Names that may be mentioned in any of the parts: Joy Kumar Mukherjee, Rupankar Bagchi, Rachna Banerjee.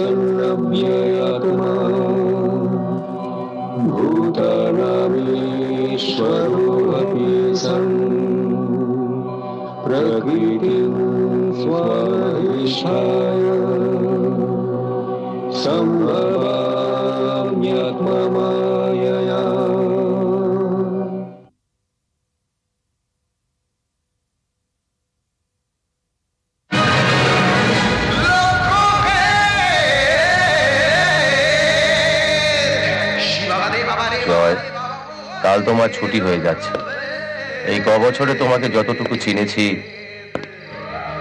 शरण्यव्ययतमा भूतानामीश्वरोऽपि सन् प्रकृतिं स्वाधिष्ठाय संभवाम्यत्ममायया. কাল তোমার ছুটি হয়ে যাচ্ছে. এই কবছরে তোমাকে যতটুকু চিনেছি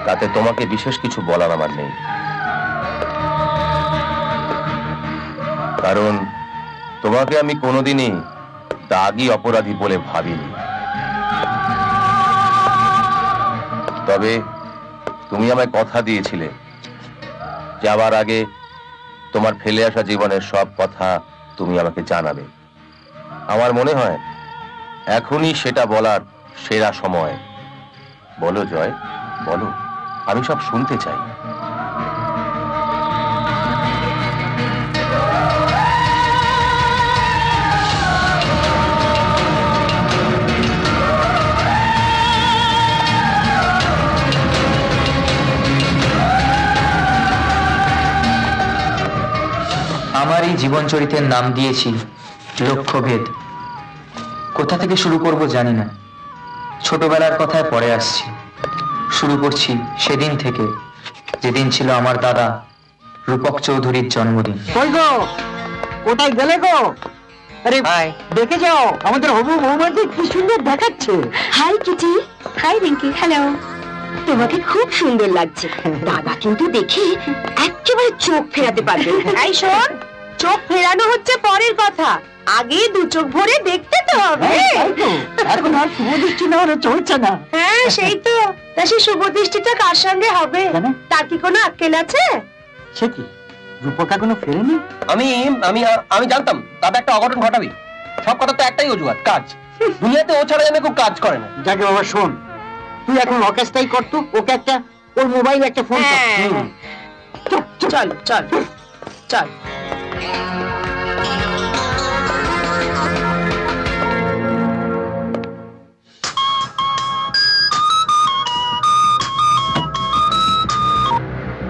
তাতে তোমাকে বিশেষ কিছু বলার আমার নেই, কারণ তোমাকে আমি কোনোদিনই দাগী অপরাধী বলে ভাবিনি। তবে তুমি আমায় কথা দিয়েছিলে যাওয়ার আগে তোমার ফেলে আসা জীবনের সব কথা তুমি আমাকে জানাবে। আমার মনে হয় এখনই সেটা বলার সেরা সময়। বলো জয়, বলো, আমি সব শুনতে চাই। আমার এই জীবন চরিত্রের নাম দিয়েছি লক্ষ্যভেদ। কোথা থেকে শুরু করব জানি না, ছোটবেলার কথায় পড়ে আসছি। শুরু করছি সেদিন থেকে যেদিন ছিল আমার দাদা রূপক চৌধুরীর জন্মদিন। কই গো, কোথায় গেলে গো? আরে ভাই দেখে যাও, আমাদের হবু বৌমাকে কি সুন্দর দেখাচ্ছে। Hi Kitty, hi Rinki, hello. তোমাকে খুব সুন্দর লাগছে। দাদা কিন্তু দেখে একেবারে চোখ ফেরাতে পারবে। এই শোন, চোখ ফেরানো হচ্ছে পরের কথা, আগে দু চোখ ভরে দেখতে তো হবে। এখন আর শুভ দৃষ্টি না হলে চলছে না। হ্যাঁ সেই তো, তা সেই শুভ দৃষ্টিটা কার সঙ্গে হবে তার কি কোনো আক্কেল আছে? সে কি রূপকা কোনো ফেরেনি? আমি আমি আমি জানতাম তবে একটা অঘটন ঘটাবি। সব কথা তো একটাই অজুহাত, কাজ। দুনিয়াতে ও ছাড়া যেন কেউ কাজ করে না। যাকে বাবা শোন, তুই এখন অকেস্টাই করতো, ওকে একটা ওর মোবাইল একটা ফোন কর। চল চল চল।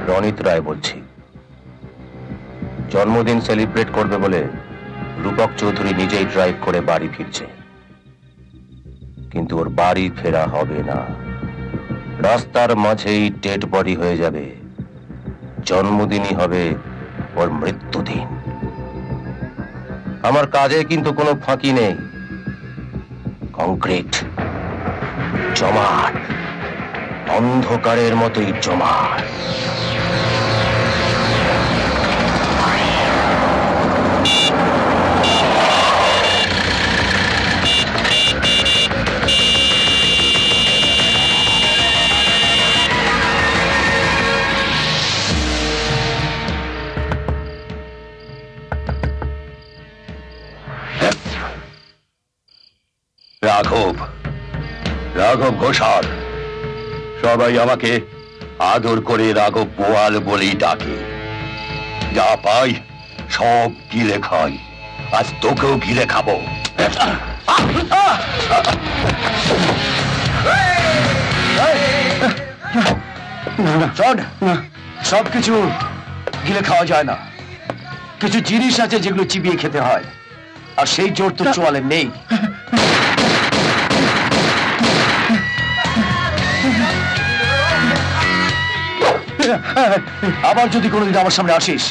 রণিত রায় বলছি। জন্মদিন সেলিব্রেট করবে বলে রূপক চৌধুরী নিজেই ড্রাইভ করে বাড়ি ফিরছে, কিন্তু ওর বাড়ি ফেরা হবে না। রাস্তার মাঝেই ডেড বডি হয়ে যাবে। জন্মদিনই হবে ওর মৃত্যুদিন। আমার কাজে কিন্তু কোনো ফাঁকি নেই। কংক্রিট জমাট, অন্ধকারের মতোই জমাট। রাঘব, রাঘব ঘোষাল, সবাই আমাকে আদর করে রাঘব বোয়াল বলেই ডাকে। যা পাই সব গিলে খাই, আজ তোকেও গিলে খাবো। সব কিছু গিলে খাওয়া যায় না, কিছু জিনিস আছে যেগুলো চিবিয়ে খেতে হয়, আর সেই জোর তো চোয়ালে নেই। আবার যদি কোনোদিন আমার সামনে আসিস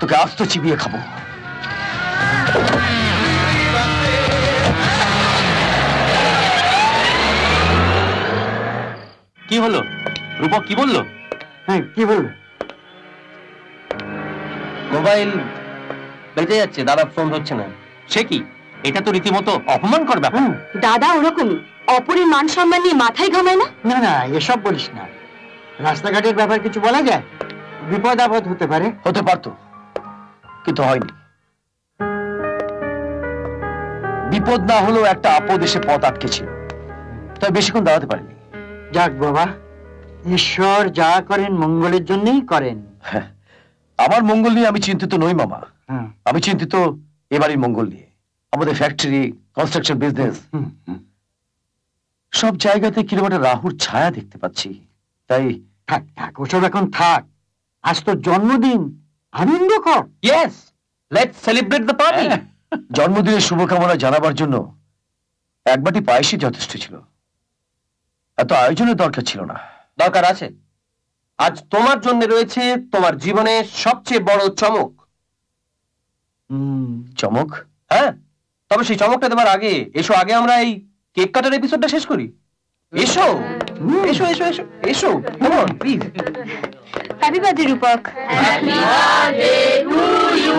তোকে আস্ত চিবিয়ে খাবো। কি হলো রূপক, কি বললো? হ্যাঁ কি বললো? মোবাইল বেজে যাচ্ছে, দাদা ফোন হচ্ছে না। সে কি, এটা তো রীতিমতো অপমান করবে। দাদা ওরকমই, অপরের মান সম্মান নিয়ে মাথায় ঘামায় না। না না এসব বলিস না, রাস্তাঘাটের ব্যাপার কিছু বলা যায়, বিপদ আপদ হতে পারে। হতে পারতো কিন্তু হয়নি। বিপদ না হলেও একটা আপদ এসে পথ আটকেছিল, তাই বেশিক্ষণ দাঁড়াতে পারেনি। যাক বাবা, ঈশ্বর যা করেন মঙ্গলের জন্যই করেন। আমার মঙ্গল নিয়ে আমি চিন্তিত নই মামা, আমি চিন্তিত এবারই মঙ্গল নিয়ে। আমাদের ফ্যাক্টরি, কনস্ট্রাকশন বিজনেস, সব জায়গাতে কিরকম একটা রাহুর ছায়া দেখতে পাচ্ছি। তাই থাক থাক ওসব, এখন থাক। আজ তোর জন্মদিন, আনন্দ কর। Yes, let's celebrate the party. জন্মদিনের শুভকামনা জানাবার জন্য একবারটি পায়েসই যথেষ্ট ছিল, এত আয়োজনের দরকার ছিল না। দরকার আছে। আজ তোমার জন্য রয়েছে তোমার জীবনের সবচেয়ে বড় চমক। চমক? হ্যাঁ, তবে সেই চমকটা দেবার আগে এসো, আগে আমরা এই কেক কাটার এপিসোডটা শেষ করি। এসো এসো এসো এসো এসো, come on please. Happy birthday Rupak. Happy birthday to you,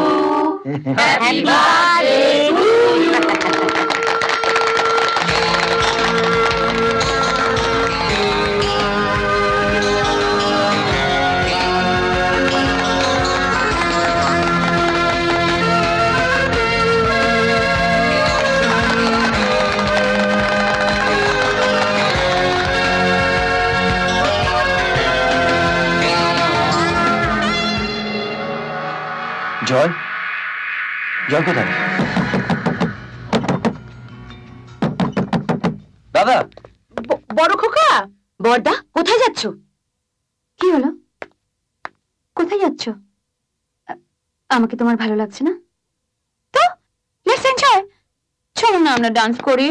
happy birthday to you. Joy, Joy কোথায়? দাদা, বড় খোকা, বড়দা, কোথায় যাচ্ছ? কি হলো, কোথায় যাচ্ছ? আমাকে তোমার ভালো লাগছে না তো? লেটস এনজয়, চলো না আমরা ডান্স করি।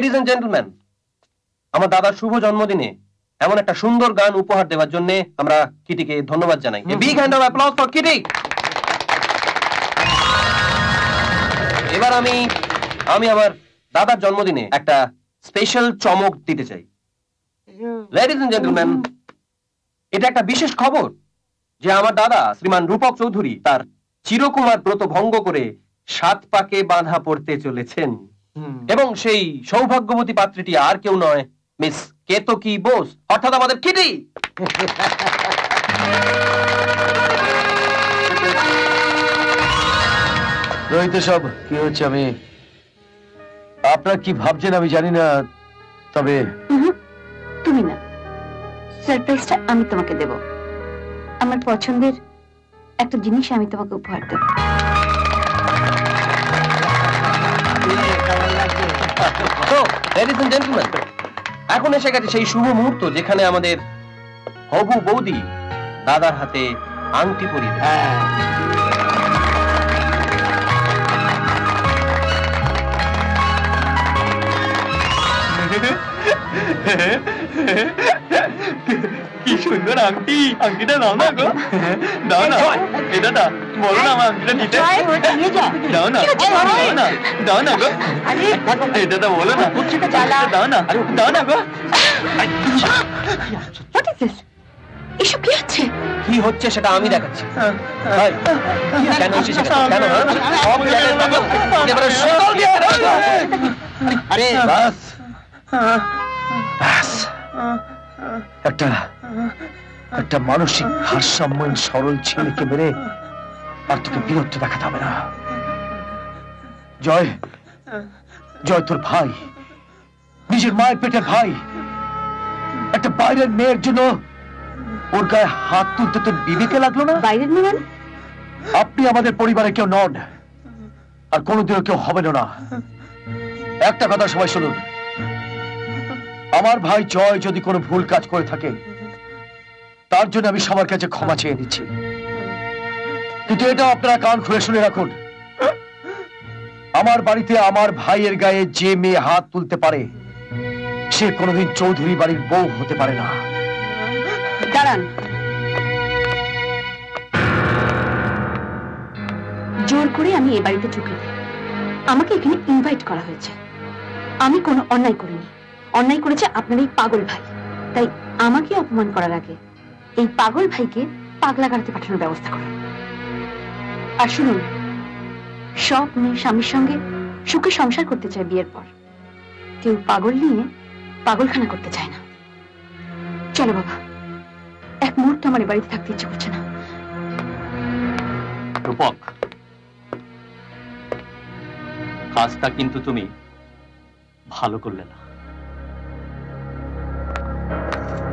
Ladies and gentlemen, আমার দাদার শুভ জন্মদিনে এমন একটা সুন্দর গান উপহার দেওয়ার জন্য আমরা কিটিকে ধন্যবাদ জানাই। A big hand of applause for Kitty. এবার আমি আমার দাদার জন্মদিনে একটা স্পেশাল চমক দিতে চাই। Ladies and gentlemen, এটা একটা বিশেষ খবর যে আমার দাদা শ্রীমান রূপক চৌধুরী তার চিরকুমার ব্রত ভঙ্গ করে 7 পাকে বাঁধা পড়তে চলেছেন। এবং সেই সৌভাগ্যবতী পাত্রীটি আর কেউ নয় মিস কেতকী বোস অর্থাৎ আমাদের কিটি। রোহিত সব কি হচ্ছে আমি আপনারা কি ভাবছেন আমি জানি না তবে তুমি না সারপ্রাইজটা আমি তোমাকে দেব আমার পছন্দের একটা জিনিস আমি তোমাকে উপহার দেব Ladies and gentlemen, এখন এসে গেছে সেই শুভ মুহূর্ত যেখানে আমাদের হবু বৌদি দাদার হাতে আংটি পরিয়ে দেয়। কি সুন্দর আংটি আংটিটা দাও না গো দাও না এটা দাও বলো না আমার আংটিটা দিতে দাও না দাও না গো এটা দাও বলো না দাও না দাও না গো এসব কি হচ্ছে কি হচ্ছে সেটা আমি দেখাচ্ছি আরে বাস বাস একটা একটা মানসিক ভারসাম্যহীন সরল ছেলেকে মেরে আর তোকে বিরক্ত দেখাতে হবে না জয় জয় তোর ভাই নিজের মায়ের পেটের ভাই একটা বাইরের মেয়ের জন্য ওর গায়ে হাত তুলতে তোর বিবেকে লাগলো না বাইরের মেয়ে আপনি আমাদের পরিবারে কেউ নন আর কোনোদিনও কেউ হবেন না একটা কথা সবাই শুনুন আমার ভাই জয় যদি কোনো ভুল কাজ করে থাকে তার জন্য আমি সবার কাছে ক্ষমা চেয়ে নিচ্ছি কিন্তু এটা আপনারা কান খুলে শুনে রাখুন আমার বাড়িতে আমার ভাইয়ের গায়ে যে মেয়ে হাত তুলতে পারে সে কোনোদিন চৌধুরী বাড়ির বউ হতে পারে না দাঁড়ান জোর করে আমি এই বাড়িতে ঢুকি আমাকে এখানে ইনভাইট করা হয়েছে আমি কোনো অন্যায় করিনি অন্যায় করেছে আপনার এই পাগল ভাই তাই আমাকে অপমান করার আগে এই পাগল ভাইকে পাগলা গাড়িতে পাঠানোর ব্যবস্থা করুন আর শুনুন সব মেয়ে স্বামীর সঙ্গে সুখে সংসার করতে চায় বিয়ের পর কেউ পাগল নিয়ে পাগলখানা করতে চায় না চলো বাবা এক মুহূর্ত আমার বাড়িতে থাকতে ইচ্ছে করছে না রূপক কাজটা কিন্তু তুমি ভালো করলে না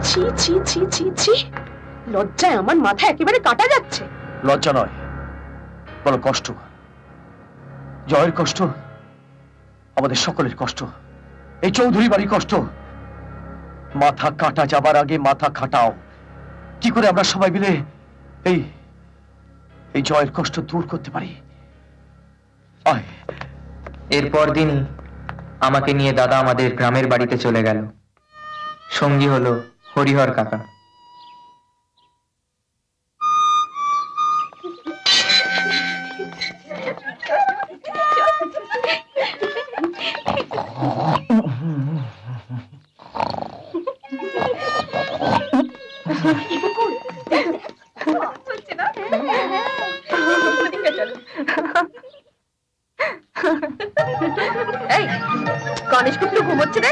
ছি ছি ছি ছি ছি লজ্জায় আমার মাথা একেবারে কাটা যাচ্ছে লজ্জা নয় বড় কষ্ট জয়ের কষ্ট আমাদের সকলের কষ্ট এই চৌধুরী বাড়ির কষ্ট মাথা কাটা যাবার আগে মাথা খাটাও কি করে আমরা সবাই মিলে এই জয়ের কষ্ট দূর করতে পারি এরপর দিন আমাকে নিয়ে দাদা আমাদের গ্রামের বাড়িতে চলে গেল সঙ্গী হলো হরিহর কাকা গণেশ কুমড়ো ঘুমোচ্ছে রে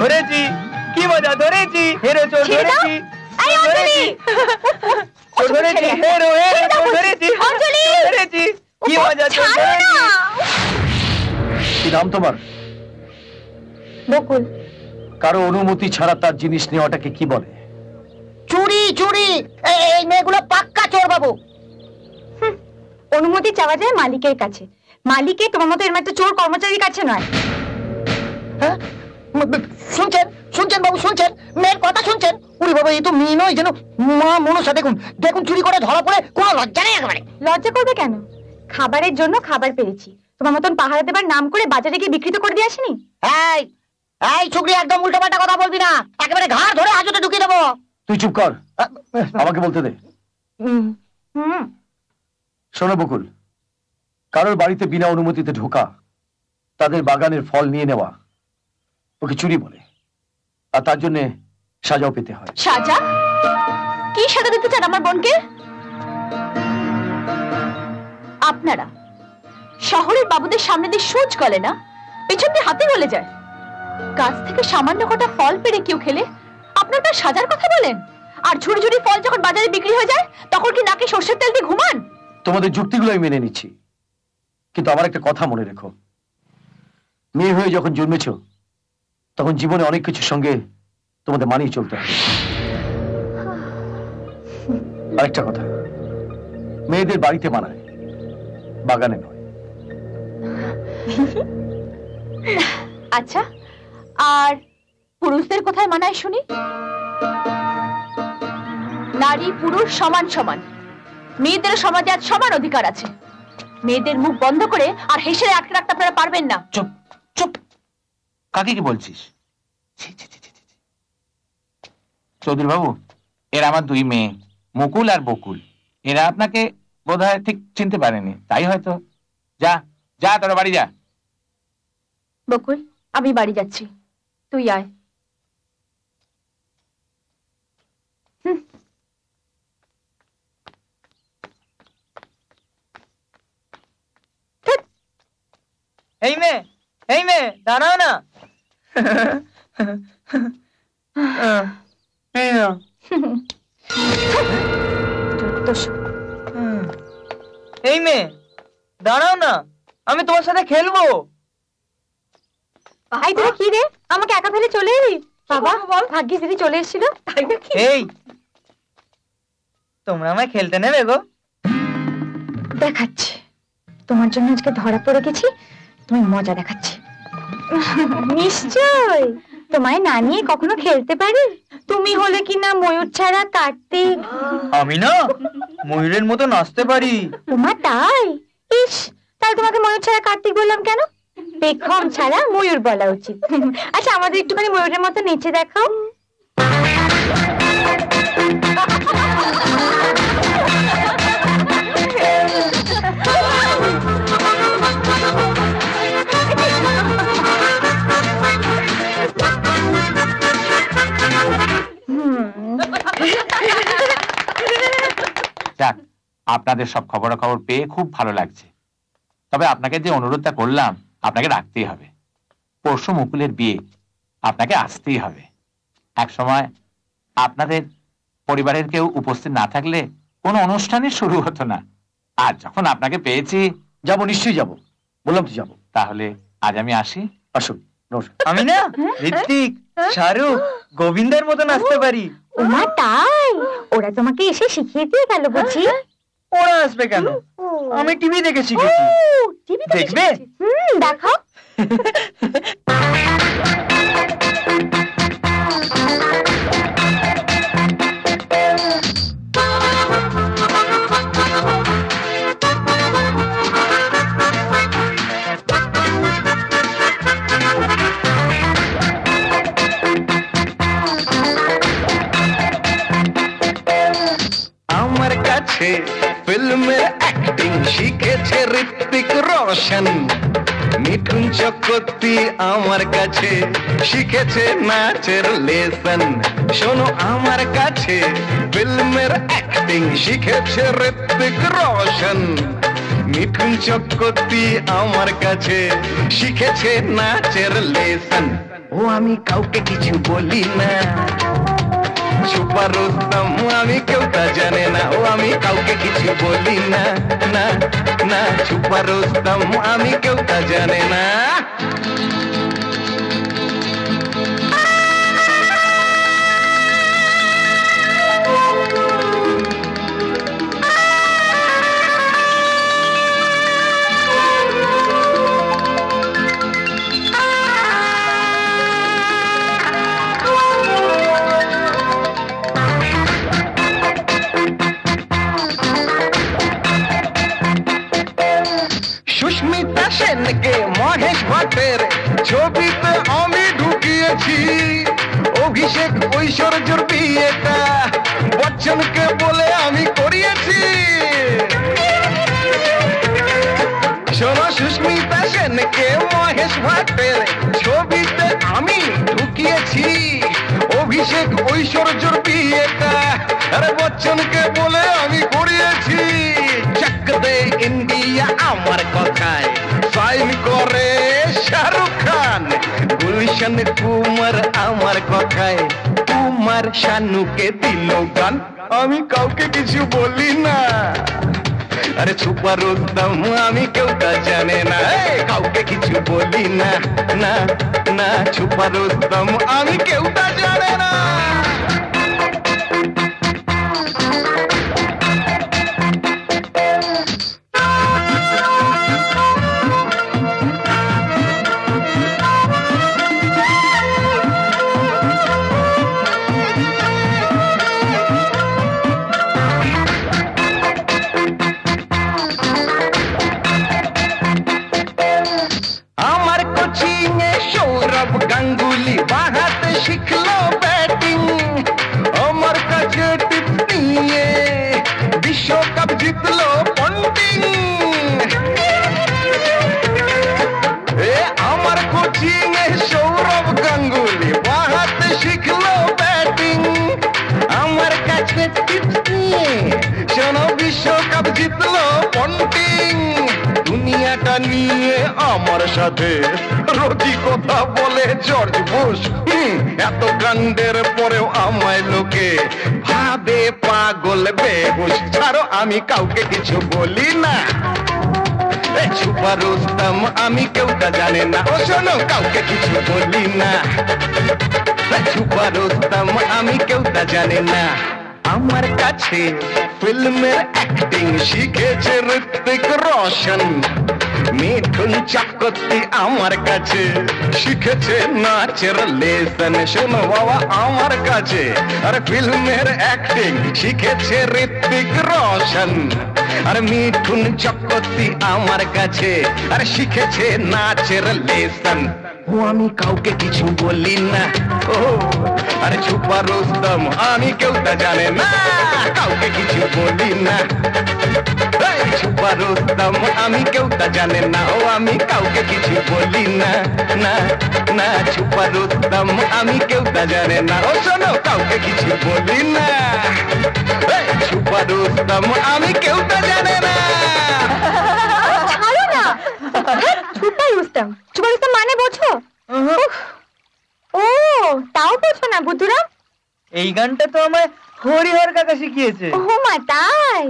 ধরেছি কি মজা, ধরেছি হেরো চোর, ধরেছি ধরেছি হেরো ধরেছি ধরেছি কি মজা। কি নাম তোমার? বকুল। কারো অনুমতি ছাড়া তার জিনিস নেওয়াটাকে কি বলে? চুরি। চুরি এই মেয়েগুলো পাক্কা চোর বাবু। অনুমতি চাওয়া যায় মালিকের কাছে, মালিকে তোমার মতো এর মতো চোর কর্মচারীর কাছে নয়। হ্যাঁ শুনছেন, শুনছেন বাবু শুনছেন, মেয়ের কথা শুনছেন? উনি বাবু এই তো মেয়ে নয় যেন, মা মনসা দেখুন, দেখুন চুরি করে ধরা পড়ে কোনো লজ্জা নেই একেবারে। লজ্জা করবে কেন? খাবারের জন্য খাবার পেরেছি, তোমার মতন পাহারা দেবার নাম করে বাজারে গিয়ে বিক্রিত করে দিয়ে আসিনি। এই এই ছুকরি একদম উল্টোপাল্টা কথা বলবি না, একেবারে ঘাড় ধরে হাজতে ঢুকিয়ে দেবো। তুই চুপ কর, আমাকে বলতে দে। শোনো বকুল, কারোর বাড়িতে বিনা অনুমতিতে ঢোকা, তাদের বাগানের ফল নিয়ে নেওয়া ওকে চুরি বলে, আর তার জন্য সাজাও পেতে হয়। সাজা? কি সাজা দিতে চান আমার বোনকে আপনারা? শহরের বাবুদের সামনে দিয়ে সূচ গলে না, পেছন দিয়ে হাতে গলে যায়। গাছ থেকে সামান্য কটা ফল পেড়ে কেউ খেলে আপনার তার সাজার কথা বলেন? আর ঝুড়ি ঝুড়ি ফল যখন বাজারে বিক্রি হয়ে যায় তখন কি নাকি সর্ষের তেল দিয়ে ঘুমান? তোমাদের যুক্তিগুলো আমি মেনে নিচ্ছি, কিন্তু আমার একটা কথা মনে রেখো, মেয়ে হয়ে যখন জন্মেছ তখন জীবনে অনেক কিছুর সঙ্গে তোমাদের মানিয়ে চলতে হবে। আরেকটা কথা, মেয়েদের বাড়িতে মানায়, বাগানে নয়। আচ্ছা আর পুরুষদের কোথায় মানায় শুনি? নারী পুরুষ সমান সমান, মেয়েদের সমাজে আজ সমান অধিকার আছে। মেয়েদের মুখ বন্ধ করে আর হেসে আটকে রাখতে আপনারা পারবেন না। চুপ চুপ। কাকে কি বলছিস? চৌধুরী বাবু, এরা আমার দুই মেয়ে, মুকুল আর বকুল। এরা আপনাকে বোধহয় ঠিক চিনতে পারেনি, তাই হয়তো। যা যা তোরা বাড়ি যা। বকুল আমি বাড়ি যাচ্ছি, তুই আয়। এই মেয়ে, এই মেয়ে দাঁড়াও না। এই মেয়ে দাঁড়াও না, আমি তোমার সাথে খেলবো। ভাই তুই কি রে, আমাকে একা ফেলে চলে এলি? বাবা বল, ভাগ্যিস দিদি চলে এসেছিল। তাই নাকি? এই তোমরা আমায় খেলতে নেবে গো? দেখাচ্ছি তোমার জন্য আজকে ধরা পড়ে গেছি, তুমি মজা দেখাচ্ছি। নিশ্চয় তোমায় না নিয়ে কখনো খেলতে পারি? তুমি হলে কিনা ময়ূর ছাড়া কার্তিক। আমি না ময়ূরের মতো নাচতে পারি। তোমার তাই? ইস, তাহলে তোমাকে ময়ূর ছাড়া কার্তিক বললাম কেন? পেখম ছাড়া ময়ূর বলা উচিত। আচ্ছা আমাদের একটুখানি ময়ূরের মতো নেচে দেখাও। যাক, আপনাদের সব খবরাখবর পেয়ে খুব ভালো লাগছে। তবে আপনাকে যে অনুরোধটা করলাম, আপনাকে রাখতেই হবে। পরশু মুকুলের বিয়ে, আপনাকে আসতেই হবে। এক সময় আপনাদের পরিবারের কেউ উপস্থিত না থাকলে কোনো অনুষ্ঠানই শুরু হতো না। আর যখন আপনাকে পেয়েছি, যাব, নিশ্চয়ই যাব, বললাম তো যাব। তাহলে আজ আমি আসি। আসুন। আমি না ঋত্বিক, শাহরুখ, গোবিন্দের মতো নাচতে পারি। ওমা তাই? ওরা তোমাকে এসে শিখিয়ে দিয়ে গেল বুঝি? ওরা আসবে কেন? আমি টিভি দেখে শিখেছি। টিভি দেখবে? দেখাও। फिल्मेर एक्टिंग शिखेछे ऋतिक रोशन मिठुन चक्रवर्ती आमार काछे शिखेछे नाचेर लेसन शोनो आमार काछे फिल्मेर एक्टिंग शिखेछे ऋतिक रोशन मिठुन चक्रवर्ती आमार काछे शिखेछे नाचेर लेसन ओ आमी काउके किछु बोली ना छुपा रुस्तम आमी क्यों ता जाने ना ओ आमी काउके किछु बोली ना ना ना छुपा रुस्तम आमी क्यों ता जाने ना के महेश भट्टेर छबिते आमी ढुकिएछि अभिषेक ऐश्वर्येर बिएटा बच्चनके बोले आमी करिएछि शोनो सुष्मिता सेनके महेश भट्टेर छबिते आमी ढुकिएछि अभिषेक ऐश्वर्येर बिएटा अरे बच्चनके बोले आमी करिएछि चक दे इंडिया आमार कथाय साइन करे शाहरुख खान गुलशन कुमार आमार कथाय कुमार शानू के दिलो गान आमी काउके किछु बोली ना अरे छुपा रुस्तम आमी क्यों ता जाने ना काउके किछु बोली ना ना ना छुपा रुस्तम आमी क्यों ता जाने ना रोजी कथा बोले जर्ज बुश एतो कांडेर परेओ आमाय लोके भाबे पागल बेहुश छाड़ो आमी काउके किछु बोली ना छुपा रुस्तम आमी केउ ता जाने ना ओ शोनो काउके किछु बोली ना छुपा रुस्तम आमी केउ ता जाने ना आमार काछे फिल्मेर एक्टिंग शिखेछे ऋतिक रोशन मिठुन चक्रवर्ती आमार काछे शिखेछे नाचेर लेसन शोनो बाबा आमार काछे अरे फिल्मेर एक्टिंग शिखेछे ऋतिक रोशन अरे मिठुन चक्रवर्ती आमार काछे अरे शिखेछे नाचेर लेसन ओ आमी काउके किछु बोली ना ओ अरे छुपा रुस्तम आमी केउ ता जाने ना काउके किछु बोली ना छुपा रुस्तम आमी केउ ता जाने ना ओ आमी काउके किछु बोली ना ना ना छुपा रुस्तम आमी केउ ता जाने ना ओ शोनो काउके किछु बोली ना छुपा रुस्तम आमी केउ ता जाने ना ছাড়ো না छुपा रुस्तम মানে বোঝো ও তাও বোঝো না বুদ্ধুরাম এই গানটা তো আমায় হরিহর কাকা শিখিয়েছে ও মা তাই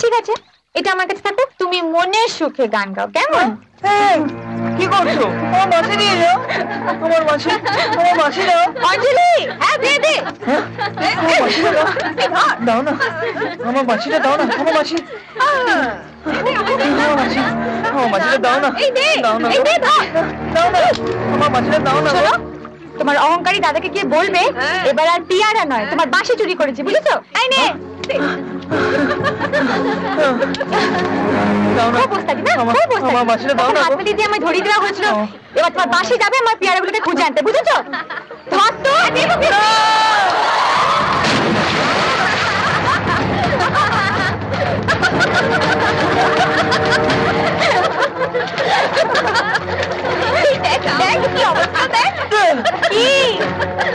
ঠিক আছে এটা আমার কাছে থাকুক তুমি মনের সুখে গান গাও কেমন কি করছো? তোমার মাসি নিয়ে যাও, তোমার মাসি, তোমার মাসি দাও। অঞ্জলি, হ্যাঁ দে দে। তোমার মাসিটা দাও না, আমার মাসিটা দাও না, আমার মাসি। তোমার অহংকারী দাদাকে গিয়ে বলবে এবার আর টিয়ারা নয়, তোমার বাঁশি চুরি করেছে, বুঝেছো? আমায় ধরিয়ে দেওয়া হয়েছিল, এবার তোমার বাঁশি যাবে আমার পিয়ারা গুলোকে খুঁজে আনতে, বুঝেছো? তোমার তো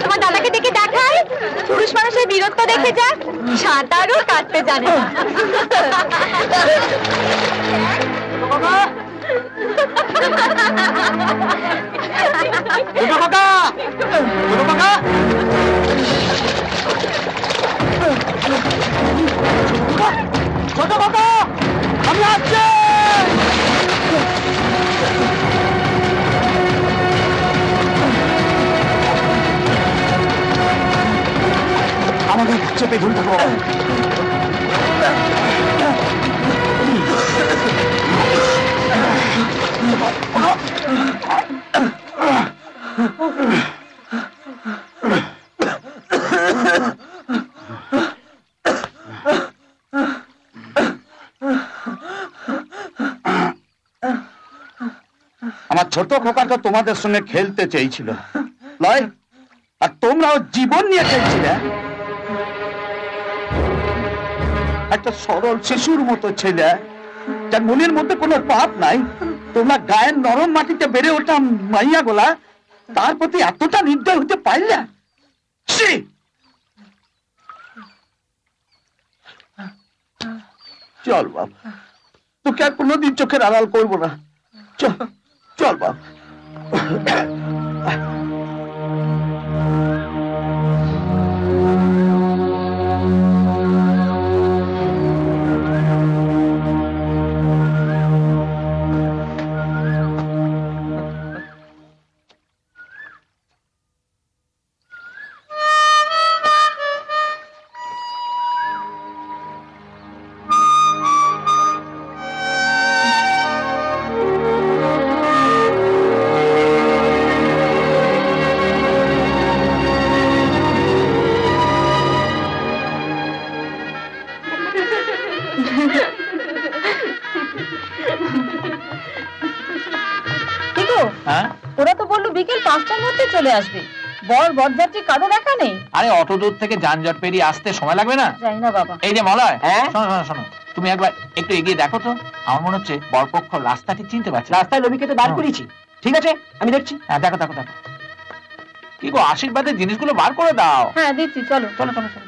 তোমার দাদাকে দেখে দেখায় পুরুষ মানুষের বিরক্ত দেখে যাক, সাঁতারও কাটতে জানে না। ছোট কাকা আমি আসছি। আমাদের চেপে ধরে থাকো। আমার ছোট খোকা তো তোমাদের সঙ্গে খেলতে চেয়েছিল লয়, আর তোমরাও জীবন নিয়ে খেলছিলে। একটা সরল শিশুর মতো ছেলে, যার মনের মধ্যে কোনো পাপ নাই, তোমরা গায়ের নরম মাটিতে বেড়ে ওঠা মাইয়া গোলা, তার প্রতি এতটা নির্দয় হতে পারলে? চল বাবা, তোকে আর কোনোদিন চোখের আড়াল করবো না। চল চল বাবা। তুমি একবার একটু এগিয়ে দেখো তো, আমার মনে হচ্ছে বরপক্ষ রাস্তাটি চিনতে পারছে। রাস্তায় লবিকে তো বার করেছি, ঠিক আছে আমি দেখছি। হ্যাঁ দেখো দেখো দেখো, কি গো আশীর্বাদের জিনিসগুলো বার করে দাও। হ্যাঁ দিচ্ছি, চলো চলো চলো চলো।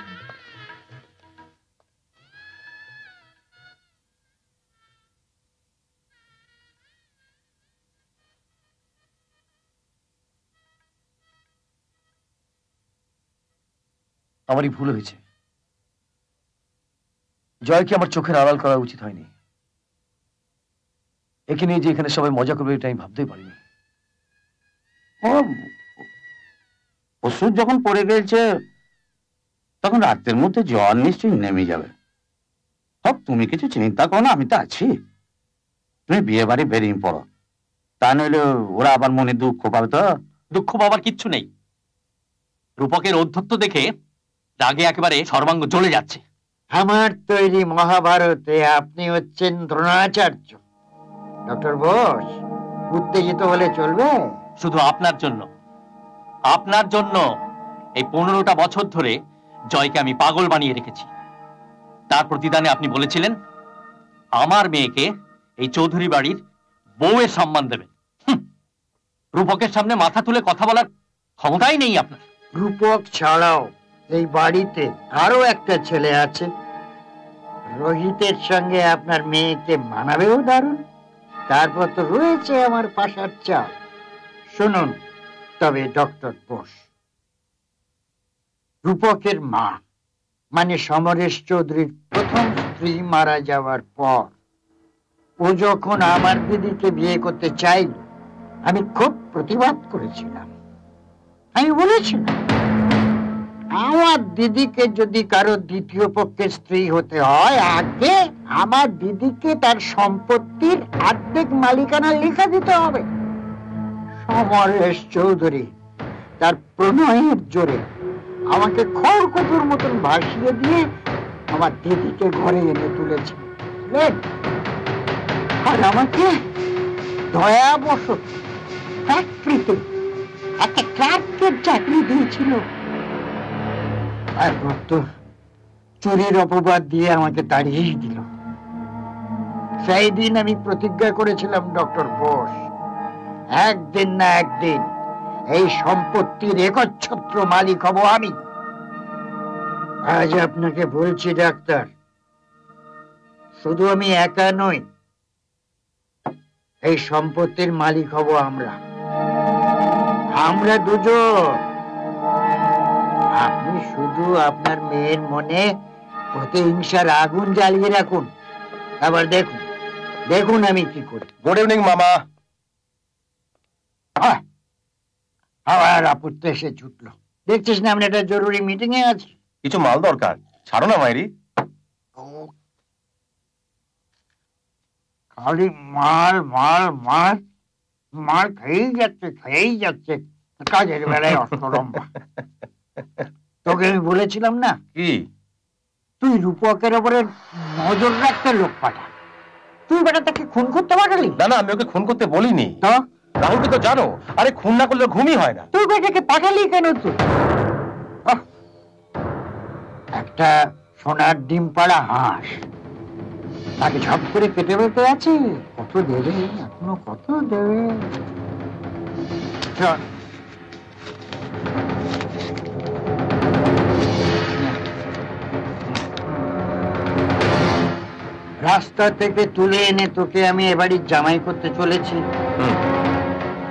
আমারই ভুল হয়েছে, জয়কে আমার চোখের আড়াল করা উচিত হয়নি। একে নিয়ে যে এখানে সবাই মজা করবে এটা আমি ভাবতেই পারিনি। ওষুধ যখন পড়ে গেছে তখন রাতের মধ্যে জল নিশ্চয়ই নেমে যাবে। সব তুমি কিছু চিন্তা করো না, আমি তো আছি। তুমি বিয়ে বাড়ি বেরিয়ে পড়ো, তা নইলে ওরা আবার মনে দুঃখ পাবে। তো দুঃখ পাবার কিচ্ছু নেই, রূপকের ঔদ্ধত্য দেখে রাগে একেবারে সর্বাঙ্গ জ্বলে যাচ্ছে। আমার তৈরি মহাভারতে আপনি হচ্ছেন দ্রোণাচার্য। ডক্টর বোস উত্তেজিত হলে চলবে? শুধু আপনার জন্য, আপনার জন্য এই 15টা বছর ধরে জয়কে আমি পাগল বানিয়ে রেখেছি। তার প্রতিদানে আপনি বলেছিলেন আমার মেয়েকে এই চৌধুরী বাড়ির বউয়ের সম্মান দেবেন। রূপকের সামনে মাথা তুলে কথা বলার ক্ষমতাই নেই আপনার। রূপক ছাড়াও এই বাড়িতে আরো একটা ছেলে আছে, রোহিতের সঙ্গে আপনার মেয়েকে মানাবেও দারুণ। তারপর তো রয়েছে আমার পাশার চাল। শুনুন তবে ডক্টর বোস, রূপকের মা মানে সমরেশ চৌধুরীর প্রথম স্ত্রী মারা যাওয়ার পর ও যখন আমার দিদিকে বিয়ে করতে চাই, আমি খুব প্রতিবাদ করেছিলাম। আমি বলেছিলাম আমার দিদিকে যদি কারো দ্বিতীয় পক্ষের স্ত্রী হতে হয়, আগে আমার দিদিকে তার সম্পত্তির অর্ধেক মালিকানা লিখে দিতে হবে। সমরেশ চৌধুরী তার প্রণয়ের জোরে আমাকে খড়কুটোর মতন ভাসিয়ে দিয়ে আমার দিদিকে ঘরে এনে তুলেছে, আর আমাকে দয়াবশত ফ্যাক্টরিতে একটা ক্লার্কের চাকরি দিয়েছিল। একমাত্র চুরির অপবাদ দিয়ে আমাকে তাড়িয়ে দিল। সেই দিন আমি প্রতিজ্ঞা করেছিলাম, ডক্টর বোস, একদিন না একদিন এই সম্পত্তির একচ্ছত্র মালিক হব আমি। আজ আপনাকে বলছি ডাক্তার, শুধু আমি একা নই, এই সম্পত্তির মালিক হব আমরা, আমরা দুজন। আপনি শুধু আপনার মেয়ের মনে প্রতিহিংসার আগুন জ্বালিয়ে রাখুন, আবার দেখুন দেখুন আমি কি করি। গুড ইভিনিং মামা। আবার আপুত্র এসে ছুটল। দেখছিস না আমরা একটা জরুরি মিটিং এ আছি, কিছু মাল দরকার। ছাড়ো না মাইরি, খালি মাল মাল মাল মাল খেয়েই যাচ্ছে খেয়েই যাচ্ছে, কাজের বেলায় অস্ত লম্বা। তোকে আমি বলেছিলাম না কি, তুই রূপকের উপরে নজর রাখতে লোক পাঠা। তুই বেটা তাকে খুন করতে পারলি না? না, আমি ওকে খুন করতে বলিনি। রাহুলকে তো জানো, আরে খুন না করলে ঘুমই হয় না। তুই বেটাকে পাঠালি কেন? তুই একটা সোনার ডিম পাড়া হাঁস, তাকে ঝপ করে কেটে বেঁচে আছে। কত দেবে এখনো, কত দেবে। রাস্তা থেকে তুলে এনে তোকে আমি এবারই জামাই করতে চলেছি।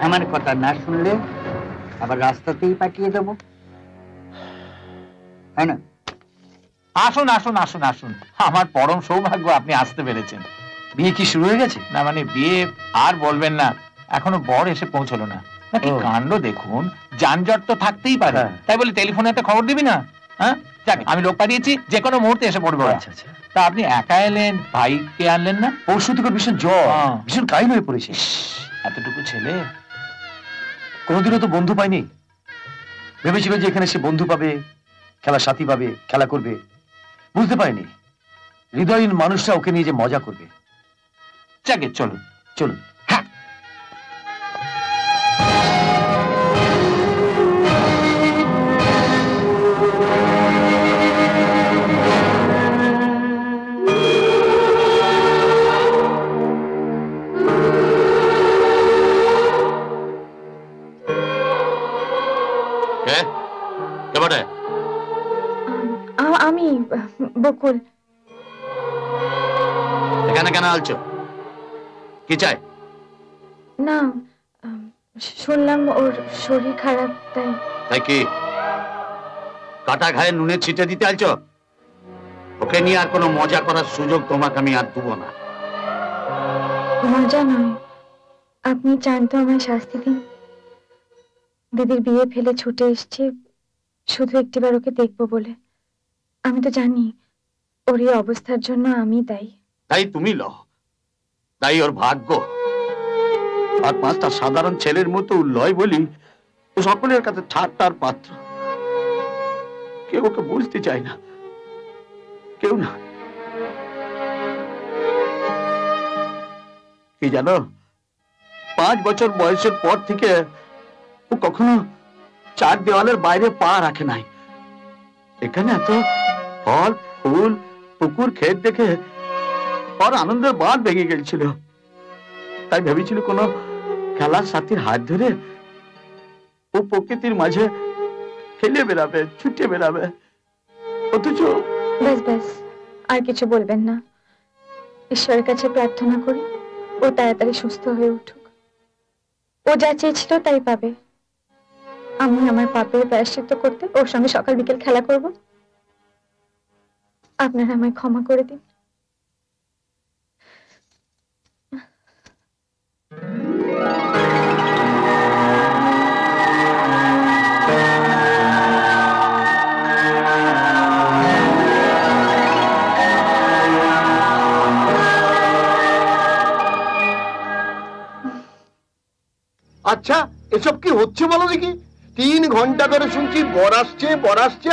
আমার কথা না শুনলে আবার রাস্তাতেই পাঠিয়ে দেবো। হ্যাঁ না, আসুন আসুন আসুন আসুন, আমার পরম সৌভাগ্য আপনি আসতে পেরেছেন। বিয়ে কি শুরু হয়ে গেছে? না মানে বিয়ে আর বলবেন না, এখনো বর এসে পৌঁছলো না। নাকি কাণ্ড দেখুন, যানজট তো থাকতেই পারে, তাই বলে টেলিফোনে একটা খবর দিবি না? হ্যাঁ, আমি লোক পাঠিয়েছি, যে কোনো মুহূর্তে এসে পড়বো। আচ্ছা আচ্ছা, তা আপনি একা এলেন, ভাইকে আনলেন না? পরশু থেকে ভীষণ জ্বর, ভীষণ কাহিল হয়ে পড়েছে। এতটুকু ছেলে কোনোদিনও তো বন্ধু পাইনি। ভেবেছিল যে এখানে সে বন্ধু পাবে, খেলার সাথী পাবে, খেলা করবে। বুঝতে পারিনি হৃদয়হীন মানুষরা ওকে নিয়ে যে মজা করবে। যাকে চলুন চলুন। আমি বকুল। এখানে কেন আলছো? কি চাই? না, শুনলাম ওর শরীর খারাপ, তাই। তাই কি কাটা ঘায়ে নুনে ছিটে দিতে আলছো? ওকে নিয়ে আর কোনো মজা করার সুযোগ তোমাকে আমি আর দেবো না। মজা নয়, আপনি চান তো আমার শাস্তি দিন। দিদির বিয়ে ফেলে ছুটে এসেছি শুধু একটিবার ওকে দেখবো বলে। আমি তো জানি ওর এই অবস্থার জন্য আমি দায়ী। তাই তুমি লও, তাই ওর ভাগ্য। আর পাঁচটা সাধারণ ছেলের মতো লয় বলি ও সকলের কাছে ঠাট্টার পাত্র। কেউ ওকে বুঝতে চায় না, কেউ না। কি জানো, 5 বছর বয়সের পর থেকে ও কখনো 4 দেওয়ালের বাইরে পা রাখে নাই। এখানে এত ফল ফুল পুকুর ক্ষেত দেখে ওর আনন্দের বাঁধ ভেঙে গেছিল। তাই ভেবেছিল কোনো খেলার সাথীর হাত ধরে ও প্রকৃতির মাঝে খেলে বেড়াবে, ছুটে বেড়াবে। অথচ বেশ বেশ, আর কিছু বলবেন না। ঈশ্বরের কাছে প্রার্থনা করি ও তাড়াতাড়ি সুস্থ হয়ে উঠুক। ও যা চেয়েছিল তাই পাবে। আমি আমার পাপের প্রায়শ্চিত্ত করতে ওর সঙ্গে সকাল বিকেল খেলা করব। আপনারা আমায় ক্ষমা করে দিন। আচ্ছা এসব কি হচ্ছে বলো দেখি 3 ঘন্টা ধরে শুনছি বর আসছে আর বর আসছে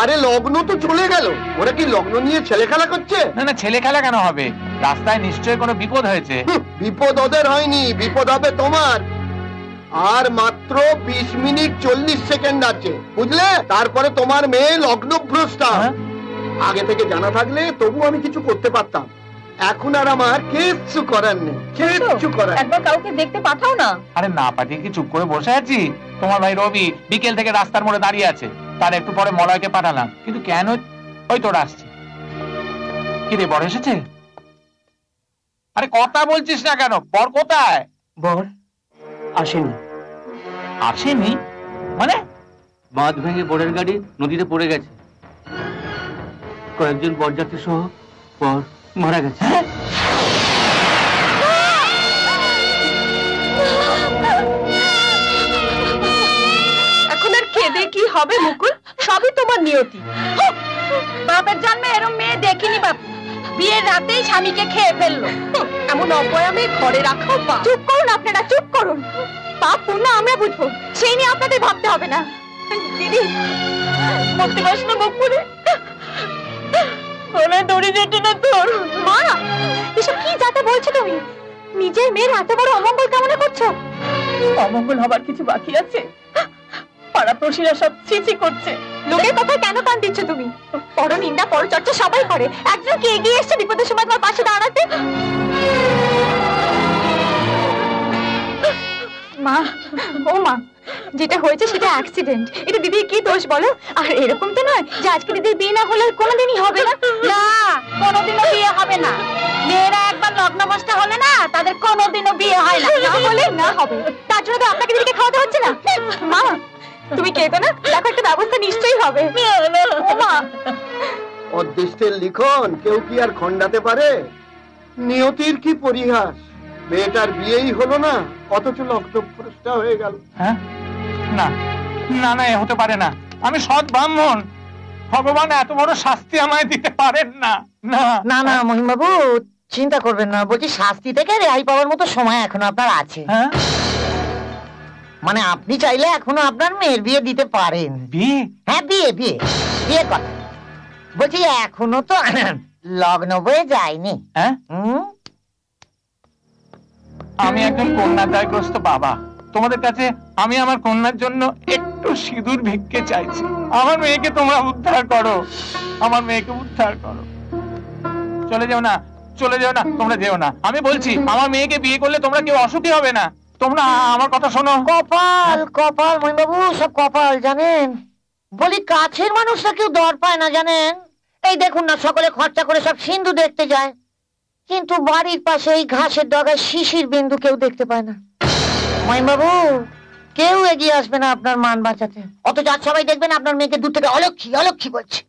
আরে লগ্ন তো চলে গেল ওরা কি লগ্ন নিয়ে ছেলেখেলা করছে না না ছেলেখেলা কেন হবে রাস্তায় নিশ্চয়ই কোনো বিপদ হয়েছে বিপদ ওদের হয়নি বিপদ হবে তোমার আর মাত্র 20 মিনিট 40 সেকেন্ড আছে বুঝলে তারপরে তোমার মেয়ে লগ্নভ্রষ্টা আগে থেকে জানা থাকলে তবু আমি কিছু করতে পারতাম এখন আর আমার কিছু করার নেই কিছু করার একবার কাউকে দেখতে পাঠাও না আরে না পাঠিয়ে কি চুপ করে বসে আছি তোমার ভাই রবি বিকেল থেকে রাস্তার মোড়ে দাঁড়িয়ে আছে তার একটু পরে মলয়কে পাঠালাম কিন্তু কেন ওই তোরা আসছে কি রে বর এসেছে আরে কথা বলছিস না কেন বর কোথায় বর আসেনি আসেনি মানে বাঁধ ভেঙে বরের গাড়ি নদীতে পড়ে গেছে কয়েকজন বরযাত্রী সহ বর মারা গেছে এখন আর খেদে কি হবে মুকুল সবই তোমার নিয়তি বাপের জন্মে এরম মেয়ে দেখিনি বাপু বিয়ের রাতেই স্বামীকে খেয়ে ফেললো এমন অপয়া মেয়ে ঘরে রাখো চুপ করুন আপনারা চুপ করুন পাপ পুণ্য আমরা বুঝবো সেই নিয়ে আপনাদের ভাবতে হবে না দিদি মরতে পারছ না মুখ পুড়ে অমঙ্গল হবার কিছু বাকি আছে পাড়াপড়শিরা সব চিচি করছে লোকের কথা কেন কান দিচ্ছ তুমি পরনিন্দা পরচর্চা সবাই করে একজন কে এগিয়ে এসছে বিপদের সময় তোমার পাশে দাঁড়াতে মা ও মা যেটা হয়েছে সেটা অ্যাক্সিডেন্ট এটা দিদির কি দোষ বলো আর এরকম তো নয় যে আজকে দিদির বিয়ে না হলে কোনোদিনই হবে না না কোনোদিনও বিয়ে হবে না মেয়েরা একবার লগ্নভ্রষ্টা হলে না তাদের কোনোদিনও বিয়ে হয় না না হলে না হবে তার জন্য তো আপনাকে দিদিকে খাওয়াতে হচ্ছে না মা তুমি কেঁদো না দেখো একটা ব্যবস্থা নিশ্চয়ই হবে মা অদৃষ্টের লিখন কেউ কি আর খণ্ডাতে পারে নিয়তির কি পরিহাস মেয়েটার বিয়েই হলো না অথচ লগ্নভ্রষ্টা হয়ে গেল হ্যাঁ না না না হতে পারে না আমি সৎ ব্রাহ্মণ ভগবান এত বড় শাস্তি আমায় দিতে পারেন না না না মহিম বাবু চিন্তা করবেন না বলছি শাস্তি থেকে রেহাই পাওয়ার মতো সময় এখনো আপনার আছে মানে আপনি চাইলে এখনো আপনার মেয়ের বিয়ে দিতে পারেন বিয়ে হ্যাঁ বিয়ে বিয়ে বিয়ে কথা বলছি এখনো তো লগ্ন বয়ে যায়নি হ্যাঁ আমি একজন কন্যাদায়গ্রস্ত বাবা তোমাদের কাছে আমি আমার কন্যার জন্য একটু সিঁদুর ভিক্ষে চাইছি আমার মেয়েকে তোমরা উদ্ধার করো আমার মেয়েকে উদ্ধার করো চলে যেও না তোমরা যেও না আমি বলছি আমার মেয়েকে বিয়ে করলে তোমরা কেউ অসুখী হবে না তোমরা আমার কথা শোনো কপাল কপাল মহিমবাবু সব কপাল জানেন বলি কাছের মানুষরা কেউ দর পায় না জানেন এই দেখুন না সকলে খরচা করে সব সিন্ধু দেখতে যায় কিন্তু বাড়ির পাশে এই ঘাসের ডগায় শিশির বিন্দু কেউ দেখতে পায় না মহিমবাবু কেউ এগিয়ে আসবে না আপনার মান বাঁচাতে অথচ আজ সবাই দেখবেন আপনার মেয়েকে দূর থেকে অলক্ষী অলক্ষী বলছে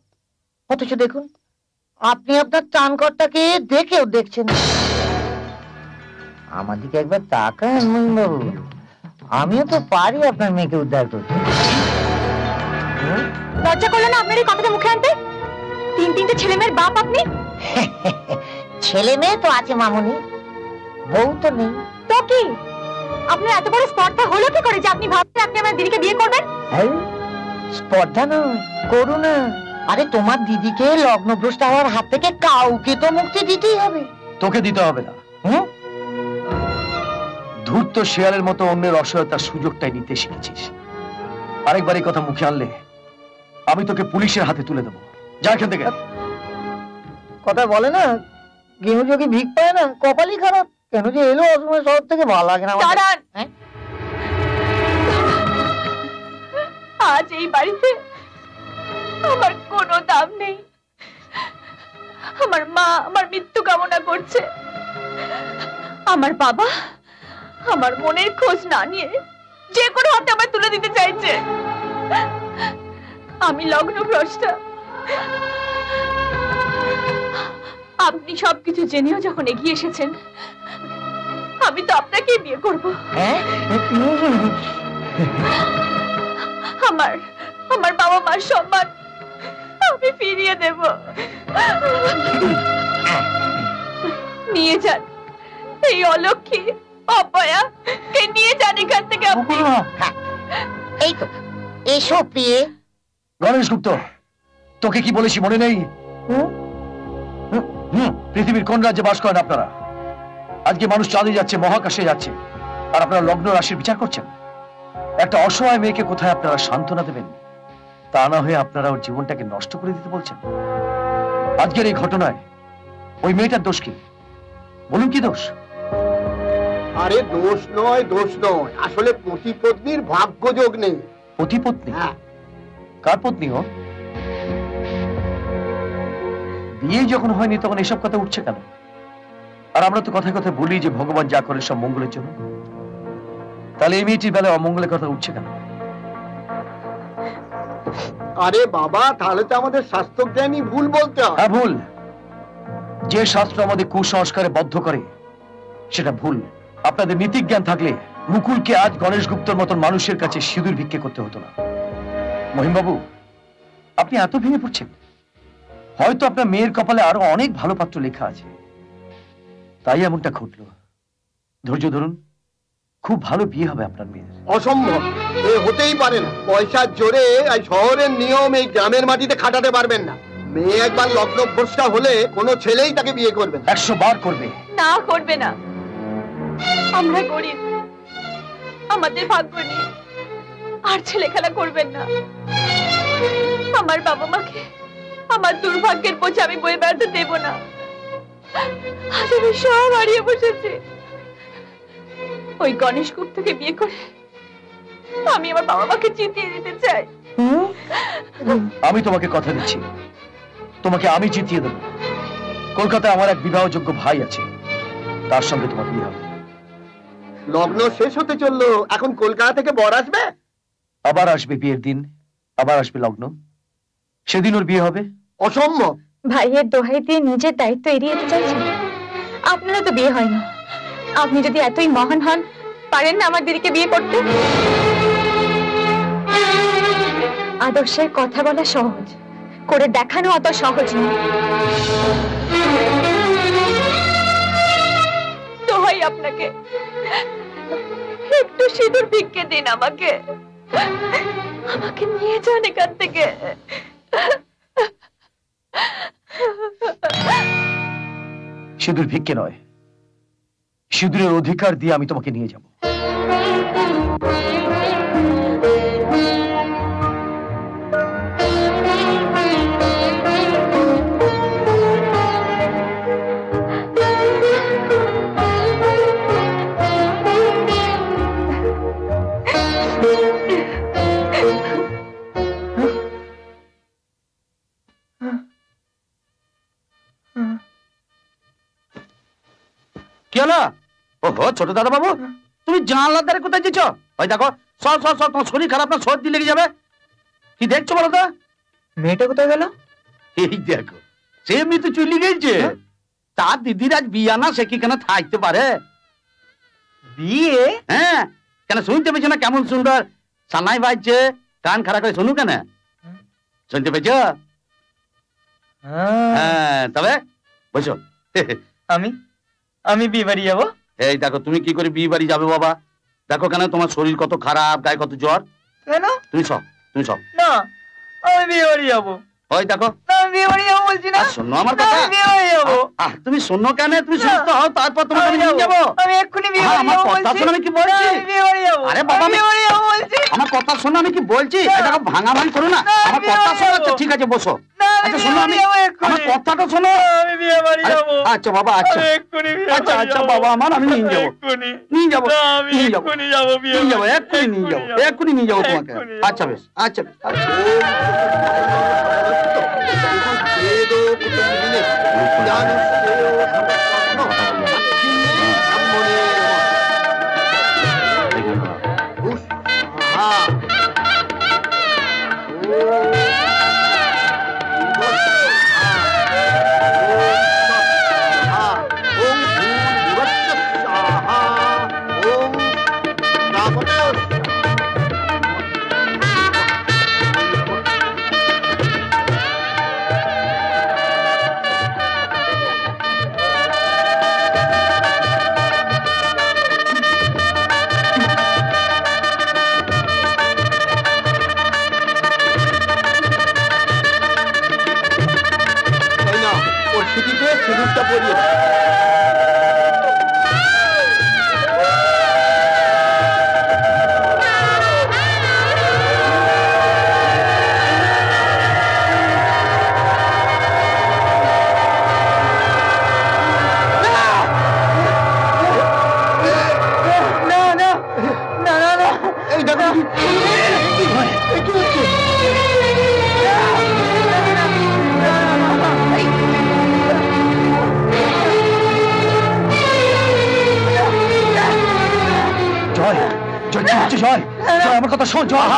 অথচ দেখুন আপনি আপনার ত্রাণকর্তাকে দেখেও দেখছেন আমার দিকে একবার তাকান মহিমবাবু আমিও তো পারি আপনার মেয়েকে উদ্ধার করতে লজ্জা করলো না আপনার এই কথাটা মুখে আনতে তিন তিনটে ছেলে মেয়ের বাপ আপনি ছেলে মেয়ে তো আছে মামুনি বউ তো নেই তো কি আপনার এত বড় স্পর্ধা হলো কি করে যে আপনি ভাবছেন আপনি আমার দিদিকে বিয়ে করবেন স্পর্ধা নয় করুণা আরে তোমার দিদিকে লগ্নভ্রষ্ট হওয়ার হাত থেকে কাউকে তো মুক্তি দিতেই হবে তোকে দিতে হবে না ধূর্ত শেয়ালের মতো অন্যের অসহায়তার সুযোগটাই নিতে শিখেছিস আরেকবার এই কথা মুখে আনলে আমি তোকে পুলিশের হাতে তুলে দেবো যা এখান থেকে কথা বলে না গেহুযোগী ভিক পায় না কপালই খারাপ কেন যে এলো অসময় শহর থেকে ভালো লাগে না আজ এই বাড়িতে আমার কোনো দাম নেই আমার মা আমার মৃত্যু কামনা করছে আমার বাবা আমার মনের খোঁজ না নিয়ে যে কোনো হাতে আমার তুলে দিতে চাইছে আমি লগ্নভ্রষ্টা আপনি সবকিছু জেনেও যখন এগিয়ে এসেছেন আমি তো আপনাকে বিয়ে করব আমার আমার বাবা মার সম্মান আমি ফিরিয়ে দেব নিয়ে যান এই অলক্ষী অপয়া কে নিয়ে যান পৃথিবীর কোন রাজ্যে বাস করেন আপনারা? আজকে মানুষ চাঁদে যাচ্ছে, মহাকাশে যাচ্ছে, আর আপনারা লগ্ন রাশির বিচার করছেন। একটা অসহায় মেয়েকে কোথায় আপনারা সান্ত্বনা দেবেন? তা না হয়ে আপনারা ওর জীবনটাকে নষ্ট করে দিতে বলছেন। আজকের এই ঘটনায় ওই মেয়েটার দোষ কি? বলুন কি দোষ? আরে দোষ নয়, দোষ নয়, আসলে পতিপত্নীর ভাগ্যযোগ নেই। পতিপত্নী? হ্যাঁ। কার পত্নী ও? বিয়ে যখন হয়নি তখন এসব কথা উঠছে কেন? আর আমরা তো কথায় কথায় বলি যে ভগবান যা করে সব মঙ্গলের জন্য, তাহলে এই মেয়েটির বেলায় অমঙ্গলের কথা উঠছে কেন? আরে বাবা, তাহলে তো আমাদের শাস্ত্র জ্ঞানী ভুল বলতে হয়। হ্যাঁ ভুল, যে শাস্ত্র আমাদের কুসংস্কারে বদ্ধ করে সেটা ভুল। আপনাদের নীতিজ্ঞান থাকলে মুকুলকে আজ গণেশ গুপ্তর মতন মানুষের কাছে সিঁদুর ভিক্ষে করতে হতো না। মহিমবাবু, আপনি এত ভেঙে পড়ছেন, হয়তো আপনার মেয়ের কপালে আরো অনেক ভালো পাত্র লেখা আছে, তাই এমনটা ঘটল। ধৈর্য ধরুন, খুব ভালো বিয়ে হবে আপনার মেয়ের। অসম্ভব, এ হতেই পারে না। পয়সার জোরে এই শহরের নিয়ম এই গ্রামের মাটিতে খাটাতে পারবেন না। মেয়ে একবার লগ্ন ভ্রষ্টা হলে কোনো ছেলেই তাকে বিয়ে করবে না। 100 বার করবে। না, করবে না। আমরা গরিব, আমাদের ভাগ্য নেই, আর ছেলে খেলা করবেন না। আমার বাবা মাকে আমার দুর্ভাগ্যের বোঝা আমি বয়ে বেড়াতে দেব না। আজ আমি সব হারিয়ে বসেছি। ওই গণেশ গুপ্তকে বিয়ে করে আমি আমার বাবা মাকে জিতিয়ে দিতে চাই। আমি তোমাকে কথা দিচ্ছি, তোমাকে আমি জিতিয়ে দেব। কলকাতায় আমার এক বিবাহযোগ্য ভাই আছে, তার সঙ্গে তোমার বিয়ে হবে। লগ্ন শেষ হতে চললো, এখন কলকাতা থেকে বর আসবে। আবার আসবে বিয়ের দিন, আবার আসবে লগ্ন, সেদিন ওর বিয়ে হবে। অসম্ভব। ভাইয়ের দোহাই দিয়ে নিজের দায়িত্ব এড়িয়ে যেতে চাইছেন। আপনারা তো বিয়ে হয় না। আপনি যদি এতই মহান হন, পারেন না আমার দিদিকে বিয়ে করতে? আদর্শের কথা বলা সহজ, করে দেখানো অত সহজ নয়। দোহাই আপনাকে, একটু সিঁদুর ভিক্ষে দিন আমাকে, আমাকে নিয়ে যান এখান থেকে। সিঁদুর ভিক্ষে নয়, সিঁদুরের অধিকার দিয়ে আমি তোমাকে নিয়ে যাব। কি হলো? ওহো ছোট দাদা বাবু, তুমি জানলার দ্বারে কোথায় যেছো? ওই দেখো, সর সর সর, তোমার শরীর খারাপ না, সর্দি লেগে যাবে। কি দেখছো বলো তো? মেয়েটা কোথায় গেল? এই দেখো, সে মেয়ে তো চলে গেছে। তার দিদির আজ বিয়ে না, সে কি কেন থাকতে পারে? বিয়ে? হ্যাঁ, কেন শুনতে পেয়েছো না কেমন সুন্দর সানাই বাজছে? কান খারাপ করে শুনু কেন, শুনতে পেয়েছো? হ্যাঁ, তবে বসো। আমি বিয়ে বাড়ি যাবো। এই দেখো, তুমি কি করে বিয়ে বাড়ি যাবে বাবা? দেখো কেন, তোমার শরীর কত খারাপ, গায়ে কত জ্বর। কেন? তুমি সব, তুমি সব। না, আমি বিয়ে বাড়ি যাবো। ওই দেখো, আমি বিয়ে বাড়ি যাবো বলছি না? শোনো আমার কথা, আমি বিয়ে বাড়ি যাবো। তুমি শোনো কেন, তুমি সুস্থ হও, তারপর তোমার আমি নিয়ে যাবো। আমি এক্ষুনি বিয়ে বাড়ি যাবো বলছি। আমার কথা শোনো, আমি কি বলছি? আমি বিয়ে বাড়ি যাবো। আরে বাবা, আমি বিয়ে বাড়ি যাবো বলছি। আমার কথা শোনো, আমি কি বলছি? দেখো ভাঙা ভাঙি করো না, আমার কথা শোনো। আচ্ছা ঠিক আছে, বসো। আচ্ছা শোনো, আমি আমার কথাটা শোনো। আমি বিয়ে বাড়ি যাবো। আচ্ছা বাবা, আচ্ছা এক্ষুনি। আচ্ছা আচ্ছা বাবা, আমার আমি নিয়ে যাবো, নিয়ে যাবো, নিয়ে যাবো, নিয়ে যাবো, নিয়ে যাবো, এক্ষুনি নিয়ে যাবো, এক্ষুনি নিয়ে যাবো তোমাকে। আচ্ছা বেশ, আচ্ছা বেশ। दादा জয় জয় জয় জয় আমার কথা শোন জয়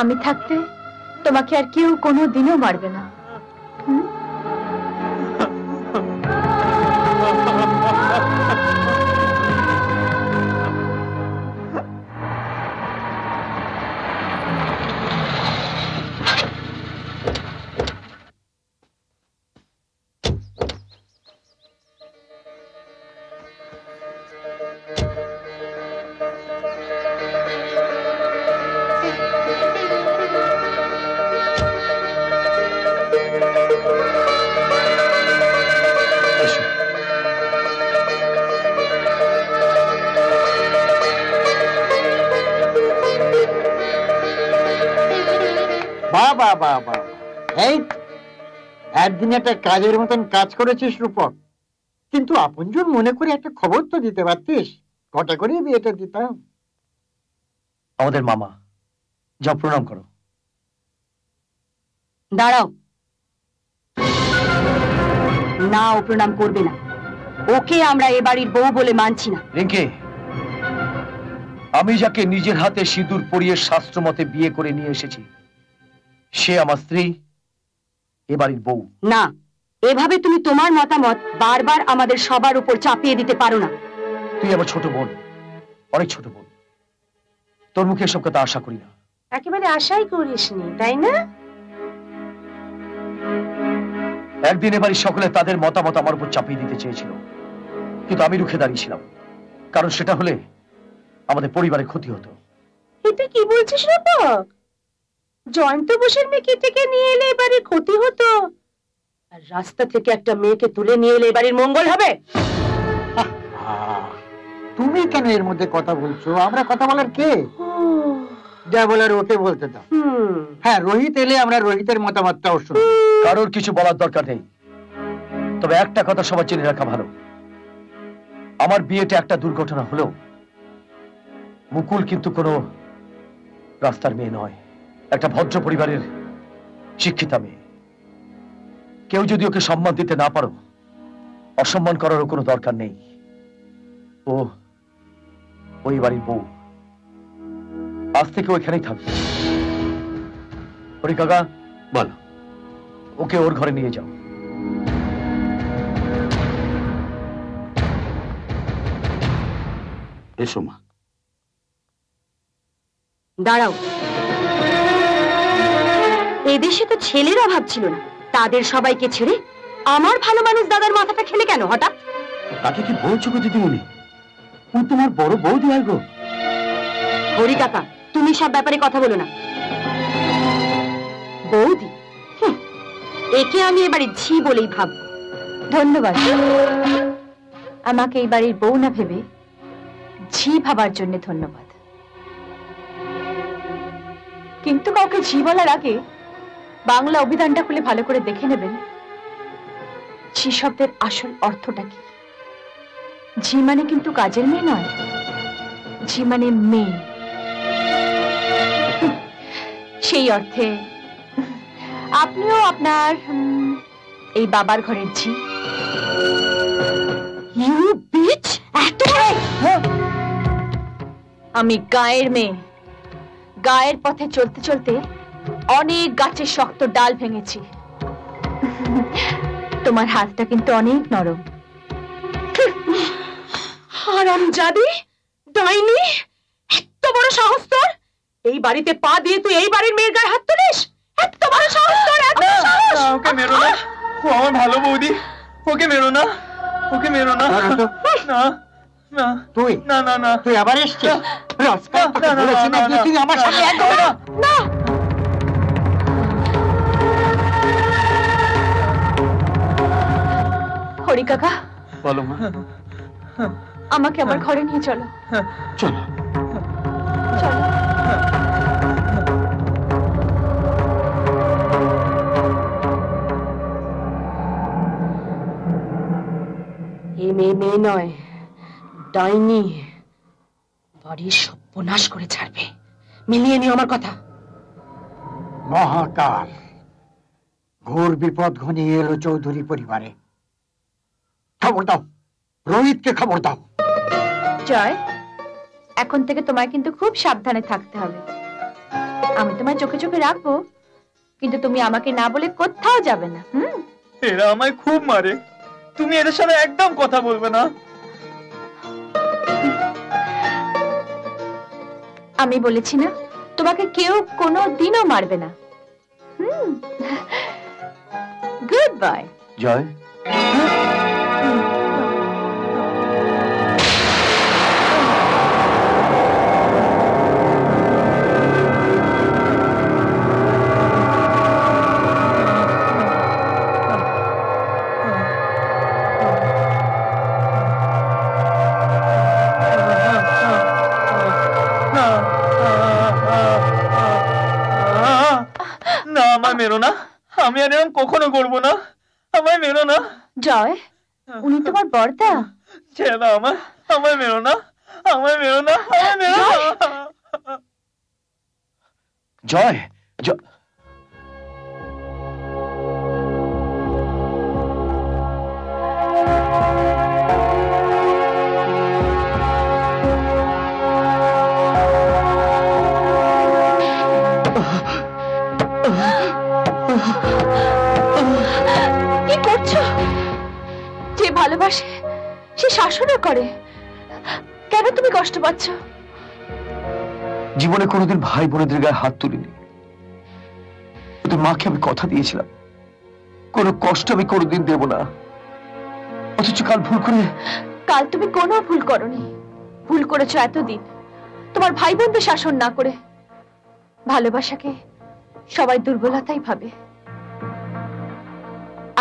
আমি থাকতে তোমাকে আর কেউ কোনো দিনও মারবে না একটা কাজের মতন কাজ করেছিস রূপক কিন্তু আপনজন মনে করে একটা খবর তো দিতে পারতিস কটা করে বিয়েটা দিতাম আমাদের মামা যা প্রণাম করো দাঁড়াও না ও প্রণাম করবে না ওকে আমরা এ বাড়ির বউ বলে মানছি না রিঙ্কি আমি যাকে নিজের হাতে সিঁদুর পরিয়ে শাস্ত্র মতে বিয়ে করে নিয়ে এসেছি সে আমার স্ত্রী এবাড়ির বউ না এভাবে তুমি তোমার মতামত বারবার আমাদের সবার উপর চাপিয়ে দিতে পারো না তুই আমার ছোট বোন অনেক ছোট বোন তোর মুখে এসব কথা আশা করি না একেবারে আশাই করিসনি তাই না একদিন এবারে সকলে তাদের মতামত আমার উপর চাপিয়ে দিতে চেয়েছিল কিন্তু আমি রুখে দাঁড়িয়েছিলাম কারণ সেটা হলে আমাদের পরিবারের ক্ষতি হতো এটা কি বলছিস রূপক জয়ন্ত বসের মেয়েকে থেকে নিয়ে এলে এবারে ক্ষতি হতো আর রাস্তা থেকে একটা মেয়েকে তুলে নিয়ে এলে এবারে মঙ্গল হবে তুমি কেন এর মধ্যে কথা বলছো আমরা কথা বলার কে যা বলার ওকে বলতে দাও হ্যাঁ রোহিত এলে আমরা রোহিতের মতামতটাও শুনবো কারোর কিছু বলার দরকার নেই তবে একটা কথা সবার জেনে রাখা ভালো আমার বিয়েতে একটা দুর্ঘটনা হলো মুকুল কিন্তু কোনো রাস্তার মেয়ে নয় একটা ভদ্র পরিবারের শিক্ষিতা মেয়ে কেউ যদি ওকে সম্মান দিতে না পারো অসম্মান করারও কোনো দরকার নেই ও ওই বাড়ির বউ আজ থেকে ওইখানেই থাকবে হরি কাকা বলো ওকে ওর ঘরে নিয়ে যাও এসো মা দাঁড়াও এদেশে তো ছেলের অভাব ছিল না তাদের সবাইকে ছেড়ে আমার ভালো মানুষ দাদার মাথাটা খেলে কেন হঠাৎ কাকে কি বলছো গো দিদিমণি ও তোমার বড় বৌদি আর গো হরি কাকা তুমি সব ব্যাপারে কথা বলো না বৌদি একে আমি এবারে ঝি বলেই ভাব ধন্যবাদ আমাকে এই বাড়ির বউ না ভেবে ঝি ভাবার জন্য ধন্যবাদ কিন্তু কাউকে ঝি বলার আগে বাংলা অভিধানটা খুলে ভালো করে দেখে নেবেন ঝি শব্দের আসল অর্থটা কি ঝি মানে কিন্তু কাজের মেয়ে নয় ঝি মানে মেয়ে সেই অর্থে আপনিও আপনার এই বাবার ঘরের ঝি ইউ বিচ আমি গায়ের মেয়ে গায়ের পথে চলতে চলতে অনেক গাছের শক্ত ডাল ভেঙেছি তোমার হাতটা কিন্তু অনেক নরম হারামজাদি ডাইনি এত বড় সাহস তোর এই বাড়িতে পা দিয়ে তুই এই বাড়ির মেয়ের গায়ে হাত তুলিস এত বড় সাহস তোর এত সাহস ওকে মেরো না ও আমার ভালো বৌদি ওকে মেরো না না তুই আবার এসছিস? তুই আমার সাথে না। হরি কাকা বলো মা, আমাকে আমার ঘরে নিয়ে চলো। চলো চলো। এ মেয়ে মেয়ে নয়, ডাইনি। বাড়ির সর্বনাশ করে ছাড়বে। মিলিয়ে নিও আমার কথা। মহাকাল, ঘোর বিপদ ঘনিয়ে এলো চৌধুরী পরিবারে। খবর দাও, রোহিতকে খবর দাও। জয়, এখন থেকে তোমায় কিন্তু খুব সাবধানে থাকতে হবে। আমি তোমায় চোখে চোখে রাখবো, কিন্তু তুমি আমাকে না বলে কোথাও যাবে না। এরা আমায় খুব মারে, তুমি এদের সাথে একদম কথা বলবে না। আমি বলেছি না তোমাকে কেউ কোনো দিনও মারবে না। Good bye Joy. আমি আর এরকম কখনো করবো না, আমায় মেরো না। জয়, উনি তোমার বর্দা। ছেড়ে আমার, আমায় মেরো না, আমায় মেরো না, আমায় মেরো না। জয়, ভালোবাসে সে শাসনও করে, কেন তুমি কষ্ট পাচ্ছ? জীবনে কোনোদিন ভাই বোনদের গায়ে হাত তুলিনি। তোর মাকে আমি কথা দিয়েছিলাম কোনো কষ্ট আমি কোনোদিন দেব না, অথচ কাল ভুল করে। কাল তুমি কোনো ভুল করনি, ভুল করেছ এতদিন তোমার ভাই বোনদের শাসন না করে। ভালোবাসাকে সবাই দুর্বলতাই ভাবে।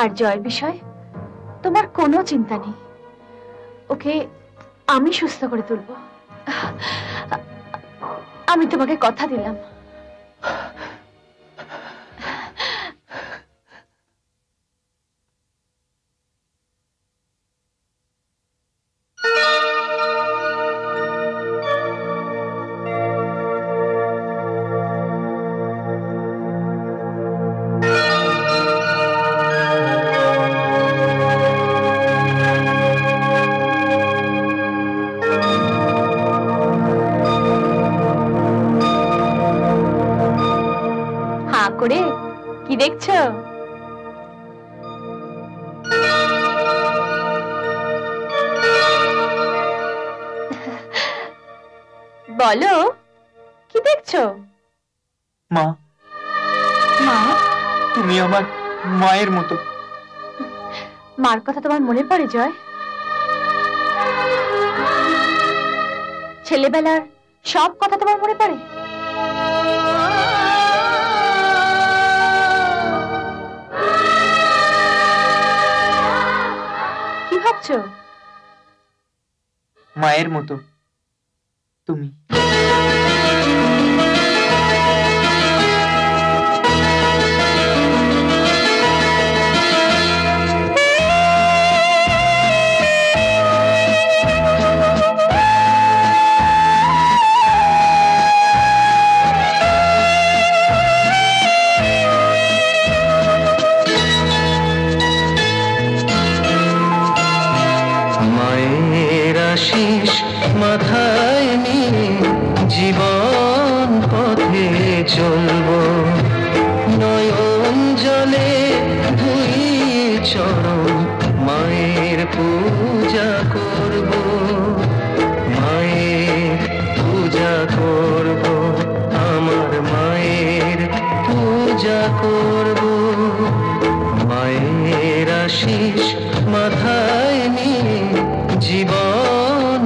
আর জয়ের বিষয় তোমার কোনো চিন্তা নেই, ওকে আমি সুস্থ করে তুলব। আমি তোমাকে কথা দিলাম। দেখছো, বলো কি দেখছো? মা, মা, তুমি আমার মায়ের মতো। মার কথা তোমার মনে পড়ে জয়? ছেলেবেলার সব কথা তোমার মনে পড়ে? মায়ের মতো তুমি। মাথায় নিয়ে জীবন পথে চলব, নয়ন জলে ধুই চরণ মায়ের পূজা করব, মায়ের পূজা করব, আমার মায়ের পূজা করব। মায়ের আশিস মাথায় নিয়ে জীবন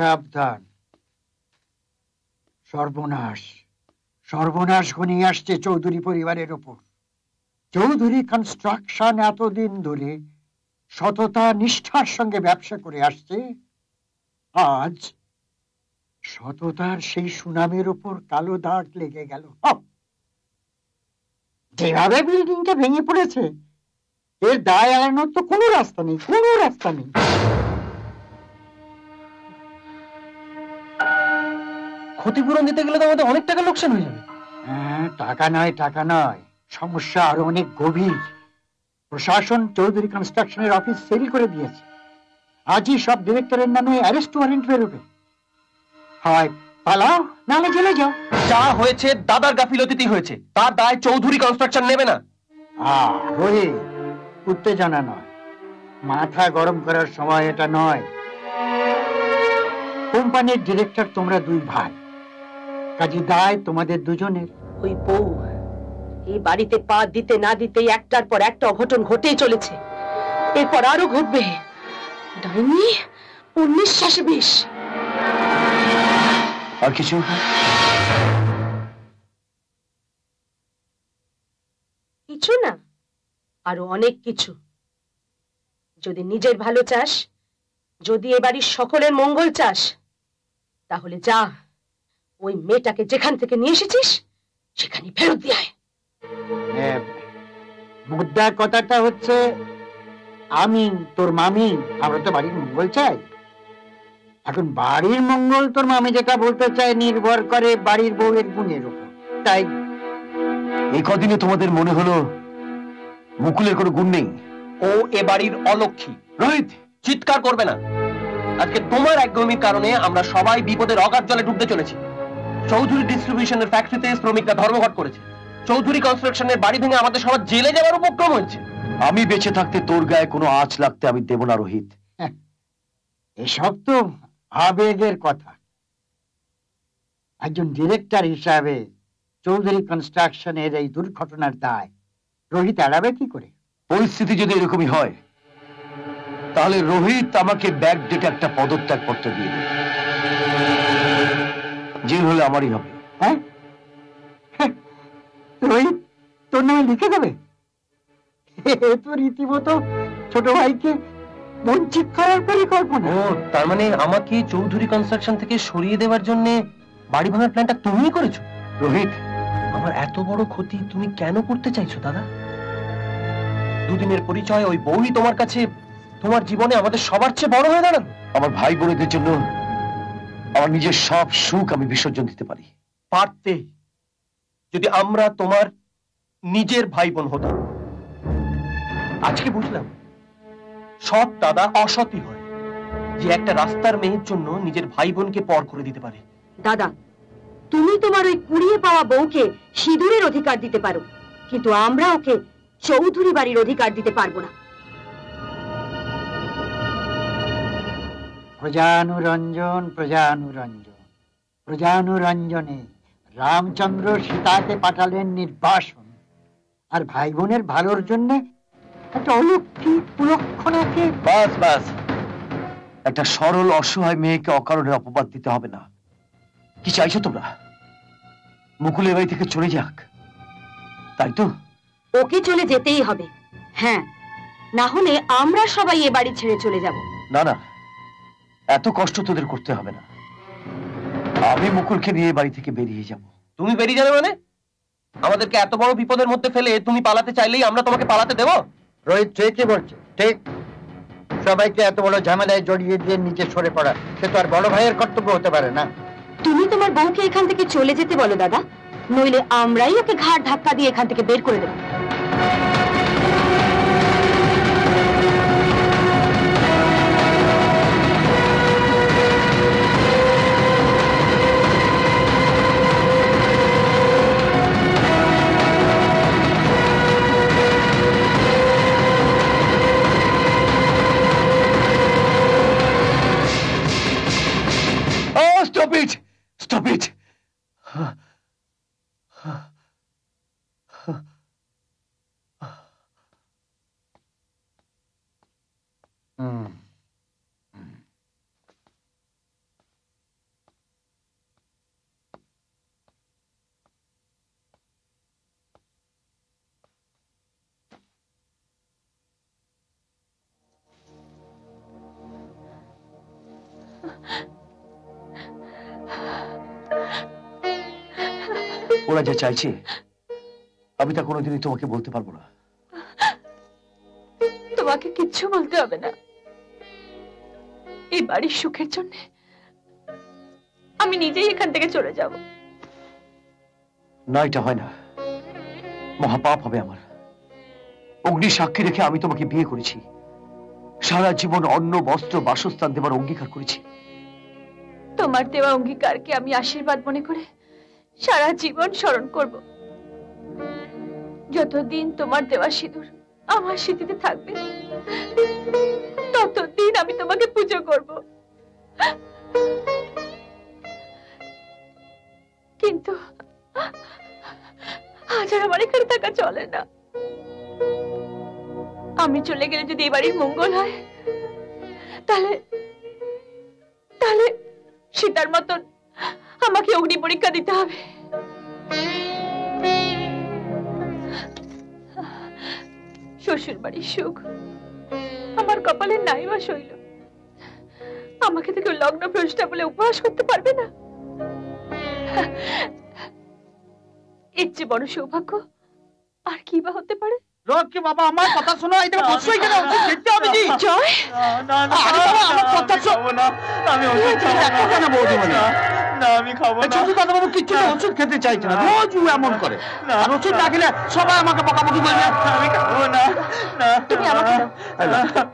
সাবধান, সর্বনাশ সর্বনাশ ঘনিয়ে আসছে চৌধুরী পরিবারের ওপর। চৌধুরী কনস্ট্রাকশন এতদিন ধরে সততা নিষ্ঠার সঙ্গে ব্যবসা করে আসছে, আজ সততার সেই সুনামের ওপর কালো দাগ লেগে গেল। যেভাবে বিল্ডিংটা ভেঙে পড়েছে এর দায় এড়ানোর তো কোনো রাস্তা নেই, কোনো রাস্তা নেই। ক্ষতিপূরণ দিতে গেলে তো আমাদের অনেক টাকা লোকসান হয়ে যাবে। হ্যাঁ, টাকা নয়, সমস্যা আরো অনেক গভীর। প্রশাসন চৌধুরী কনস্ট্রাকশনের অফিস সিল করে দিয়েছে। আজই সব ডিরেক্টরের নামে অ্যারেস্ট ওয়ারেন্ট বেরোবে। হয় পালাও নালে জেলে যাও। যা হয়েছে দাদার গাফিলতিতে হয়েছে, তার দায় চৌধুরী কনস্ট্রাকশন নেবে না। উত্তেজনা নয়, মাথা গরম করার সময় এটা নয়। কোম্পানির ডিরেক্টর তোমরা দুই ভাই, কাজী দায় তোমাদের দুজনের। ওই বউ এই বাড়িতে পা দিতে না দিতে একটার পর একটা অঘটন ঘটেই চলেছে, এরপর আরো ঘটবে। ডাইনি ওর নিঃশ্বাসে বিষ। আর কিছু কিছু না, আরো অনেক কিছু। যদি নিজের ভালো চাস, যদি এ বাড়ির সকলের মঙ্গল চাস, তাহলে যা ওই মেয়েটাকে যেখান থেকে নিয়ে এসেছিস সেখানে ফেরত দিয়ে আয়। মুদ্রা কথাটা হচ্ছে আমি তোর মামি, আমরা তো বাড়ির মঙ্গল চাই। এখন বাড়ির মঙ্গল তোর মামি যেটা বলতে চায় নির্ভর করে বাড়ির বউয়ের গুণের উপর। তাই এই কদিনে তোমাদের মনে হলো মুকুলের কোনো গুণ নেই, ও এ বাড়ির অলক্ষ্মী। রোহিত, চিৎকার করবে না। আজকে তোমার একদমই কারণে আমরা সবাই বিপদের অগাধ জলে ডুবতে চলেছি। চৌধুরী ডিস্ট্রিবিউশনের ফ্যাক্টরিতে শ্রমিকরা ধর্মঘট করেছে, চৌধুরী কনস্ট্রাকশনের বাড়ি ভেঙে আমাদের সবার জেলে যাওয়ার উপক্রম হচ্ছে। আমি বেঁচে থাকতে তোর গায়ে কোনো আঁচ লাগতে আমি দেব না রোহিত। এসব তো আবেগের কথা। একজন ডিরেক্টর হিসাবে চৌধুরী কনস্ট্রাকশনের এই দুর্ঘটনার দায় রোহিত এড়াবে কি করে? পরিস্থিতি যদি এরকমই হয় তাহলে রোহিত আমাকে ব্যাক ডেটে একটা পদত্যাগপত্র দিয়ে দেবে, যে হলে আমারই হবে। তোর নামে লিখে দেবে? তো রীতিমতো ছোট ভাইকে বঞ্চিত করার পরিকল্পনা। ও তার মানে আমাকে চৌধুরী কনস্ট্রাকশন থেকে সরিয়ে দেওয়ার জন্য বাড়ি ভাঙার প্ল্যানটা তুমিই করেছো? রোহিত, আমার এত বড় ক্ষতি তুমি কেন করতে চাইছো দাদা? দুদিনের পরিচয় ওই বউই তোমার কাছে তোমার জীবনে আমাদের সবার চেয়ে বড় হয়ে দাঁড়ান। আমার ভাই বোনদের জন্য আমার নিজের সব সুখ আমি বিসর্জন দিতে পারি। পারতে যদি আমরা তোমার নিজের ভাই বোন হতাম। আজকে বুঝলাম সৎ দাদা অসতই হয় যে একটা রাস্তার মেয়ের জন্য নিজের ভাই বোনকে পর করে দিতে পারে। দাদা, তুমি তোমার ওই কুড়িয়ে পাওয়া বউকে সিঁদুরের অধিকার দিতে পারো, কিন্তু আমরা ওকে চৌধুরী বাড়ির অধিকার দিতে পারবো না। প্রজানুরঞ্জন প্রজানুরঞ্জন প্রজানুরঞ্জনে রামচন্দ্র সীতাকে পাঠালেন নির্বাসন, আর ভাই বোনের ভালোর জন্য একটা অলৌকিক পুলক্ষণাকে। বাস বাস, একটা সরল অসহায় মেয়েকে অকারণে অপবাদ দিতে হবে না। কি চাইছো তোমরা? মুকুলের বাড়ি থেকে চলে যাক, তাই তো? ওকে চলে যেতেই হবে, হ্যাঁ, না হলে আমরা সবাই এ বাড়ি ছেড়ে চলে যাব। না না, এত কষ্ট তোদের করতে হবে না। আমি মুকুলকে নিয়ে বাড়ি থেকে বেরিয়ে যাব। তুমি বেরিয়ে যাবে মানে? আমাদেরকে এত বড় বিপদের মধ্যে ফেলে তুমি পালাতে চাইলেই আমরা তোমাকে পালাতে দেব? রোহিত ঠিকই বলছে, ঠিক। সবাইকে এত বড় ঝামেলায় জড়িয়ে দিয়ে নিচে সরে পড়া সে তো আর বড় ভাইয়ের কর্তব্য হতে পারে না। তুমি তোমার বউকে এখান থেকে চলে যেতে বলো দাদা, নইলে আমরাই ওকে ঘাড় ধাক্কা দিয়ে এখান থেকে বের করে দেব। ওরা যা চাইছে আমি তা কোনোদিনই তোমাকে বলতে পারবো না। তোমাকে কিচ্ছু বলতে হবে না, এই বাড়ির সুখের জন্য আমি নিজেই এখান থেকে চলে যাব। না, এটা হয় না, মহাপাপ হবে আমার। অগ্নি সাক্ষী রেখে আমি তোমাকে বিয়ে করেছি, সারা জীবন অন্ন বস্ত্র বাসস্থান দেবার অঙ্গীকার করেছি। তোমার দেওয়া অঙ্গীকারকে আমি আশীর্বাদ মনে করে সারা জীবন স্মরণ করব। যতদিন তোমার দেওয়া সিঁদুর আমার স্মৃতিতে থাকবে ততদিন আমি তোমাকে পূজা করব। কিন্তু আজ আর আমার এখানে থাকা চলে না। আমি চলে গেলে যদি এই বাড়ির মঙ্গল হয়, তাহলে তাহলে সীতার মতন আমাকে অগ্নি পরীক্ষা দিতে হবে। শ্বশুর বাড়ির সুখ আমার কপালে নাই বা সইল, আমাকে তো কেউ লগ্ন ভ্রষ্টা বলে উপহাস করতে পারবে না। এর চেয়ে বড় সৌভাগ্য আর কি বা হতে পারে? রকি বাবা, আমার কথা শোনো, এটা বসছই কেন? যেতে হবে জি। জয়, না না, আরে বাবা আমার কথা শোনো না, আমি ওষুধ খাবো না বৌদিমণি, না আমি খাবো না। ছোট দাদা বাবু কিচ্ছু ওষুধ খেতে চাইছে না, রোজ ও এমন করে। না, ওষুধ না খেলে সবাই আমাকে বকাবকি করবে। আমি খাবো না, না তুমি আমাকে দাও।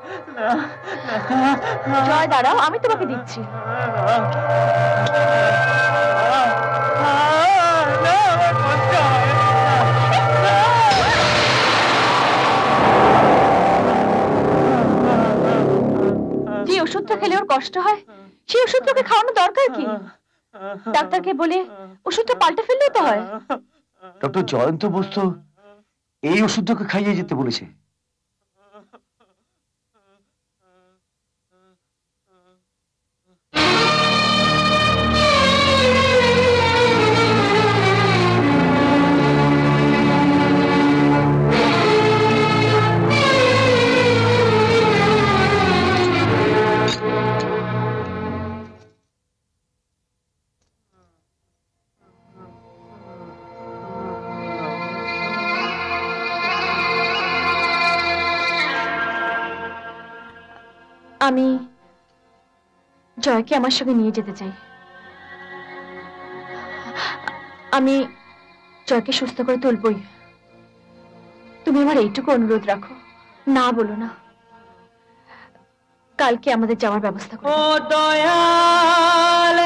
না জয় দাঁড়াও, আমি তোমাকে দিচ্ছি। ওষুধটা খেলে ওর কষ্ট হয়, সেই ওষুধটাকে খাওয়ানো দরকার কি? ডাক্তারকে বলে ওষুধটা পাল্টে ফেললে তো হয়। ডক্টর জয়ন্ত বস্তু এই ওষুধটাকে খাইয়ে যেতে বলেছে। আমি জয়কে আমার সঙ্গে নিয়ে যেতে চাই। আমি জয়কে সুস্থ করে তুলবই। তুমি আমার এইটুকু অনুরোধ রাখো, না বলো না। কালকে আমাদের যাওয়ার ব্যবস্থা করো। ও দয়াল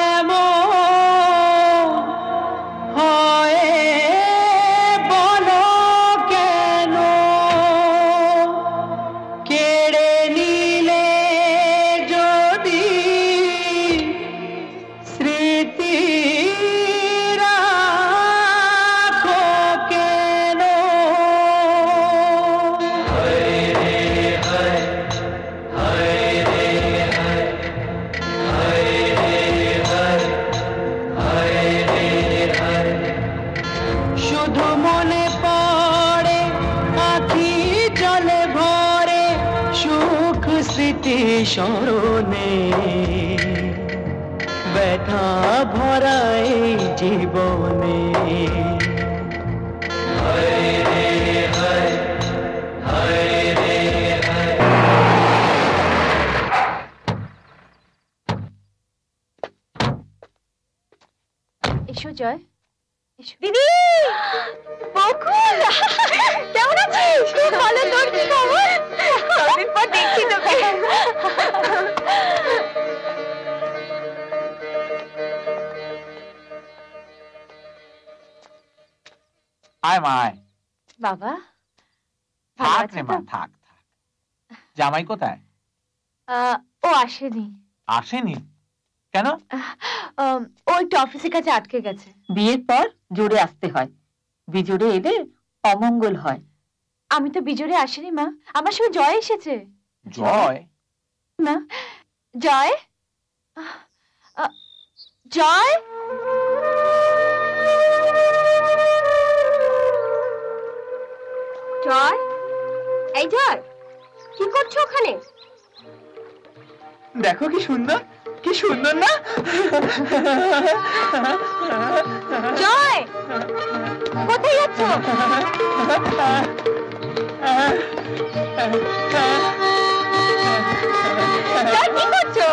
শরণে ব্যথা ভরা এই জীবনে। এসো জয়, এসো দিদি। বকুল কেমন আছিস? খুব ভালো। তোর কি খবর? কদিন পর দেখি তোকে। আয় মা, আয়। বাবা থাক রে মা, থাক থাক। জামাই কোথায়? ও আসেনি। আসেনি কেন? ও একটু অফিসের কাছে আটকে গেছে। বিয়ের পর জোরে আসতে হয়, বিজোরে এলে অমঙ্গল হয়। আমি তো বিজোরে আসিনি মা, আমার সঙ্গে জয় এসেছে। জয়? না, জয়। জয় জয় এই জয়, কি করছো ওখানে? দেখো কি সুন্দর, কি সুন্দর না জয়? কোথায় যাচ্ছ? কি করছো?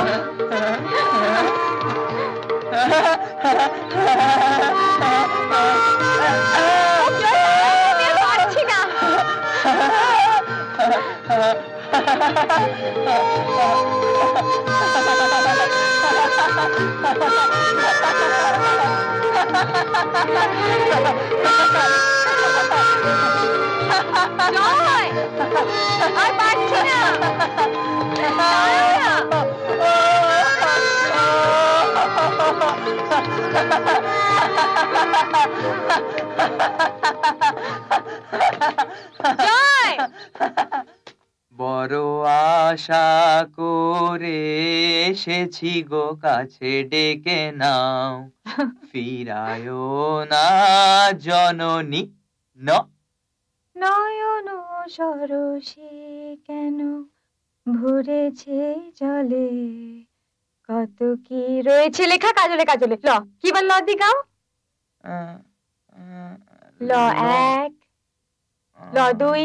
পারছি না। বড় আশা করে এসেছি গো কাছে, ডেকে নাও ফিরায় না জননী। নয়ন সরসে কেন ভরেছে জলে, কত কি রয়েছে লেখা কাজলে কাজলে। ল কি বল, ল দি গাও। ল এক, ল দুই,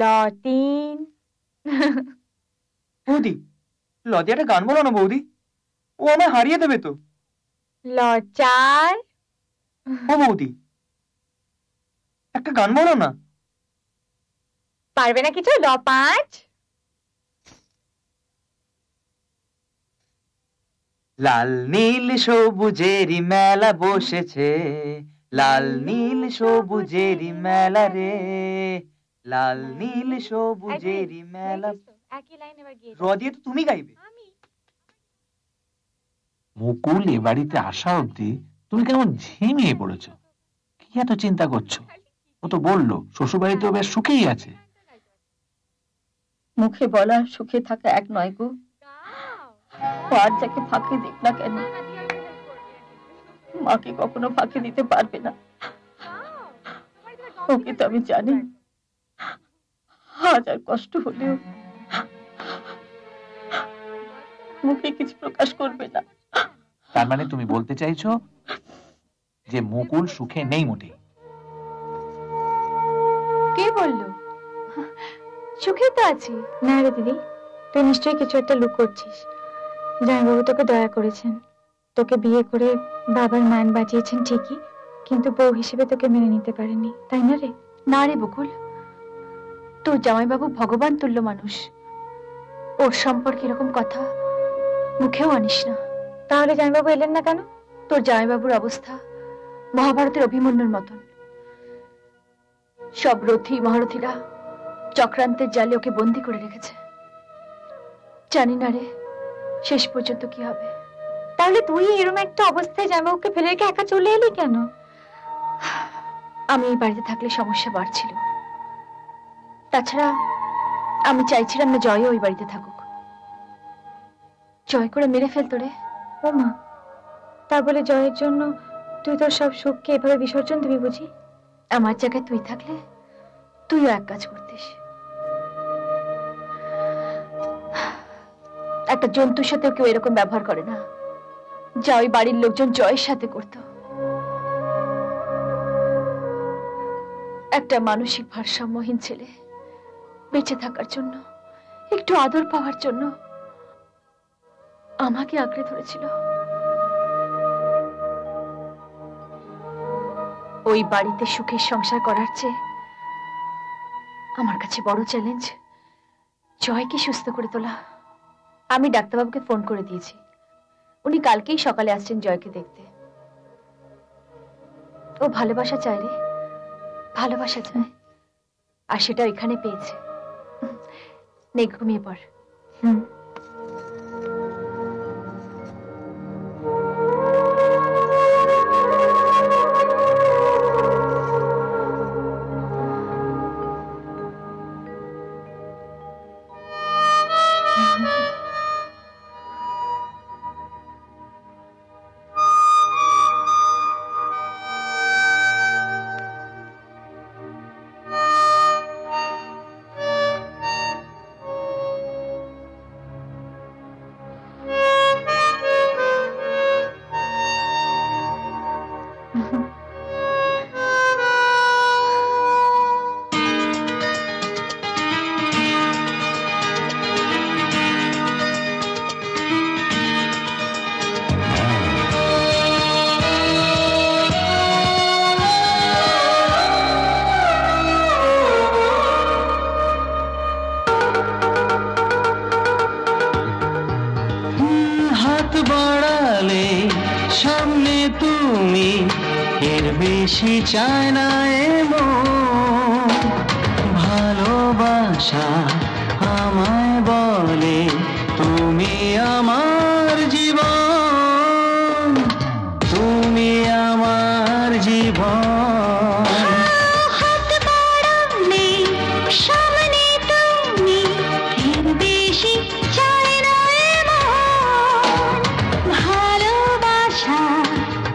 ল তিন। বৌদি, ল দিয়ে একটা গান বলো না বৌদি, ও আমায় হারিয়ে দেবে তো। ল চার। ও বৌদি, একটা গান বলো না। পারবে না কিছু? ল পাঁচ। লাল নীল সবুজেরই মেলা বসেছে, লাল নীল সবুজেরই মেলা রে, লাল নীল সবুজেরই মেলা। তুমি গাইবে? মুকুল, এ বাড়িতে আসা অবধি তুমি কেমন ঝিমিয়ে পড়েছো, কি এত চিন্তা করছো? ও তো বললো শ্বশুর বাড়িতে ও বেশ সুখেই আছে। মুখে বলা সুখে থাকা এক নয় গো। আর যাকে ফাঁকি দিক না কেন, মাকে কখনো ফাঁকি দিতে পারবে না। ওকে তো আমি জানি, হাজার কষ্ট হলেও মুখে কিছু প্রকাশ করবে না। তার মানে তুমি বলতে চাইছো যে মুকুল সুখে নেই মোটেই? কে বললো? সুখে তো আছি। না রে দিদি, তুই নিশ্চয়ই কিছু একটা লুক করছিস। জামাইবাবু তোকে দয়া করেছেন, তোকে বিয়ে করে বাবার মান বাঁচিয়েছেন ঠিকই, কিন্তু বউ হিসেবে তোকে মেনে নিতে পারেনি, তাই না রে? না রে বকুল, তোর জামাইবাবু ভগবান তুল্য মানুষ, ওর সম্পর্কে এরকম কথা মুখেও আনিস না। তাহলে জামাইবাবু এলেন না কেন? তোর জামাইবাবুর অবস্থা মহাভারতের অভিমন্যুর মতন, সব রথী মহারথীরা চক্রান্তের জালে ওকে বন্দী করে রেখেছে। জানি না রে শেষ পর্যন্ত কি হবে। তাহলে তুই এরকম একটা অবস্থায় জামাইবাবুকে ফেলে রেখে একা চলে এলি কেন? আমি এই বাড়িতে থাকলে সমস্যা বাড়ছিল, তাছাড়া আমি চাইছিলাম না জয় ওই বাড়িতে থাকুক। জয় করে মেরে ফেলতো রে। ও মা, তা বলে জয়ের জন্য তুই তোর সব সুখকে এভাবে বিসর্জন দিবি বুঝি? আমার জায়গায় তুই থাকলে তুইও এক কাজ করতিস, একটা জন্তুর সাথেও কেউ এরকম ব্যবহার করে না যা ওই বাড়ির লোকজন জয়ের সাথে করত। একটা মানসিক ভারসাম্যহীন ছেলে বেঁচে থাকার জন্য, একটু আদর পাওয়ার জন্য আমাকে আঁকড়ে ধরেছিল। ওই বাড়িতে সুখের সংসার করার চেয়ে আমার কাছে বড় চ্যালেঞ্জ জয়কে সুস্থ করে তোলা। আমি ডাক্তারবাবুকে ফোন করে দিয়েছি, উনি কালকেই সকালে আসছেন জয়কে দেখতে। ও ভালোবাসা চায় রে, ভালোবাসা চায়, আর সেটা এখানে পেয়েছে। নে ঘুমিয়ে পড়। চায় না এমন ভালোবাসা আমায় বলে তুমি আমার জীবন, তুমি আমার জীবন। হাত বাড়ালে সামনে তুমি, এর বেশি চায় না এমন ভালোবাসা।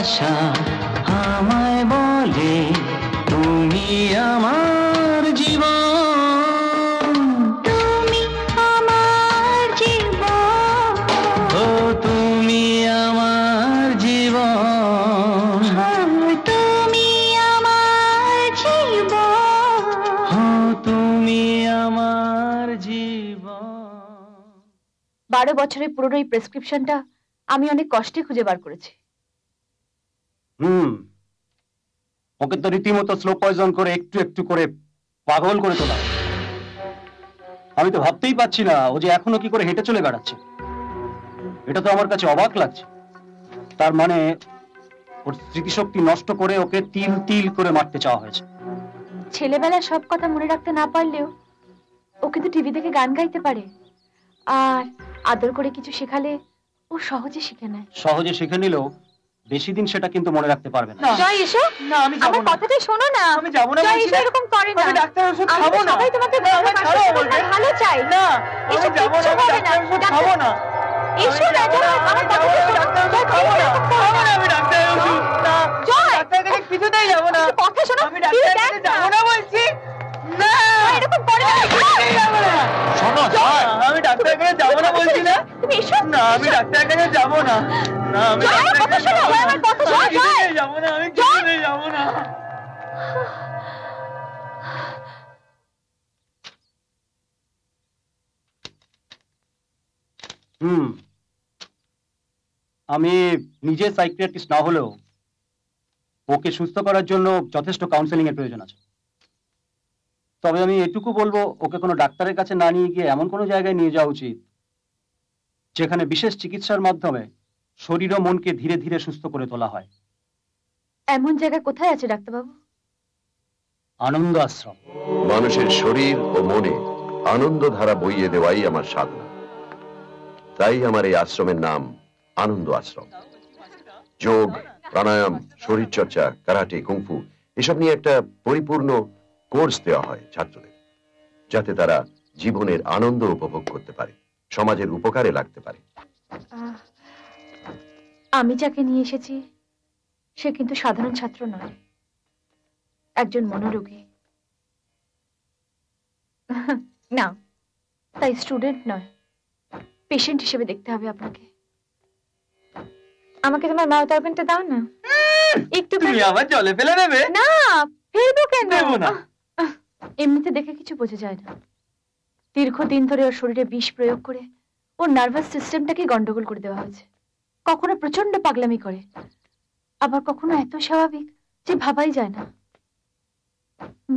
আশা আমায় বলে তুমি আমার জীবন, তুমি আমার জীবন, ও তুমি আমার জীবন, তুমি আমার জীবন, ও তুমি আমার জীবন। 12 বছরের পুরনো এই প্রেসক্রিপশনটা আমি অনেক কষ্টে খুঁজে বার করেছি। ওকে তো রীতিমতো স্লো পয়জন করে একটু একটু করে পাগল করে তোলা। আমি তো ভাবতেই পারছি না ও যে এখনো কি করে হেঁটে চলে বেড়াচ্ছে। এটা তো আমার কাছে অবাক লাগছে। তার মানে ওর স্মৃতিশক্তি নষ্ট করে ওকে তিল তিল করে মারতে চাওয়া হয়েছে। ছেলেবেলা সব কথা মনে রাখতে না পারলেও ও কিন্তু টিভি দেখে গান গাইতে পারে, আর আদর করে কিছু শেখালে ও সহজে শিখে নেয়। সহজে শিখে নিলেও বেশি দিন সেটা কিন্তু মনে রাখতে পারবে না। জয় এসো না, আমি যাব না। আমার কথাটা শোনো না। আমি যাব না। জয় এসো এরকম করে না। আমি ডাক্তার ওষুধ খাবো না। আমি তোমাকে ভালো বলবে। ভালো চাই না। এসো যাব না। ডাক্তার ওষুধ খাবো না। এসো না। আমার কথাটা শোনো। ডাক্তার ওষুধ খাবো না। খাবো না আমি ডাক্তার ওষুধ। না। জয় ডাক্তার কাছে কিছুতেই যাব না। কথা শোনো। আমি ডাক্তার কাছে যাব না বলছি। না। এরকম করে না। যাব না। শোনো জয়, আমি ডাক্তার কাছে যাব না বলছি না। তুমি এসো না। আমি ডাক্তার কাছে যাব না। আমি নিজে সাইকিয়াট্রিস্ট না হলেও ওকে সুস্থ করার জন্য যথেষ্ট কাউন্সেলিং এর প্রয়োজন আছে। তবে আমি এটুকু বলবো, ওকে কোনো ডাক্তারের কাছে না নিয়ে গিয়ে এমন কোনো জায়গায় নিয়ে যাওয়া উচিত যেখানে বিশেষ চিকিৎসার মাধ্যমে শরীর ও মনকে ধীরে ধীরে সুস্থ করে তোলা হয়। এমন জায়গা কোথায় আছে ডাক্তারবাবু? আনন্দ আশ্রম। মানুষের শরীর ও মনে আনন্দ ধারা বইয়ে দেওয়াই আমার সাধনা। তাই আমার এই আশ্রমের নাম আনন্দ আশ্রম। যোগ, প্রাণায়াম, শরীর চর্চা, কারাটে, কুংফু এসব নিয়ে একটা পরিপূর্ণ কোর্স দেওয়া হয় ছাত্রদের, যাতে তারা জীবনের আনন্দ উপভোগ করতে পারে, সমাজের উপকারে লাগতে পারে। আমি যাকে নিয়ে এসেছি সে কিন্তু সাধারণ ছাত্র নয়, একজন মনোরোগী। না, তাই স্টুডেন্ট নয়, পেশেন্ট হিসেবে দেখতে হবে আপনাকে। আমাকে তোমার মাউথটা দাও না একটু। তুমি আবার জলে ফেলে দেবে? না, ফেলবো কেন? দেব না। এমনিতে দেখে কিছু বোঝা যায় না। দীর্ঘদিন ধরে ওর শরীরে বিষ প্রয়োগ করে ওর নার্ভাস সিস্টেমটাকে গন্ডগোল করে দেওয়া হয়েছে। কখনো প্রচন্ড পাগলামি করে, আবার কখনো এত স্বাভাবিক যে ভাবাই যায় না।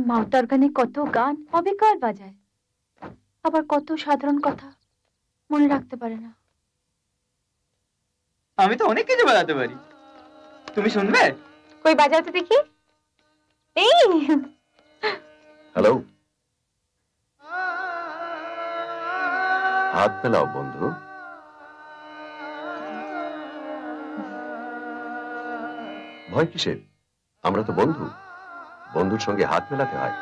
মাউথ অর্গানে কত গান অবিকল বাজায়, আবার কত সাধারণ কথা মনে রাখতে পারে না। আমি তো অনেক কিছু বাজাতে পারি, তুমি শুনবে? কই বাজাতে দেখি। এই হ্যালো, হাত মেলাও বন্ধু। ভয় কিসের? আমরা তো বন্ধু, বন্ধুর সঙ্গে হাত মেলাতে হয়।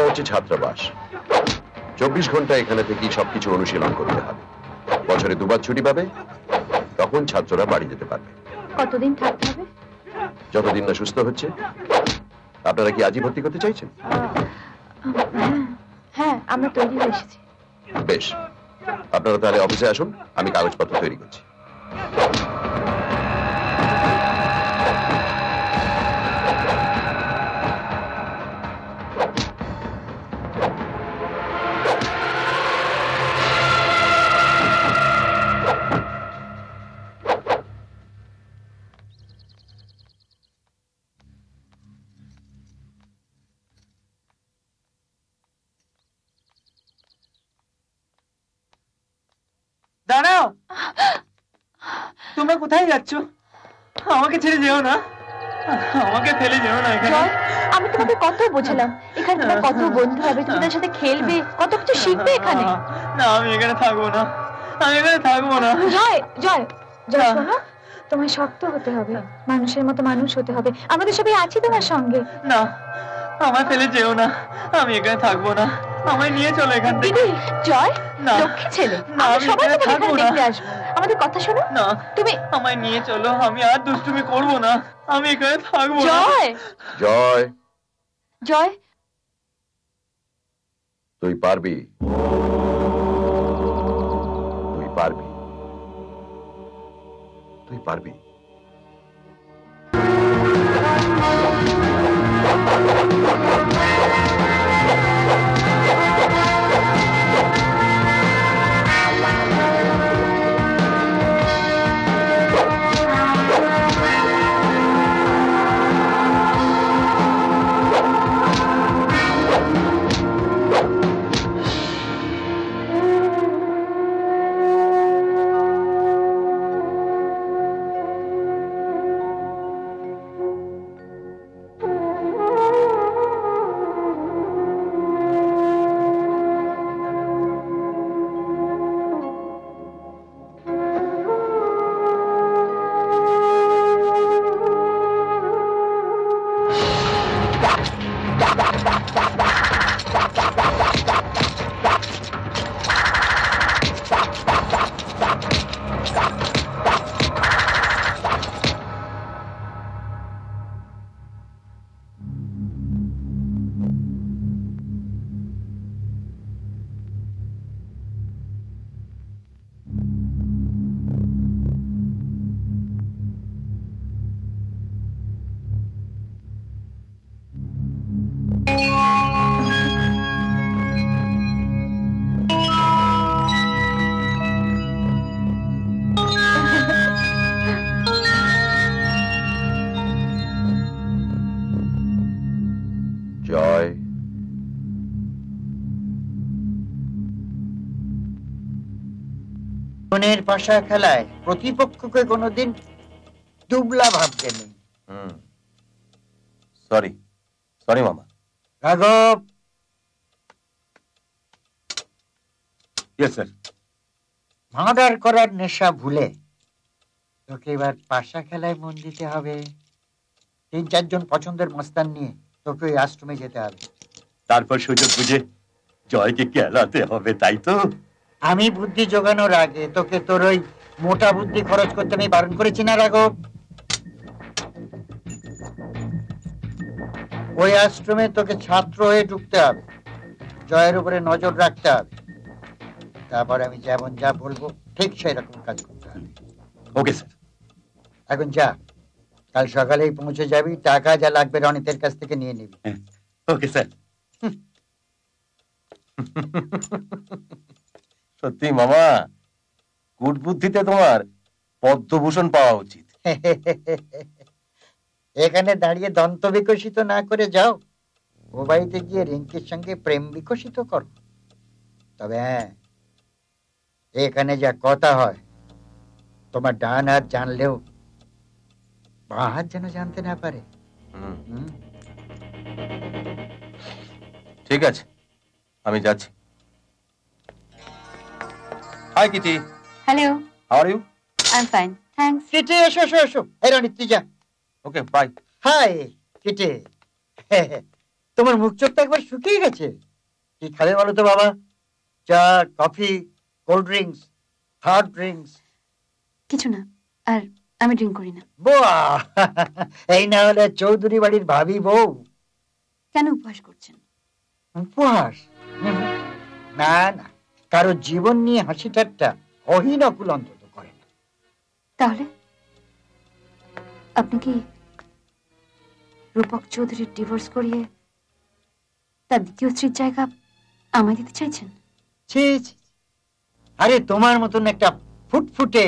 এটা হচ্ছে ছাত্রাবাস 24 ঘন্টা এখানে থেকে সবকিছু অনুশীলন করতে হবে বছরে দুবার ছুটি পাবে তখন ছাত্ররা বাড়ি যেতে পারবে কতদিন থাকতে হবে যতদিন না সুস্থ হচ্ছে আপনারা কি আজই ভর্তি করতে চাইছেন হ্যাঁ আমরা তৈরি হয়ে এসেছি বেশ আপনারা তাহলে অফিসে আসুন আমি কাগজপত্র তৈরি করছি আমাকে ছেড়ে যেও না আমাকে ফেলে যেও না এখানে আমি তোমাকে কত বোঝালাম এখানে তোমার কত বন্ধু হবে তুমি তার সাথে খেলবে কত কিছু শিখবে এখানে না আমি এখানে থাকবো না আমি এখানে থাকবো না জয় জয় জয় শোনো তোমায় শক্ত হতে হবে মানুষের মতো মানুষ হতে হবে আমাদের সবাই আছি তোমার সঙ্গে না আমায় ফেলে যেও না আমি এখানে থাকবো না আমায় নিয়ে চলো এখান থেকে জয় লক্ষ্মী ছেলে আমি সবাই তোমাকে দেখতে আসবো আমাদের কথা শোনো না তুমি আমায় নিয়ে চলো আমি আর দুষ্টুমি করব না আমি এখানে থাকব না জয় জয় জয় তুই পারবি মনের ভাষা খেলায় প্রতিপক্ষকে কোনোদিন দুবলা ভাবতে নেই সরি সরি মামা রাঘব মাদার করার নেশা ভুলে তোকে এবার পাশা খেলায় মন দিতে হবে ৩-৪ জন পছন্দের মস্তান নিয়ে তোকে ওই আশ্রমে যেতে হবে তারপর সুযোগ বুঝে জয়কে খেলাতে হবে তাই তো আমি বুদ্ধি জোগানোর আগে তোকে তোর ওই মোটা বুদ্ধি খরচ করতে আমি বারণ করেছি না রাঘব ওই আশ্রমে তোকে ছাত্র হয়ে ঢুকতে হবে জয়ের উপরে নজর রাখতে হবে তারপর আমি যেমন যা বলবো ঠিক সেরকম কাজ করতে হবে ওকে স্যার এখন যা কাল সকালেই পৌঁছে যাবি টাকা যা লাগবে রনিতের কাছ থেকে নিয়ে নিবি ওকে স্যার সত্যি মামা গুড বুদ্ধিতে তোমার পদ্মভূষণ পাওয়া উচিত এখানে দাঁড়িয়ে দন্ত বিকশিত না করে যাও ও বাড়িতে গিয়ে রিঙ্কির সঙ্গে প্রেম বিকশিত কর তবে হ্যাঁ এখানে যা কথা হয় তোমার ডান হাত জানলেও বাঁ হাত যেন জানতে না পারে ঠিক আছে আমি যাচ্ছি Hi Kitty. Hello. How are you? I'm fine. Thanks. Kitty, asho. Hey, Ranitija. Okay, bye. Hi, Kitty. তোমার মুখ চোখটা একবার শুকিয়ে গেছে। কি খাবে বলো তো বাবা? চা, coffee, cold drinks, hard drinks? কিছু না, আর আমি ড্রিঙ্ক করি না। বোয়া, এই না হলে চৌধুরী বাড়ির ভাবি বউ। কেন উপহাস করছেন? উপহাস না, না, কারো জীবন নিয়ে হাসি ঠাট্টা অহীন অকুল অন্তত করে না। তাহলে আপনি কি রূপক চৌধুরীর ডিভোর্স করিয়ে তার দ্বিতীয় স্ত্রীর জায়গা আমায় দিতে চাইছেন? আরে তোমার মতন একটা ফুটফুটে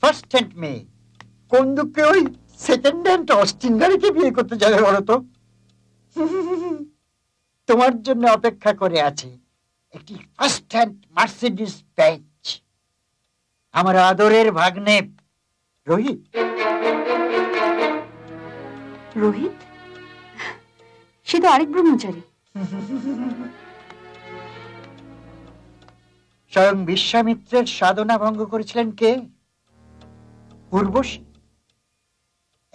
ফার্স্ট হ্যান্ড মেয়ে কোন দুঃখে ওই সেকেন্ড হ্যান্ড অস্টিন গাড়িকে বিয়ে করতে যাবে বলো তো? তোমার জন্য অপেক্ষা করে আছে একটি ফার্স্ট হ্যান্ড মার্সিডিজ বেঞ্চ। আমার আদরের ভাগ্নে রোহিত। রোহিত? সে তো আরেক ব্রহ্মচারী। স্বয়ং বিশ্বামিত্রের সাধনা ভঙ্গ করেছিলেন কে? উর্বশী,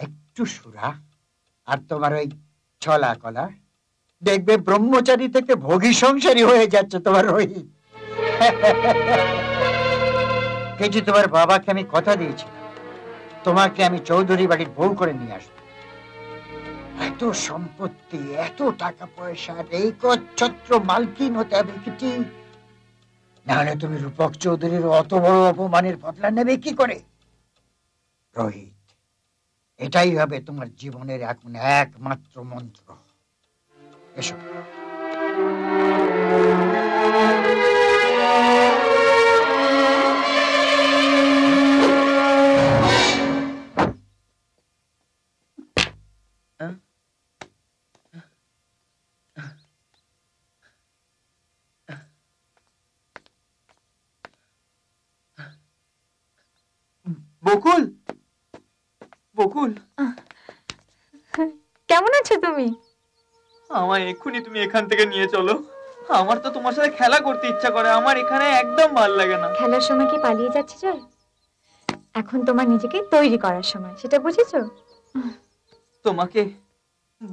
একটু সুরা আর তোমার ওই ছলা কলা। দেখবে ব্রহ্মচারী থেকে ভোগী সংসারী হয়ে যাচ্ছে তোমার রোহিত। কেজি, তোমার বাবাকে আমি কথা দিয়েছি তোমাকে আমি চৌধুরী বাড়ির বউ করে নিয়ে আসবো। এত সম্পত্তি, এত টাকা পয়সা, এই কচ্ছত্র মালকিন হতে হবে কি? নাহলে তুমি রূপক চৌধুরীর অত বড় অপমানের বদলা নেবে কি করে? রোহিত, এটাই হবে তোমার জীবনের এখন একমাত্র মন্ত্র। এসো। বকুল, বকুল, কেমন আছো তুমি? আমার এক্ষুনি তুমি এখান থেকে নিয়ে চলো। আমার তো তোমার সাথে খেলা করতে ইচ্ছা করে, আমার এখানে একদম ভালো লাগে না। খেলার সময় কি পালিয়ে যাচ্ছে? জয়, এখন তোমার নিজেকে তৈরি করার সময়, সেটা বুঝেছো? তোমাকে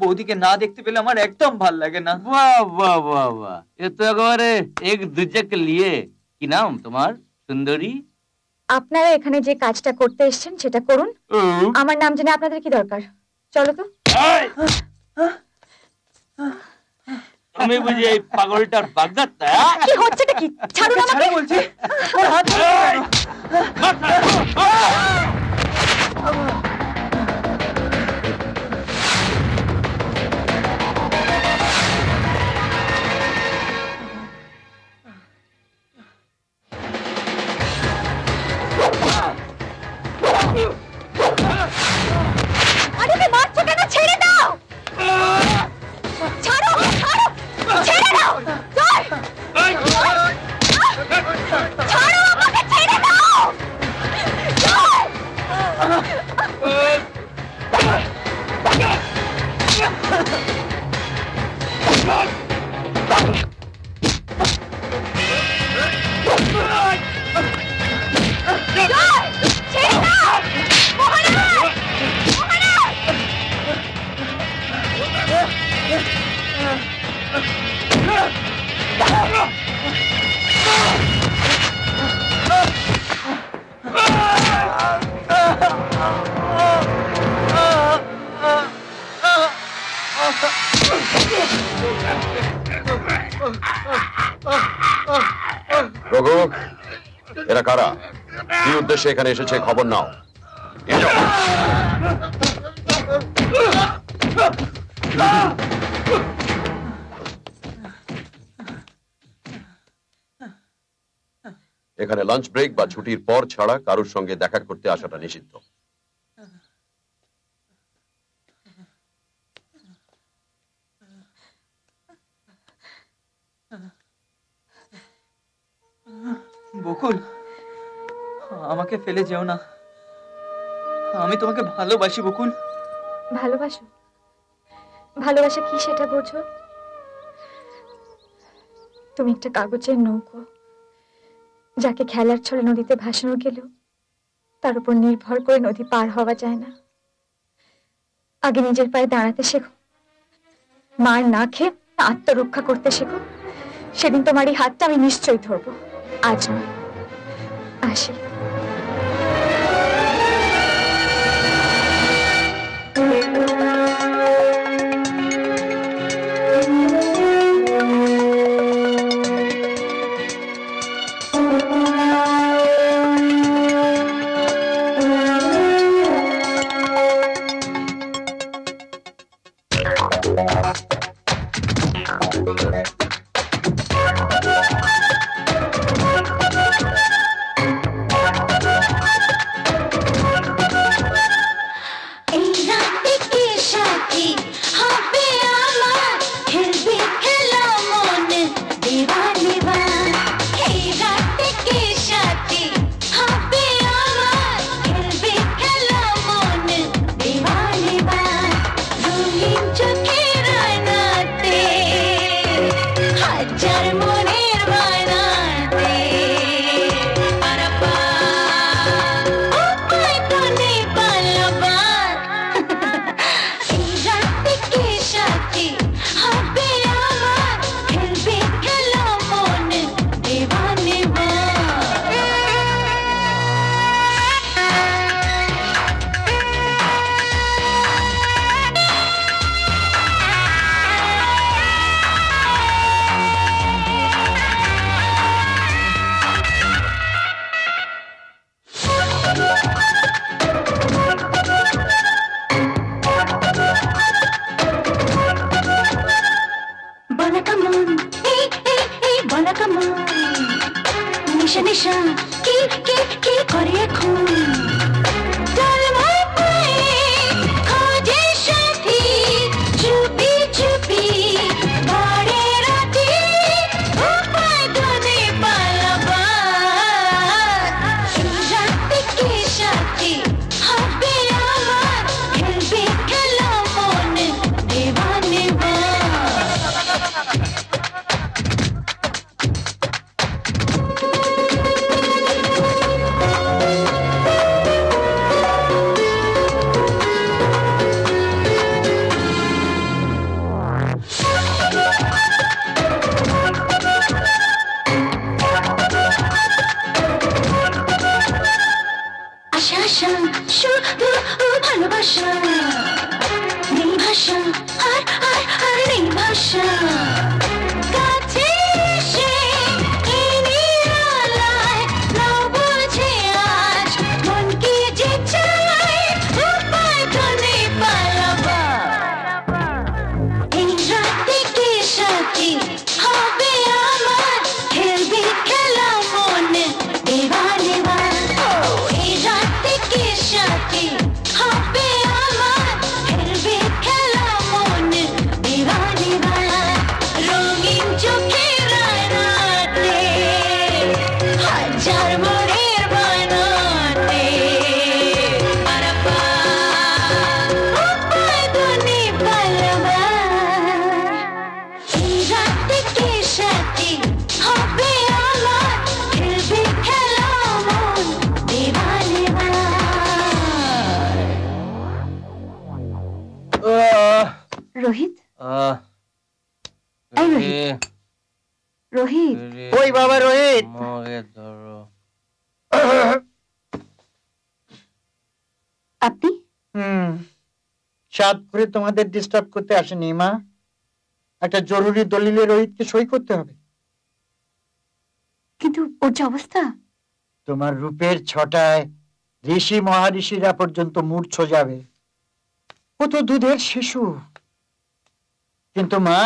বৌদিকে না দেখতে পেলে আমার একদম ভালো লাগে না। বাহ বাহ বাহ বাহ, এ তো একেবারে এক দুজক লিয়ে। কি নাম তোমার সুন্দরী? আপনারা এখানে যে কাজটা করতে এসেছেন সেটা করুন, আমার নাম জেনে আপনাদের কি দরকার? চলো তো। আমি বুঝি এই পাগলটার বাগদত্ত। কি হচ্ছে এটা? কি ছাড়ুন আমাকে! বলছি ওর হাত ধরো। এরা কারা? কি উদ্দেশ্যে এখানে এসেছে খবর নাও। এখানে লাঞ্চ ব্রেক বা ছুটির পর ছাড়া কারোর সঙ্গে দেখা করতে আসাটা নিষিদ্ধ। বকুল, আমাকে ফেলে যেও না, আমি তোমাকে ভালোবাসি বকুল। ভালোবাসো? ভালোবাসা কি সেটা বোঝো? তুমি একটা কাগজের নৌকো, যাকে খেলার ছলে নদীতে ভাসানো গেল, তার উপর নির্ভর করে নদী পার হওয়া যায় না। আগে নিজের পায়ে দাঁড়াতে শেখো, মার না খেয়ে আত্মরক্ষা করতে শেখো। সেদিন তোমার এই হাতটা আমি নিশ্চয়ই ধরবো, আজ নয়। আসি। তোমাদের ডিস্টার্ব করতে আসেনি মা, একটা জরুরি দলিলে রোহিতকে সই করতে হবে। কিন্তু ওর যে অবস্থা, তোমার রূপের ছটায় ঋষি মহারিষিরা পর্যন্ত মূর্ছো যাবে। ও তো দুধের শিশু। কিন্তু মা,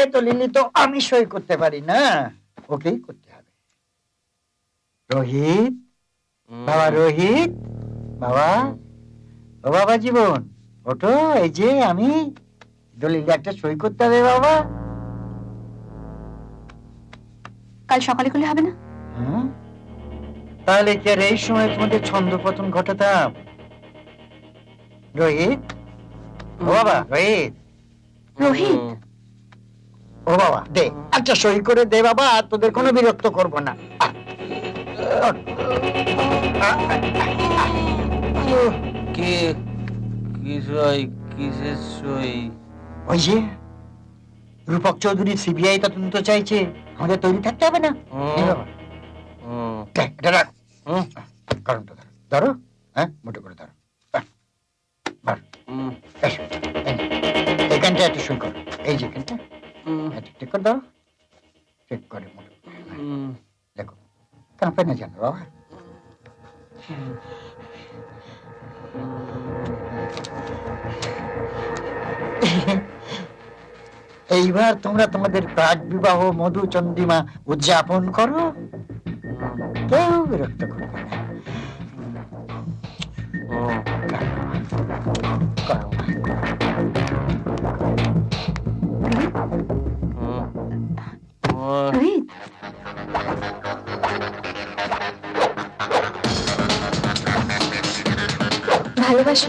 এ দলিলে তো আমি সই করতে পারি না, ওকেই করতে হবে। রোহিত বাবা, রোহিত বাবা, ও বাবা জীবন, ওটো এই যে আমি দলিল একটা সই করতে হবে বাবা। কাল সকালে করলে হবে না? তাহলে কি আর এই সময় তোমাদের ছন্দপতন ঘটাতাম? রোহিত ও বাবা, রোহিত রোহিত ও বাবা, দে একটা সই করে দে বাবা, তোদের কোনো বিরক্ত করবো না। কি? He's right, he's his way. और ये रूपक चौधरी सीबीआई तदंत চাইছে আমাদের তৈরি থাকতে হবে না দেখ দাঁড়া কারণটা ধরো হ্যাঁ মোটা করে ধরো বার এই ঘন্টা একটু শুন কর এই যে ঘন্টা ঠিক করে দাও ঠিক করে মোটা দেখো কাঁপে না জানো বাবা এইবার তোমরা তোমাদের প্রাক বিবাহ মধু চন্দ্রিমা উদযাপন করো কেউ বিরক্ত করবে না ভালোবাসা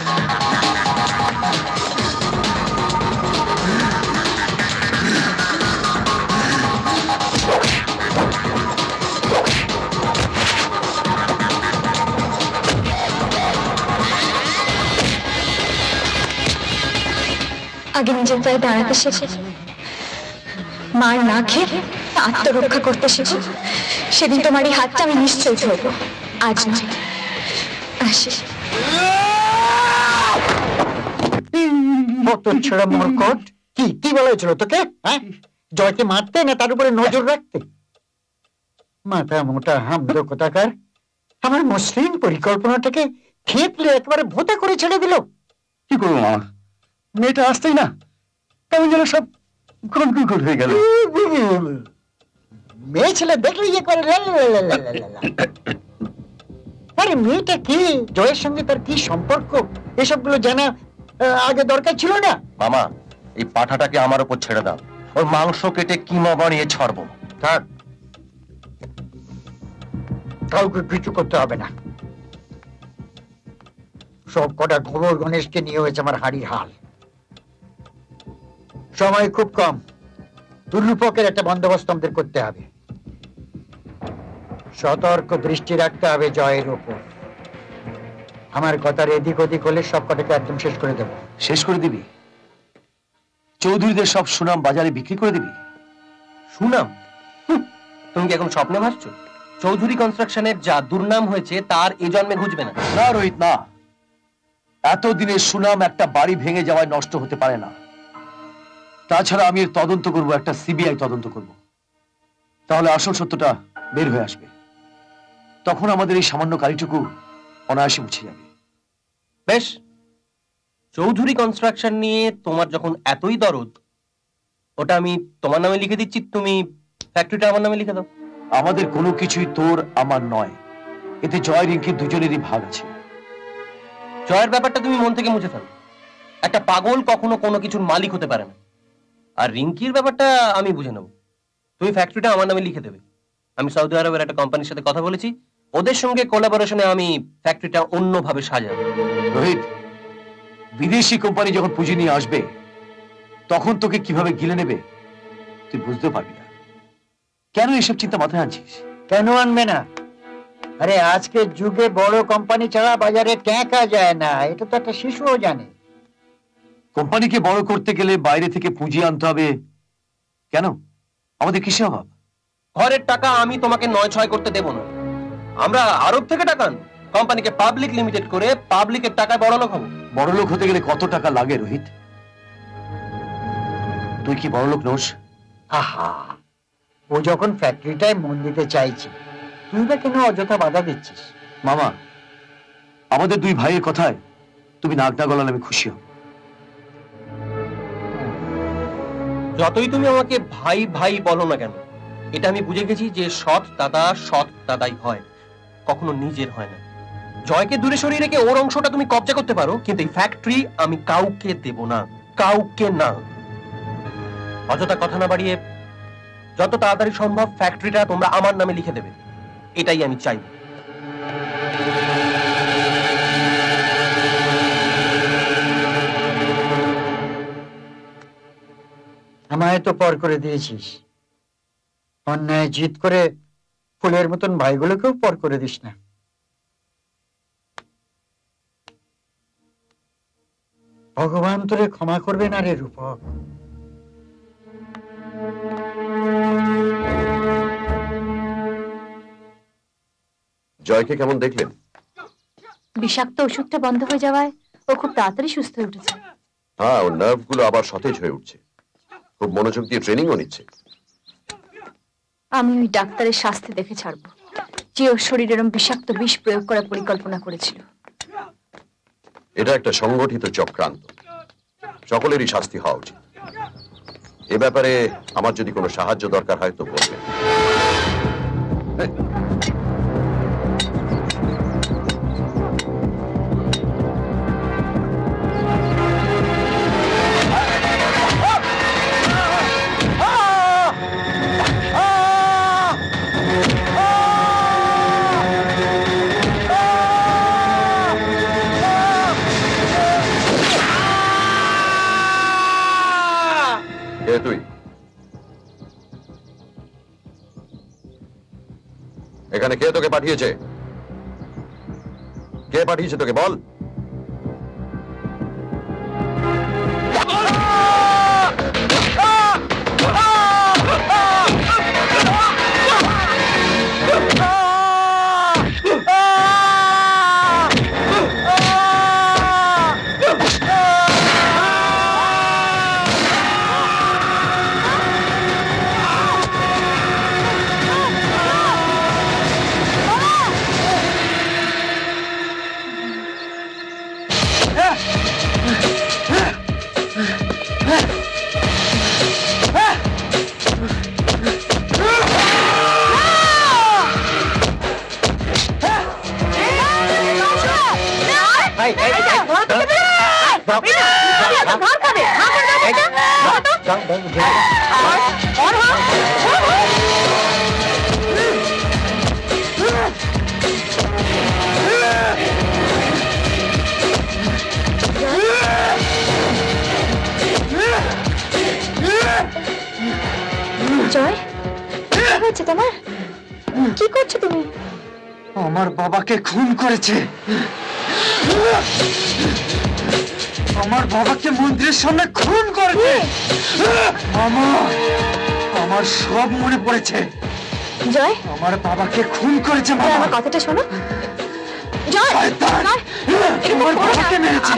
जाए आगे निजे पाए दाड़ाते शिखे मार ना खेये आत्मरक्षा करते शिखे सेदिन तोमारी हाथटा आमि निश्चय धरब आज ना आशी मत छड़ा মরকট কি কি বলেছিল তোকে হ্যাঁ জয়কে মারতে না তার উপরে নজর রাখতে মাথা মোটা হামদো কোথাকার আমার মুসলিম পরিকল্পনাটাকে খেপলে একবারে ভোতা করে ছেড়ে দিল কি করব আমার মেয়েটা আসতেই না কেমন যেন সব গন্ডগোল হয়ে গেল মেয়ে ছেলে দেখলে একবারে আরে মেয়েটা কি জয়ের সঙ্গে তার কি সম্পর্ক এসবগুলো জানা আগে দরকার ছিল না মামা এই পাঠাটাকে আমার উপর ছেড়ে দাও ওর মাংস কেটে কিমা বানিয়ে ছাড়বো থাক কাউকে কিছু করতে হবে না সব কটা ঘোর গণেশকে নিয়ে হয়েছে আমার হাড়ির হাল সময় খুব কম দুর্লুপকের একটা বন্দোবস্ত আমাদের করতে হবে সতর্ক দৃষ্টি রাখতে হবে জয়ের উপর আমার কথার এদিক ওদিক হলে সব কটাকে একদম শেষ করে দেব শেষ করে দিবি চৌধুরীদের সব সুনাম বাজারে বিক্রি করে দিবি সুনাম তুমি কি এখন স্বপ্নে ভাসছো চৌধুরী কনস্ট্রাকশনের যা দুর্নাম হয়েছে তার এ জন্মে ঘুচবে না না রোহিত না এতদিনে সুনাম একটা বাড়ি ভেঙে যাওয়ায় নষ্ট হতে পারে না তাছাড়া আমি তদন্ত করব একটা সিবিআই তদন্ত করব তাহলে আসল সত্যটা বের হয়ে আসবে তখন আমাদের এই সামান্য কারিটুকু অনায়াসে মুছে যাবে বেশ চৌধুরী কনস্ট্রাকশন নিয়ে তোমার যখন এতই দরদ ওটা আমি তোমার নামে লিখে দিচ্ছি তুমি ফ্যাক্টরিটা আমার নামে লিখে দাও আমাদের কোনো কিছুই তোর আমার নয় এতে জয় রিঙ্কি দুজনেরই ভাগ আছে জয়ের ব্যাপারটা তুমি মন থেকে মুছে ফেলো একটা পাগল কখনো কোনো কিছুর মালিক হতে পারে না আর রিঙ্কির ব্যাপারটা আমি বুঝে নেব তুমি ফ্যাক্টরিটা আমার নামে লিখে দেবে আমি সৌদি আরবের একটা কোম্পানির সাথে কথা বলেছি ওদের সঙ্গে কোলাবোরেশনে আমি ফ্যাক্টরিটা অন্যভাবে সাজাবো রোহিত বিদেশি কোম্পানি যখন পুঁজি নিয়ে আসবে তখন তোকে কিভাবে গিলে নেবে তুই বুঝতে পারবি না কেন এসব চিন্তা মাথায় আনছিস কেন আনবে না अरे आज के जुगे बड़ो कंपनी छाड़ा बाजारे क्या जाए ना ये तो एक शिशुओ जाने कंपनी के बड़ो करते गेले बाहर से पुंजी आनते होबे केन आमादेर किसेर अभाव घरेर टाका आमी तोमाके नय छय करते देब ना आमरा आरब थेके टाका आनबो कंपनी के पब्लिक लिमिटेड करे पब्लिकेर टाकाय बड़लोक हब बड़लोक होते गेले कत टाका लागे रोहित तुई कि बड़लोक नोस आहा ओ जखन फैक्ट्रिटाय मन दिते चाइछि তুইবা কেন অযথা বাধা দিচ্ছিস মামা আমাদের দুই ভাইয়ের কথায় তুমি নাক না গলালে আমি খুশি হব যতই তুমি আমাকে ভাই ভাই বলো না কেন এটা আমি বুঝে গেছি যে সৎ দাদাই হয় কখনো নিজের হয় না জয়কে দূরে সরিয়ে রেখে ওর অংশটা তুমি কবজা করতে পারো কিন্তু এই ফ্যাক্টরি আমি কাউকে দেব না কাউকে না অযথা কথা না বাড়িয়ে যত তাড়াতাড়ি সম্ভব ফ্যাক্টরিটা তোমরা আমার নামে লিখে দেবে এটাই আমি চাই অন্যায় তো পর করে দিয়েছিস, অন্যায় জিত করে ফুলের মতন ভাইগুলোকেও পর করে দিস না। ভগবান তোরে ক্ষমা করবে না রে রূপক। জয়কে কেমন দেখলেন? বিষাক্ত ওষুধটা বন্ধ হয়ে যাওয়ায় ও খুব তাড়াতাড়ি সুস্থ হয়ে উঠেছে। হ্যাঁ, ওর নার্ভগুলো আবার সতেজ হয়ে উঠছে, খুব মনোযোগ দিয়ে ট্রেনিংও নিচ্ছে। আমি ওই ডাক্তারের শাস্তি দেখে ছাড়বো যে ওর শরীরে এরকম বিষাক্ত বিষ প্রয়োগ করার পরিকল্পনা করেছিল। এটা একটা সংগঠিত চক্রান্ত, সকলেরই শাস্তি হওয়া উচিত। এ ব্যাপারে আমার যদি কোনো সাহায্য দরকার হয় তো বলবেন। এখানে কে তোকে পাঠিয়েছে? কে পাঠিয়েছে তোকে বল? জয়, তোমার কি করছো তুমি? আমার বাবাকে খুন করেছে। আমার বাবাকে মন্দিরের সামনে খুন করেছে। আমার সব মনে পড়েছে জয়, আমার বাবাকে খুন করেছে। আমার কথাটা শোনো জয়, আমার বাবাকে মেরেছে।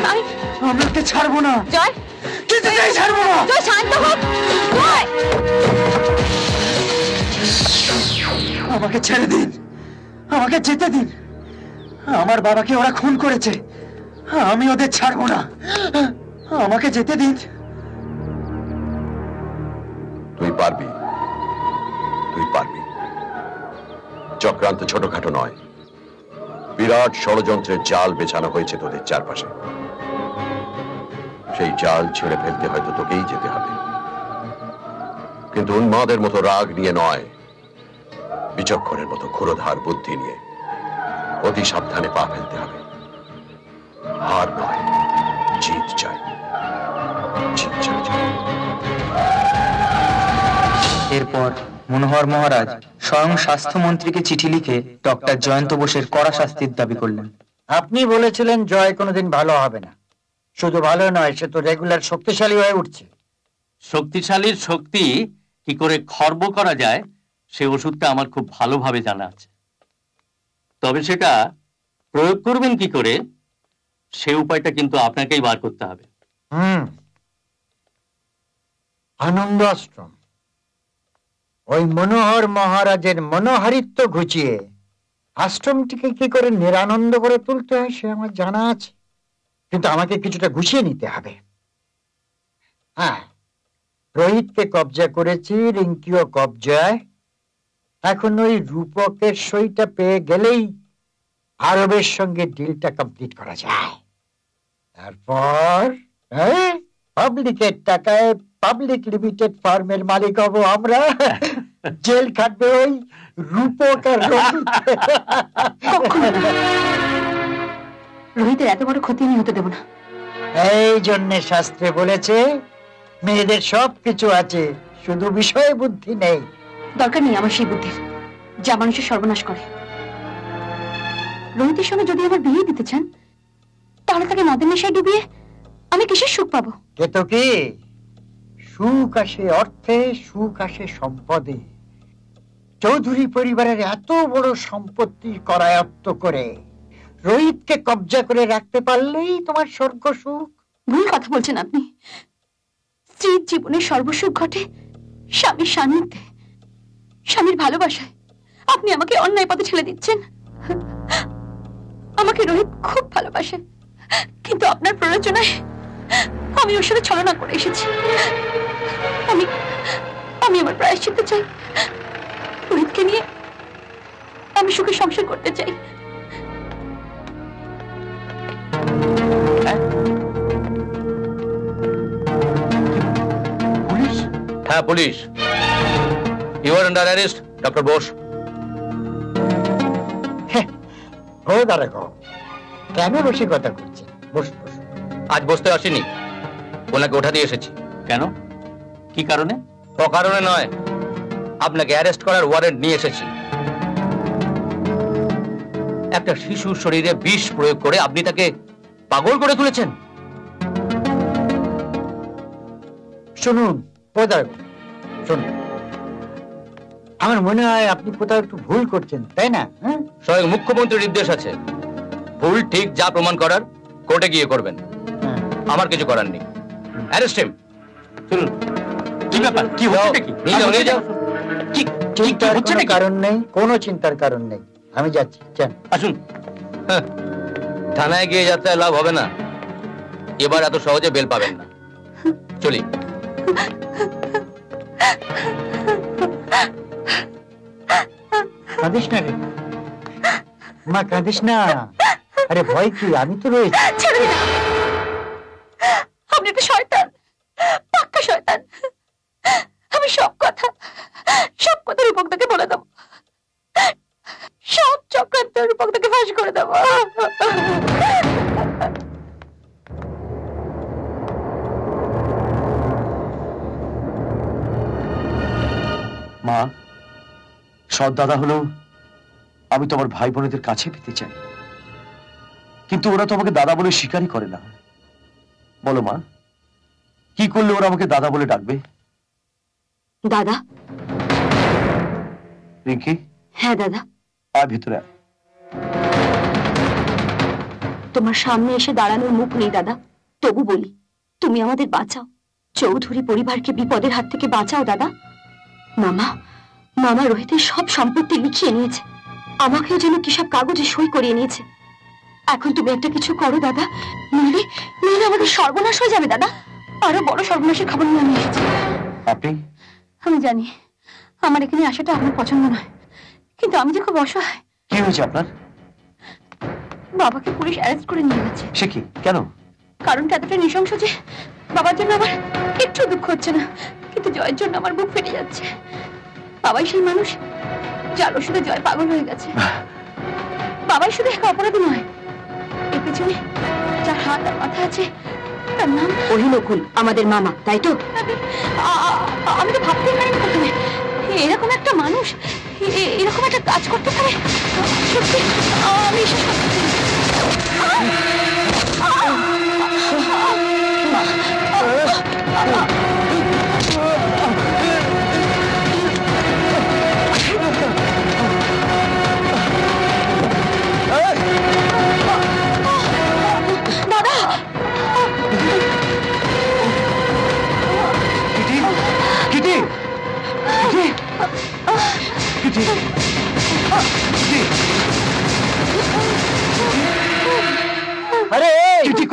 আমরা কে ছাড়বো না জয়, কিছুতেই ছাড়বো না। শান্ত হোক, আমাকে ছেড়ে দিন, আমাকে যেতে দিন। আমার বাবাকে ওরা খুন করেছে, আমি ওদের ছাড়বো না, আমাকে যেতে দিন। তুই পারবি, তুই পারবি। চক্রান্ত ছোটখাটো নয়, বিরাট ষড়যন্ত্রের জাল বেছানো হয়েছে তোদের চারপাশে। সেই জাল ছেড়ে ফেলতে হয়তো তোকেই যেতে হবে, কিন্তু উন্মাদের মতো রাগ নিয়ে নয়, বিচক্ষণের মতো ক্ষুরধার বুদ্ধি নিয়ে অতি সাবধানে পা ফেলতে হবে। হার নয়, জিত চাই, জিত চাই। এরপর মনোহর মহারাজ স্বয়ং স্বাস্থ্যমন্ত্রীকে চিঠি লিখে ডক্টর জয়ন্ত বোসের কড়া শাস্তির দাবি করলেন। আপনি বলেছিলেন জয় কোনোদিন ভালো হবে না। শুধু ভালো নয়, সে তো রেগুলার শক্তিশালী হয়ে উঠছে। শক্তিশালীর শক্তি কি করে খর্ব করা যায় সে ওষুধটা আমার খুব ভালোভাবে জানা আছে, তবে সেটা প্রয়োগ করবেন কি করে সে উপায়টা কিন্তু আপনাকেই বার করতে হবে। আনন্দ আশ্রম, ওই মনোহর মহারাজের মনোহারিত্ব ঘুচিয়ে আশ্রমটিকে কি করে নিরানন্দ করে তুলতে হয় সে আমার জানা আছে, কিন্তু আমাকে কিছুটা গুছিয়ে নিতে হবে। হ্যাঁ, রোহিতকে কবজা করেছি, রিঙ্কিও কবজায়। এখন ওই রূপকের সইটা পেয়ে গেলেই আরবের সঙ্গে ডিলটা কমপ্লিট করা যায়। তারপর পাবলিকের টাকায় পাবলিক লিমিটেড ফার্মের মালিক হব আমরা, জেল খাটবে ওই রূপকের। রোহিতের এত বড় ক্ষতি আমি হতে দেব না। এই জন্য শাস্ত্রে বলেছে মেয়েদের সব কিছু আছে, শুধু বিষয় বুদ্ধি নেই। দরকার নেই আমার সেই বুদ্ধি যা মানুষের সর্বনাশ করে। রোহিতের সঙ্গে যদি আবার বিয়ে দিতে চান তাহলে তাকে মদের নেশায় ডুবিয়ে আমি কিসের সুখ পাবো? এত কি সুখ আসে অর্থে, সুখ আসে সম্পদে। চৌধুরী পরিবারের এত বড় সম্পত্তি করায়ত্ত করে রোহিতকে কব্জা করে রাখতে পারলেই তোমার স্বর্গ সুখ। ভুল কথা বলছেন আপনি। স্ত্রীর জীবনে সর্বসুখ ঘটে স্বামীর সান্নিধ্যে, স্বামীর ভালোবাসায়। আপনি আমাকে অন্যায় পথে ঠেলে দিচ্ছেন। আমাকে রোহিত খুব ভালোবাসে, কিন্তু আপনার প্ররোচনায় আমি ওর সাথে ছলনা করে এসেছি। আমি আমার প্রায়শ্চিত্ত চাই। রোহিতকে নিয়ে আমি সুখে সংসার করতে চাই। হ্যাঁ, police. You are under arrest doctor Bose. কেন বসে কথা করছে? আজ বসতে আসিনি, ওনাকে ওঠা দিয়ে এসেছি। কেন? কি কারণে? ও কারণে নয়, আপনাকে অ্যারেস্ট করার ওয়ারেন্ট নিয়ে এসেছি। একটা শিশুর শরীরে বিষ প্রয়োগ করে আপনি তাকে পাগল করে তুলেছেন। শুনুন দারোগা, শুনুন, আমার মনে হয় আপনি কোথাও একটু ভুল করছেন, তাই না? স্বয়ং মুখ্যমন্ত্রীর নির্দেশ আছে, ভুল ঠিক যা প্রমাণ করার কোর্টে গিয়ে করবেন। আমার কিছু করার নেই। Arrest him. শুনুন, কি ব্যাপার? কি হচ্ছে কি? নিয়ে যাও। চিন্তার কোনো কারণ নেই, কোনো চিন্তার কারণ নেই। আমি যাচ্ছি, চল। আসুন। থানায় গিয়ে যাত্রায় লাভ হবে না, এবার এত সহজে বেল পাবেন না। চলি। কাঁদিস না রে মা, কাঁদিস না। আরে ভয় কি? আমি তো রয়েছি। আপনি তো শয়তান, পাক্কা শয়তান। আমি সব কথা রূপকদাকে বলে দেবো, সব চক্রান্ত রূপকদাকে ফাঁস করে দেবো। মা, সৎ দাদা হলেও আমি তোমার ভাই বোনেদের কাছে পেতে চাই, কিন্তু ওরা তো আমাকে দাদা বলে স্বীকারই করে না। বলো মা, কি করলে ওরা আমাকে দাদা বলে ডাকবে? দাদা। রিঙ্কি। হ্যাঁ দাদা। আয় ভিতরে আয়। তোমার সামনে এসে দাঁড়ানোর মুখ নেই দাদা, তবু বলি, তুমি আমাদের বাঁচাও, চৌধুরী পরিবারকে বিপদের হাত থেকে বাঁচাও দাদা। মামা রোহিতের সব সম্পত্তি লিখিয়ে নিয়েছে, আমাকেও যেন কিসব কাগজে সই করিয়ে নিয়েছে। এখন তুমি একটা কিছু করো দাদা, নইলে আমাদের সর্বনাশ হয়ে যাবে দাদা। আরো বড় সর্বনাশের খবর নিয়ে আমি এসেছি। আমি জানি আমার এখানে আসাটা আপনার পছন্দ নয়, কিন্তু আমি যে খুব অসহায়। কি হয়েছে আপনার? বাবাকে পুলিশ অ্যারেস্ট করে নিয়ে গেছে। সে কি? কেন? কারণটা এতটা নৃশংস যে বাবার জন্য আমার একটু দুঃখ হচ্ছে না, কিন্তু জয়ের জন্য আমার বুক ফেটে যাচ্ছে। বাবাই সেই মানুষ যার ওষুধে জয় পাগল হয়ে গেছে। বাবাই শুধু এক অপরাধী নয়, এর পেছনে যার হাত আর মাথা আছে তার নাম অহিনকুল, আমাদের মামা, তাই তো? আমি তো ভাবতেই পারি না প্রথমে এরকম একটা মানুষ এরকম একটা কাজ করতে পারে। সত্যি আমি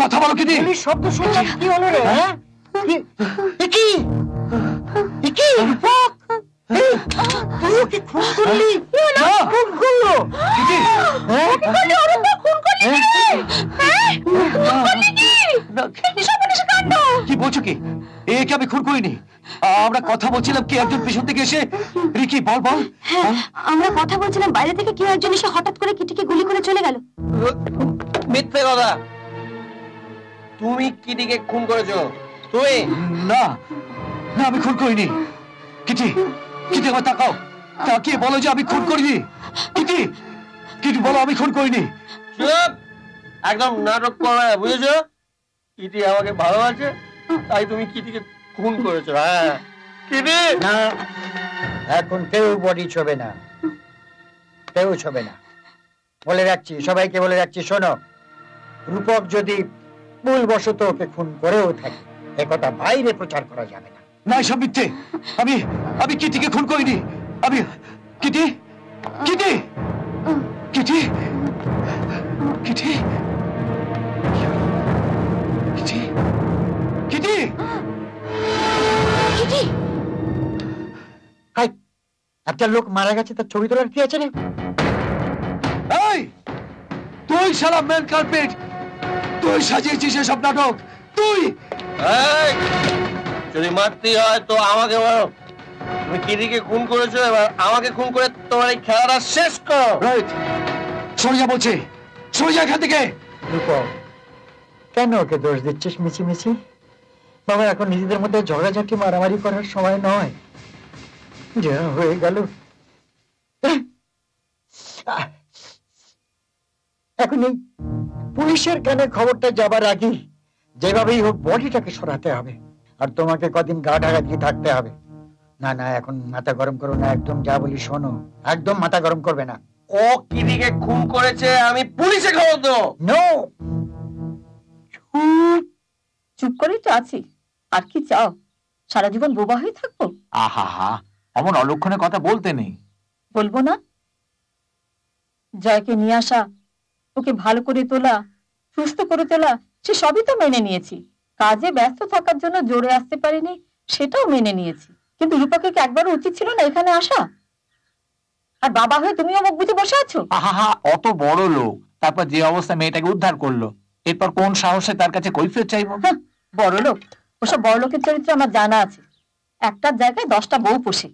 কথা বলো। কি শব্দ শুনলাম? কি হলো রে? কি বলছো? কি একে আমি খুন করিনি। আমরা কথা বলছিলাম, কে একজন পিছন থেকে এসে। রিকি বল। আমরা কথা বলছিলাম, বাইরে থেকে কেউ একজন এসে হঠাৎ করে কিটিকে গুলি করে চলে গেল। মিথ্যে কথা। তুমি কিটিকে খুন করেছো? हुए ना ना अभी खुद कोई नहीं किटी किटी मत ताकाओ ताकि बोलो जो अभी खुद कोई नहीं किटी किटी बोलो अभी खुद कोई नहीं चुप एकदम नाटक कर रहा है बुझे जो किटी आवा के भालो आज ताई तुम्हीं किटी के खून कोरे चुरा है किटी ना अकुन क्यों बॉडी छोबे ना क्यों छोबे ना बोले रखची सबाई के बोले रखची सुनो रूपक जोधी मूल वर्षों तो के खून कोरे होता है एक और भाई ने प्रचार करा जाएगा ना शब्दिते अभी अभी किटी के खून कोई नहीं अभी किटी किटी किटी किटी किटी किटी किटी कई अब क्या लोग मारेगा चीता छोटी तो लड़की है चले आई तू ही साला मेल कार्पेट तू ही साजी चीज़ें सब नाटक तू ही যদি মারতে হয় তো আমাকে বলো তুমি কিটিকে খুন করেছো এবার আমাকে খুন করে তোমার এই খেলাটা শেষ কর রাইট সোজা বলছি সোজা এখান থেকে রূপক কেন ওকে দোষ দিচ্ছিস মিছি মিছি বাবা এখন নিজেদের মধ্যে ঝগড়াঝাটি মারামারি করার সময় নয় যা হয়ে গেল এখন পুলিশের কানে খবরটা যাবার আগে যেভাবেই হোক বডিটাকে সরাতে হবে আর তোমাকে কদিন গা ঢাকা দিয়ে থাকতে হবে না না এখন মাথা গরম করো না একদম যা বলি শোনো একদম মাথা গরম করবে না ও কিটিকে খুন করেছে আমি পুলিশে খবর দেব নো চুপ করে তো আছি আর কি চাও সারা জীবন বোবা হয়ে থাকবো আহা হা এমন অলক্ষণে কথা বলতে নেই বলবো না জয়কে নিয়ে আসা ওকে ভালো করে তোলা সুস্থ করে তোলা সে সবই তো মেনে নিয়েছি কাজে ব্যস্ত থাকার জন্য জোরে আসতে পারিনি সেটাও মেনে নিয়েছি কিন্তু রূপাকে কি একবারও উচিত ছিল না এখানে আসা আর বাবা হয়ে তুমিও মুখ বুজে বসে আছো আহা অত বড় লোক তারপর যে অবস্থা মেয়েটাকে উদ্ধার করলো এরপর কোন সাহসে তার কাছে কৈফিয়ত চাইবো বড় লোক ওসব বড় লোকের চরিত্র আমার জানা আছে একটা জায়গায় 10টা বউ পোষে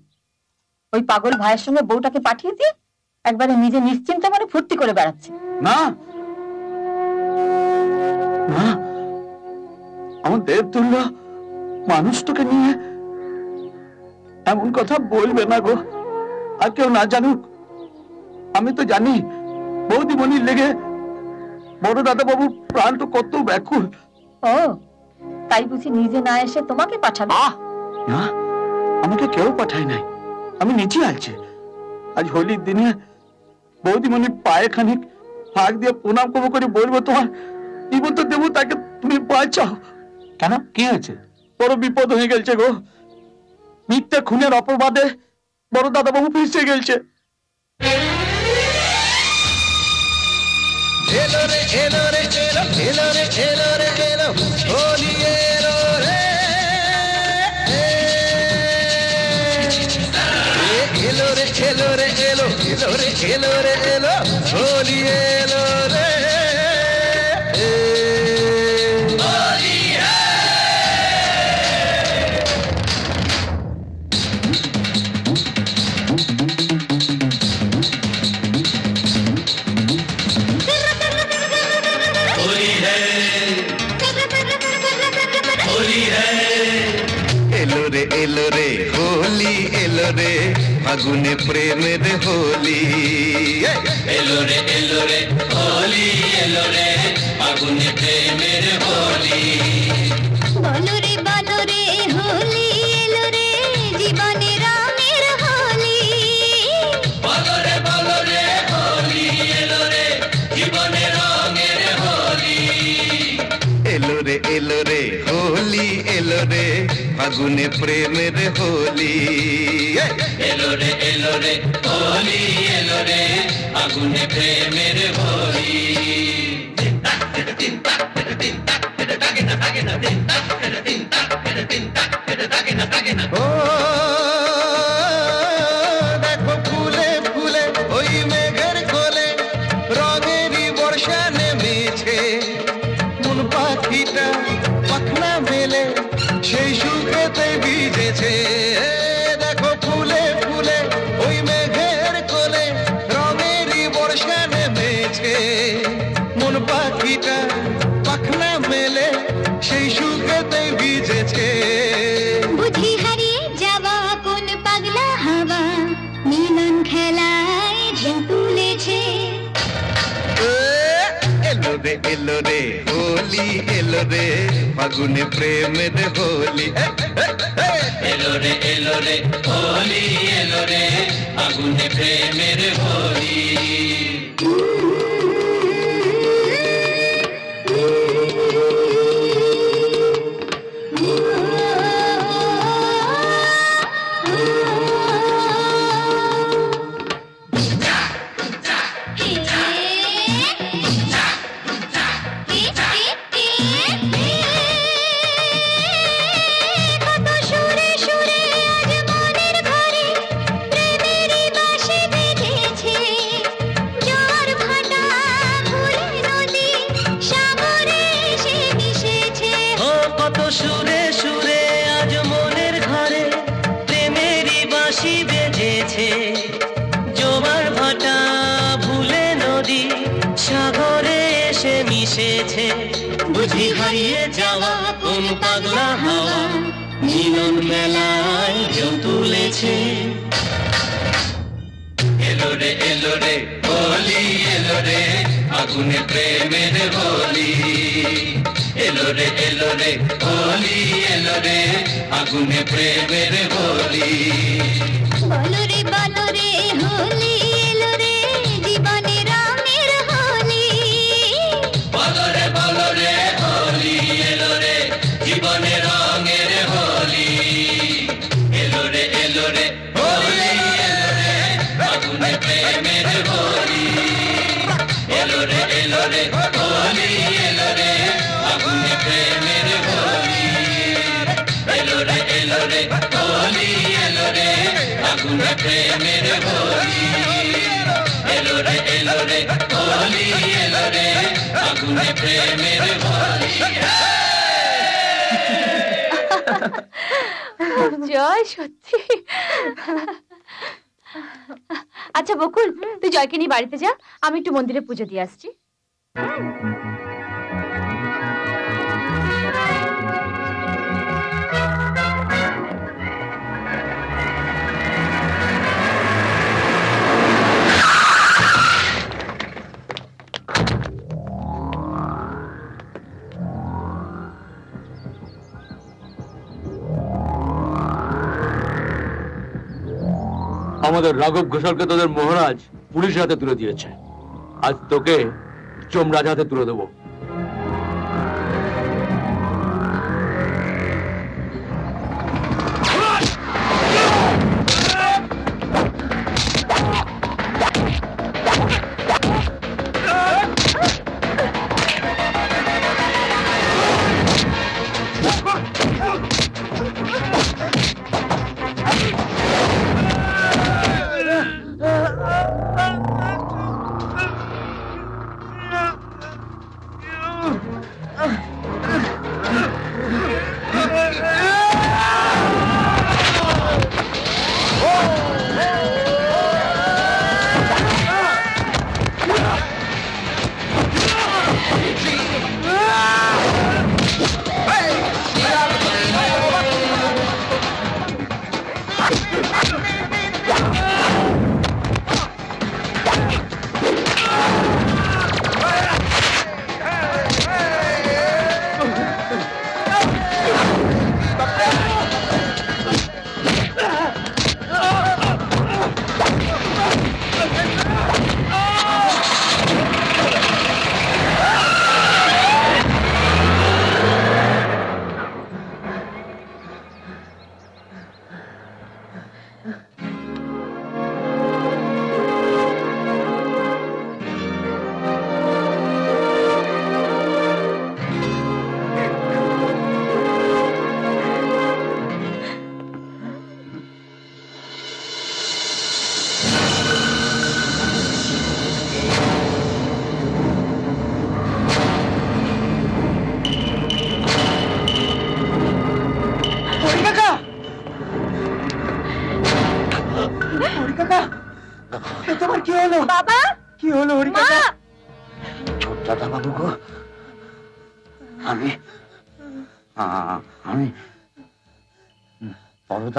ওই পাগল ভাইয়ের সঙ্গে বউটাকে পাঠিয়ে দিয়ে একবারে নিজে নিশ্চিন্ত মনে ফুর্তি করে বেড়াচ্ছে না না আমার দেবতুল্য মানুষটাকে নিয়ে এমন কথা বলবে না গো আর কেউ না জানুক আমি তো জানি বৌদিমণির লেগে বড় দাদাবাবুর প্রাণ তো কত ব্যাকুল ও তাই বুঝি নিজে না এসে তোমাকে পাঠাবে না আমাকে কেউ পাঠায় নাই আমি নিজে আছি আজ হোলির দিনে বৌদিমণির পায়ে খানিক হাত দিয়ে প্রণাম করবো করে বলবো তোমার জীবন তো দেবো তাকে তুমি বাঁচাও কেন কি হয়েছে বড় বিপদ হয়ে গেলছে গো মিথ্যা খুনের অপবাদে বড় দাদাবাবু ফেঁসে গেলছে फागुने प्रेम रे होली एलो रे होली एलो रे फागुने प्रेम रे होली बालो रे होली एलो रे जीवने रामेर होली बालो रे होली एलो रे जीवने रामेर होली एलो रे होली एलो रे फागुने प्रेम रे होली एलो रे होली एलो रे आगुने प्रेम रे होली এলো রে হোলি এলো রে ফাগুনে প্রেমের হোলি এলো রে হোলি এলো রে ফাগুনে প্রেমের হোলি জয় সত্যি। আচ্ছা বকুল, তুই জয়কে নিয়ে বাড়িতে যা, আমি একটু মন্দিরে পুজো দিয়ে আসছি। আমাদের রাঘব ঘোষালকে তোদের মহারাজ পুলিশের হাতে তুলে দিয়েছে, আজ তোকে যমরাজ হাতে তুলে দেব।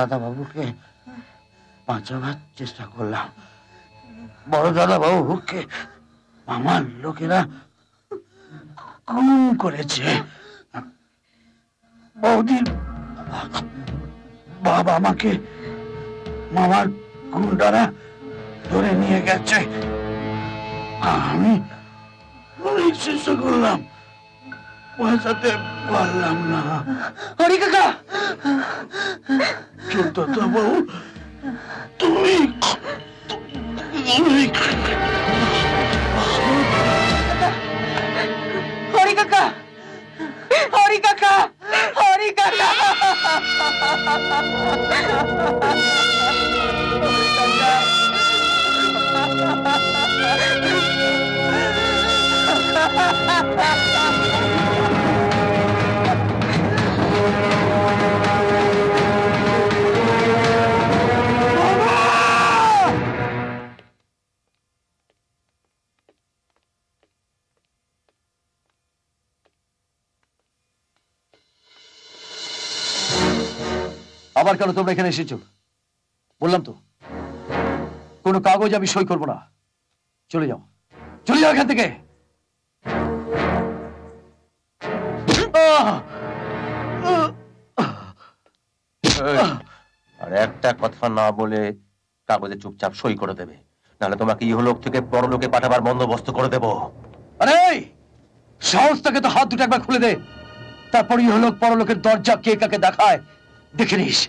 দাদা বাবুকে বাঁচাবার চেষ্টা করলাম, বড় দাদা বাবুকে আমার লোকেরা খুন করেছে। বৌদির বাবা মাকে মামার গুন্ডারা ধরে নিয়ে গেছে। আমি চেষ্টা করলাম, পয়সাতে পারলাম না। হরি কাকা, চলতো তো বউ, তুমি হরি কাকা, হরি কাকা, হরি কাকা, আবার কেন তোমরা এখানে এসেছো? বললাম তো কোনো কাগজ আমি সই করবো না। চলে যাও, চলে যাও এখান থেকে। আর একটা কথা না বলে কাগজে চুপচাপ সই করে দেবে, নাহলে তোমাকে ইহলোক থেকে পরলোকে পাঠাবার বন্দোবস্ত করে দেব। আরে সাহসটাকে তো হাত দুটো একবার খুলে দে, তারপর ইহলোক পরলোকের দরজা কে কাকে দেখায় দেখে নিস।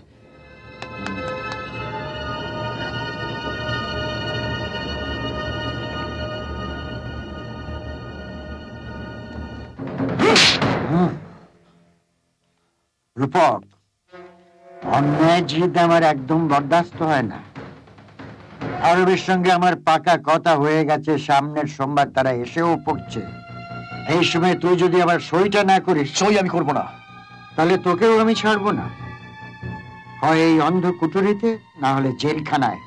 রূপক, অন্যায় জিদ আমার একদম বরদাস্ত হয় না। আরবের সঙ্গে আমার পাকা কথা হয়ে গেছে, সামনের সোমবার তারা এসেও পড়ছে। এই সময় তুই যদি আবার সইটা না করিস, সই আমি করবো না, তাহলে তোকেও আমি ছাড়বো না। হয় এই অন্ধ কুঠুরিতে, না হলে জেলখানায়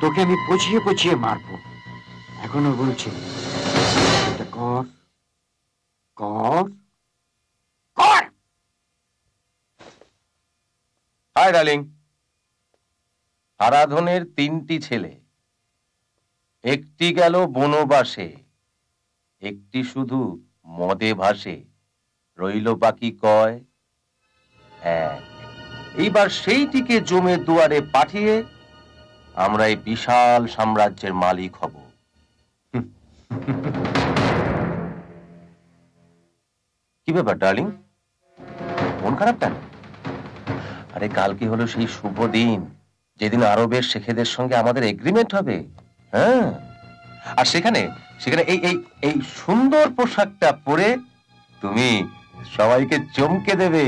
তোকে আমি পচিয়ে পচিয়ে মারবো। এখনো বলছি কর, কর, কর। হাই ডার্লিং, আরাধনের তিনটি ছেলে, একটি গেল বনবাসে, একটি শুধু মদে ভাসে, রইল বাকি কয় এক। এইবার সেইটিকে জমে দুয়ারে পাঠিয়ে আমরা এই বিশাল সাম্রাজ্যের মালিক হব। কি ব্যাপার ডার্লিং, মন খারাপ কেন? আরে কালকে হলো সেই শুভ দিন যেদিন আরবের শেখেদের সঙ্গে আমাদের এগ্রিমেন্ট হবে। হ্যাঁ, আর সেখানে সেখানে এই এই সুন্দর পোশাকটা পরে তুমি সবাইকে চমকে দেবে।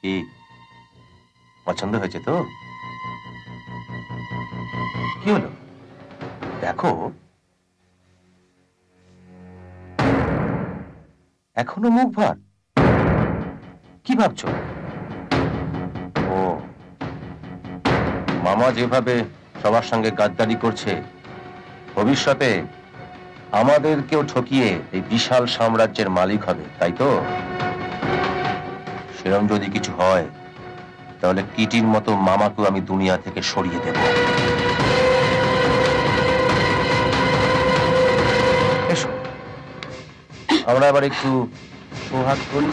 কি পছন্দ হয়েছে তো? কি হলো? দেখো এখনো মুখ ভার, কি ভাবছো? ও মামা যেভাবে সবার সঙ্গে গাদ্দারি করছে, ভবিষ্যতে আমাদেরকেও ঠকিয়ে এই বিশাল সাম্রাজ্যের মালিক হবে, তাই তো? সেরকম যদি কিছু হয় তাহলে কিটির মতো মামাকেও আমি দুনিয়া থেকে সরিয়ে দেব। এসো আমরা আবার একটু সোহাগ করি।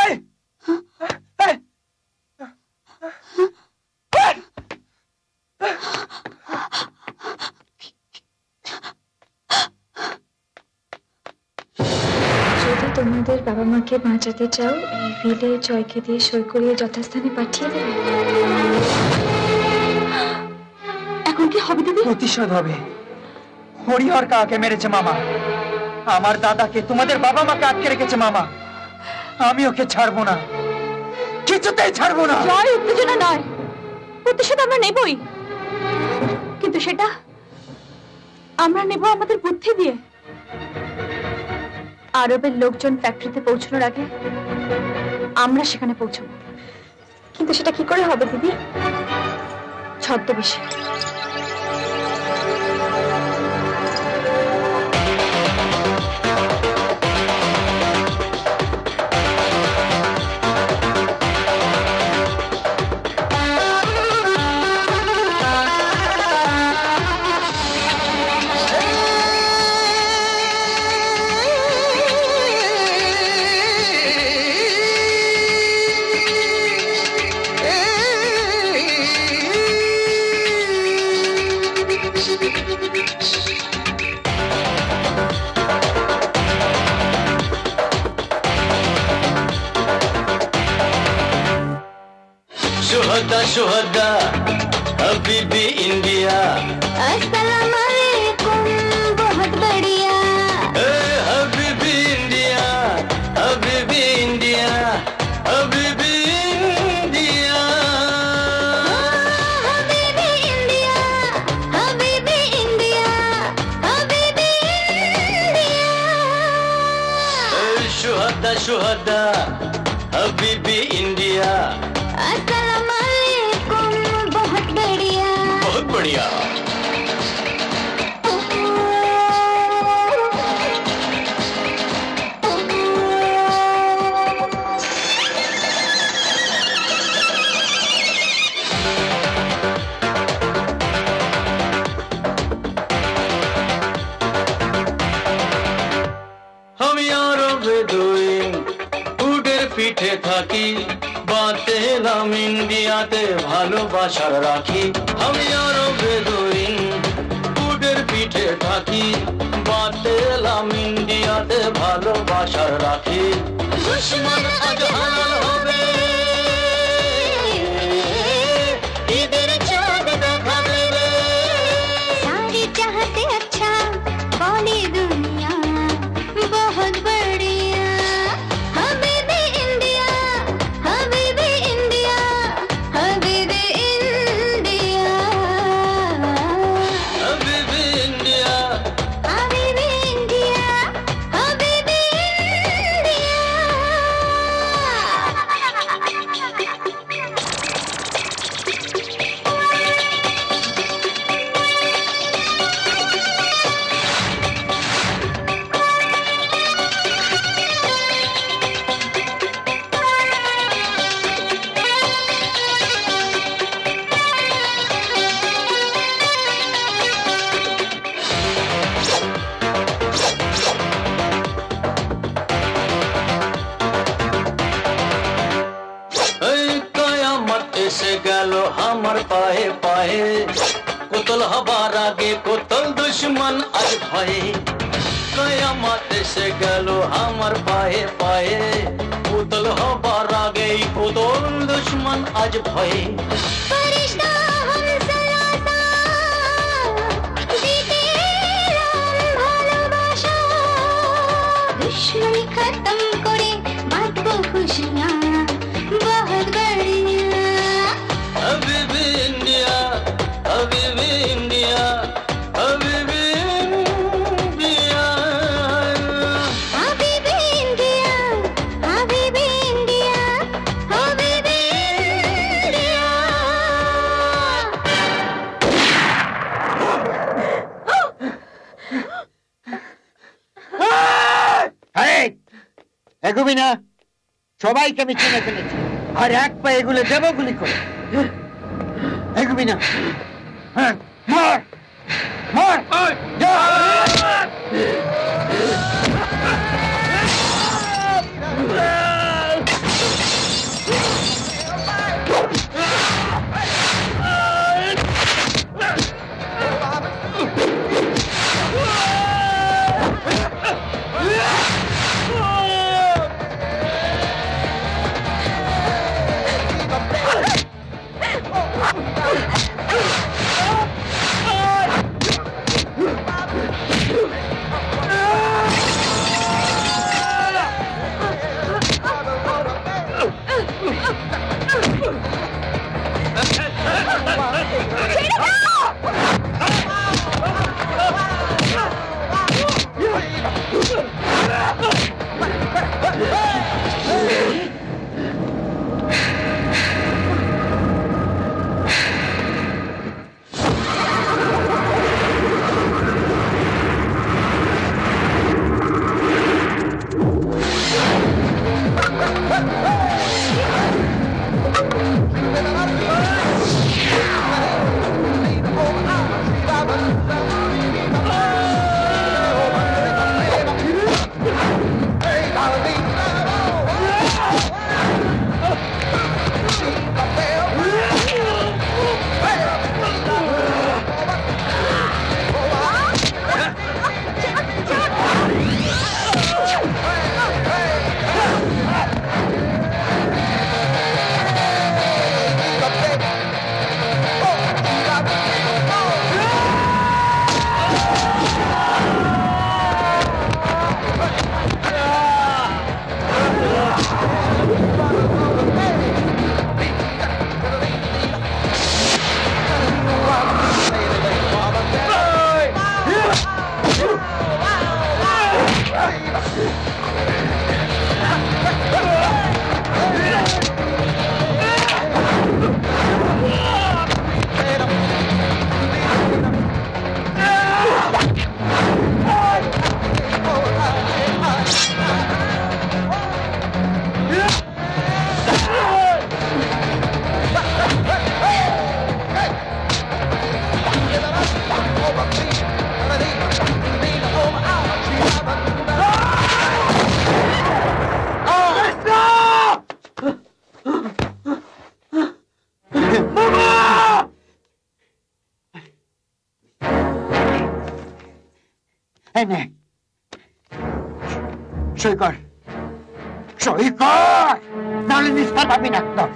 Hey! তোমাদের বাবা মাকে বাঁচাতে চাও এই ফিলে জয়কে দিয়ে সই করিয়ে যথাস্থানে পাঠিয়ে দেবে। এখন কি হবে দিদি? প্রতিশোধ হবে। হরিহর কাকে মেরেছে মামা, আমার দাদাকে তোমাদের বাবা মাকে আটকে রেখেছে মামা, আমি ওকে ছাড়বো না, কিছুতেই ছাড়বো না। জয় উত্তেজনা নয়, প্রতিশোধ আমরা নেবই, কিন্তু সেটা আমরা নেব আমাদের বুদ্ধি দিয়ে। আরবের লোকজন ফ্যাক্টরিতে পৌঁছানোর আগে আমরা সেখানে পৌঁছাবো, কিন্তু সেটা কি করে হবে দিদি? ছদ্মবেশে। Shuhada, Habibi India. Assalamualaikum, बहुत बढ़िया. Hey, Habibi India, Habibi India, Habibi India. Habibi India, Habibi India, Habibi India. Hey, Shuhada, Shuhada, Habibi India. ভালোবাসার রাখি আমি আরো বেদুইন উটের পিঠে থাকি, বাতেলাম ইন্ডিয়াতে ভালোবাসার রাখি। দুশ্মন আজ হালাল হবে, ঈদের চাঁদ দেখাবে রে, সারি চাহতে আচ্ছা বলি দুনিয়া বহুত বড়িয়া। সবাইকে আমি চিনে ফেলেছি, আর এক পা এগুলো দেবো গুলি করে। এগুবি না, মার মার Amen. Soykar! Soykar! Nahole নিস্তার পাবি না তোর।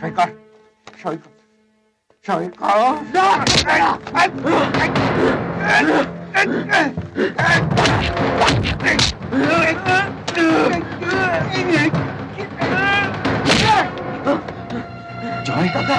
Soykar! Soykar! Soykar! Joy! Joy, Joy, Joy,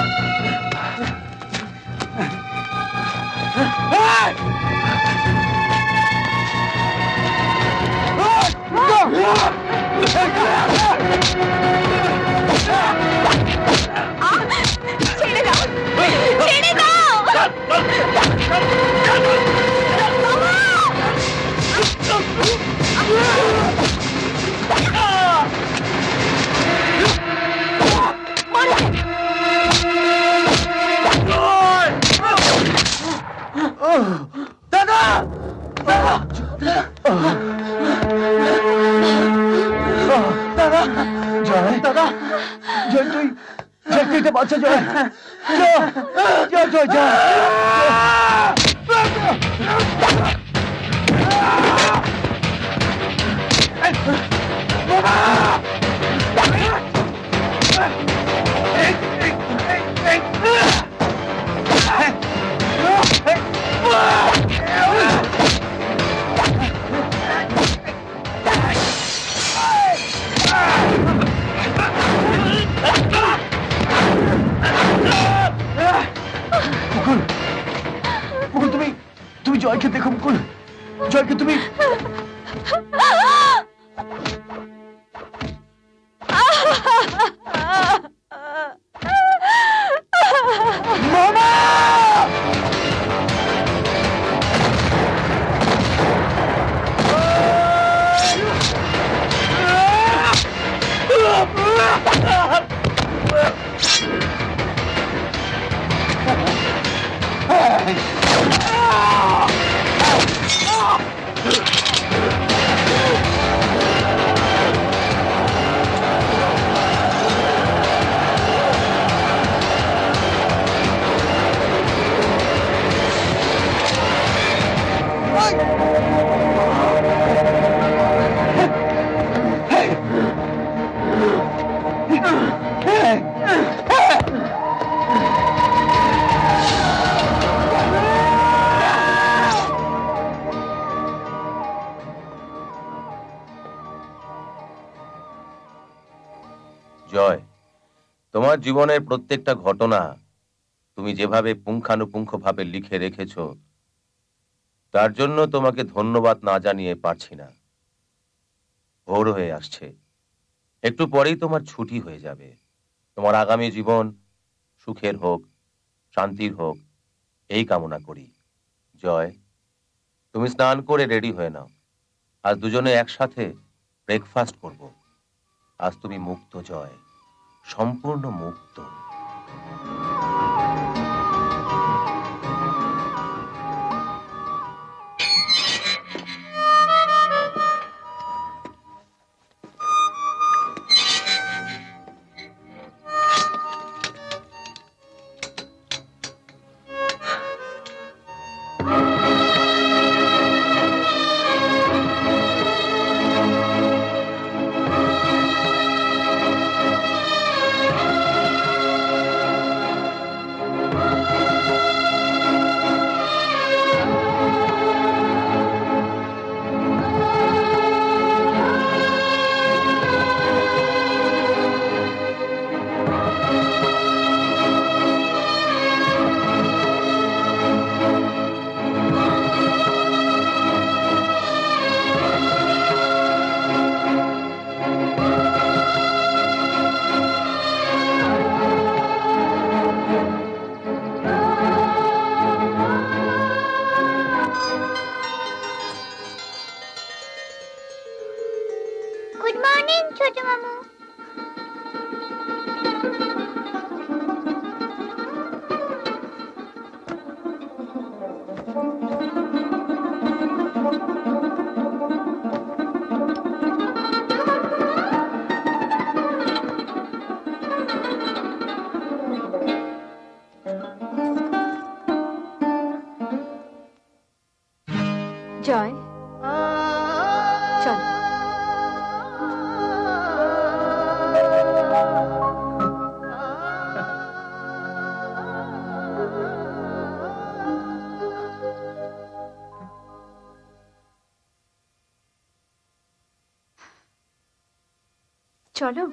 Joy, Joy, देखो मुकुल, Joy के तुम्ही জীবনের প্রত্যেকটা ঘটনা তুমি যেভাবে পুঙ্খানুপুঙ্খভাবে লিখে রেখেছো তার জন্য তোমাকে ধন্যবাদ না জানিয়ে পারছি না। ভোর হয়ে আসছে, একটু পরেই তোমার ছুটি হয়ে যাবে। তোমার আগামী জীবন সুখের হোক, শান্তির হোক, এই কামনা করি। জয়, তুমি স্নান করে রেডি হয়ে নাও, আজ দুজনে একসাথে ব্রেকফাস্ট করব। আজ তুমি মুক্ত জয়, সম্পূর্ণ মুক্ত। চলো।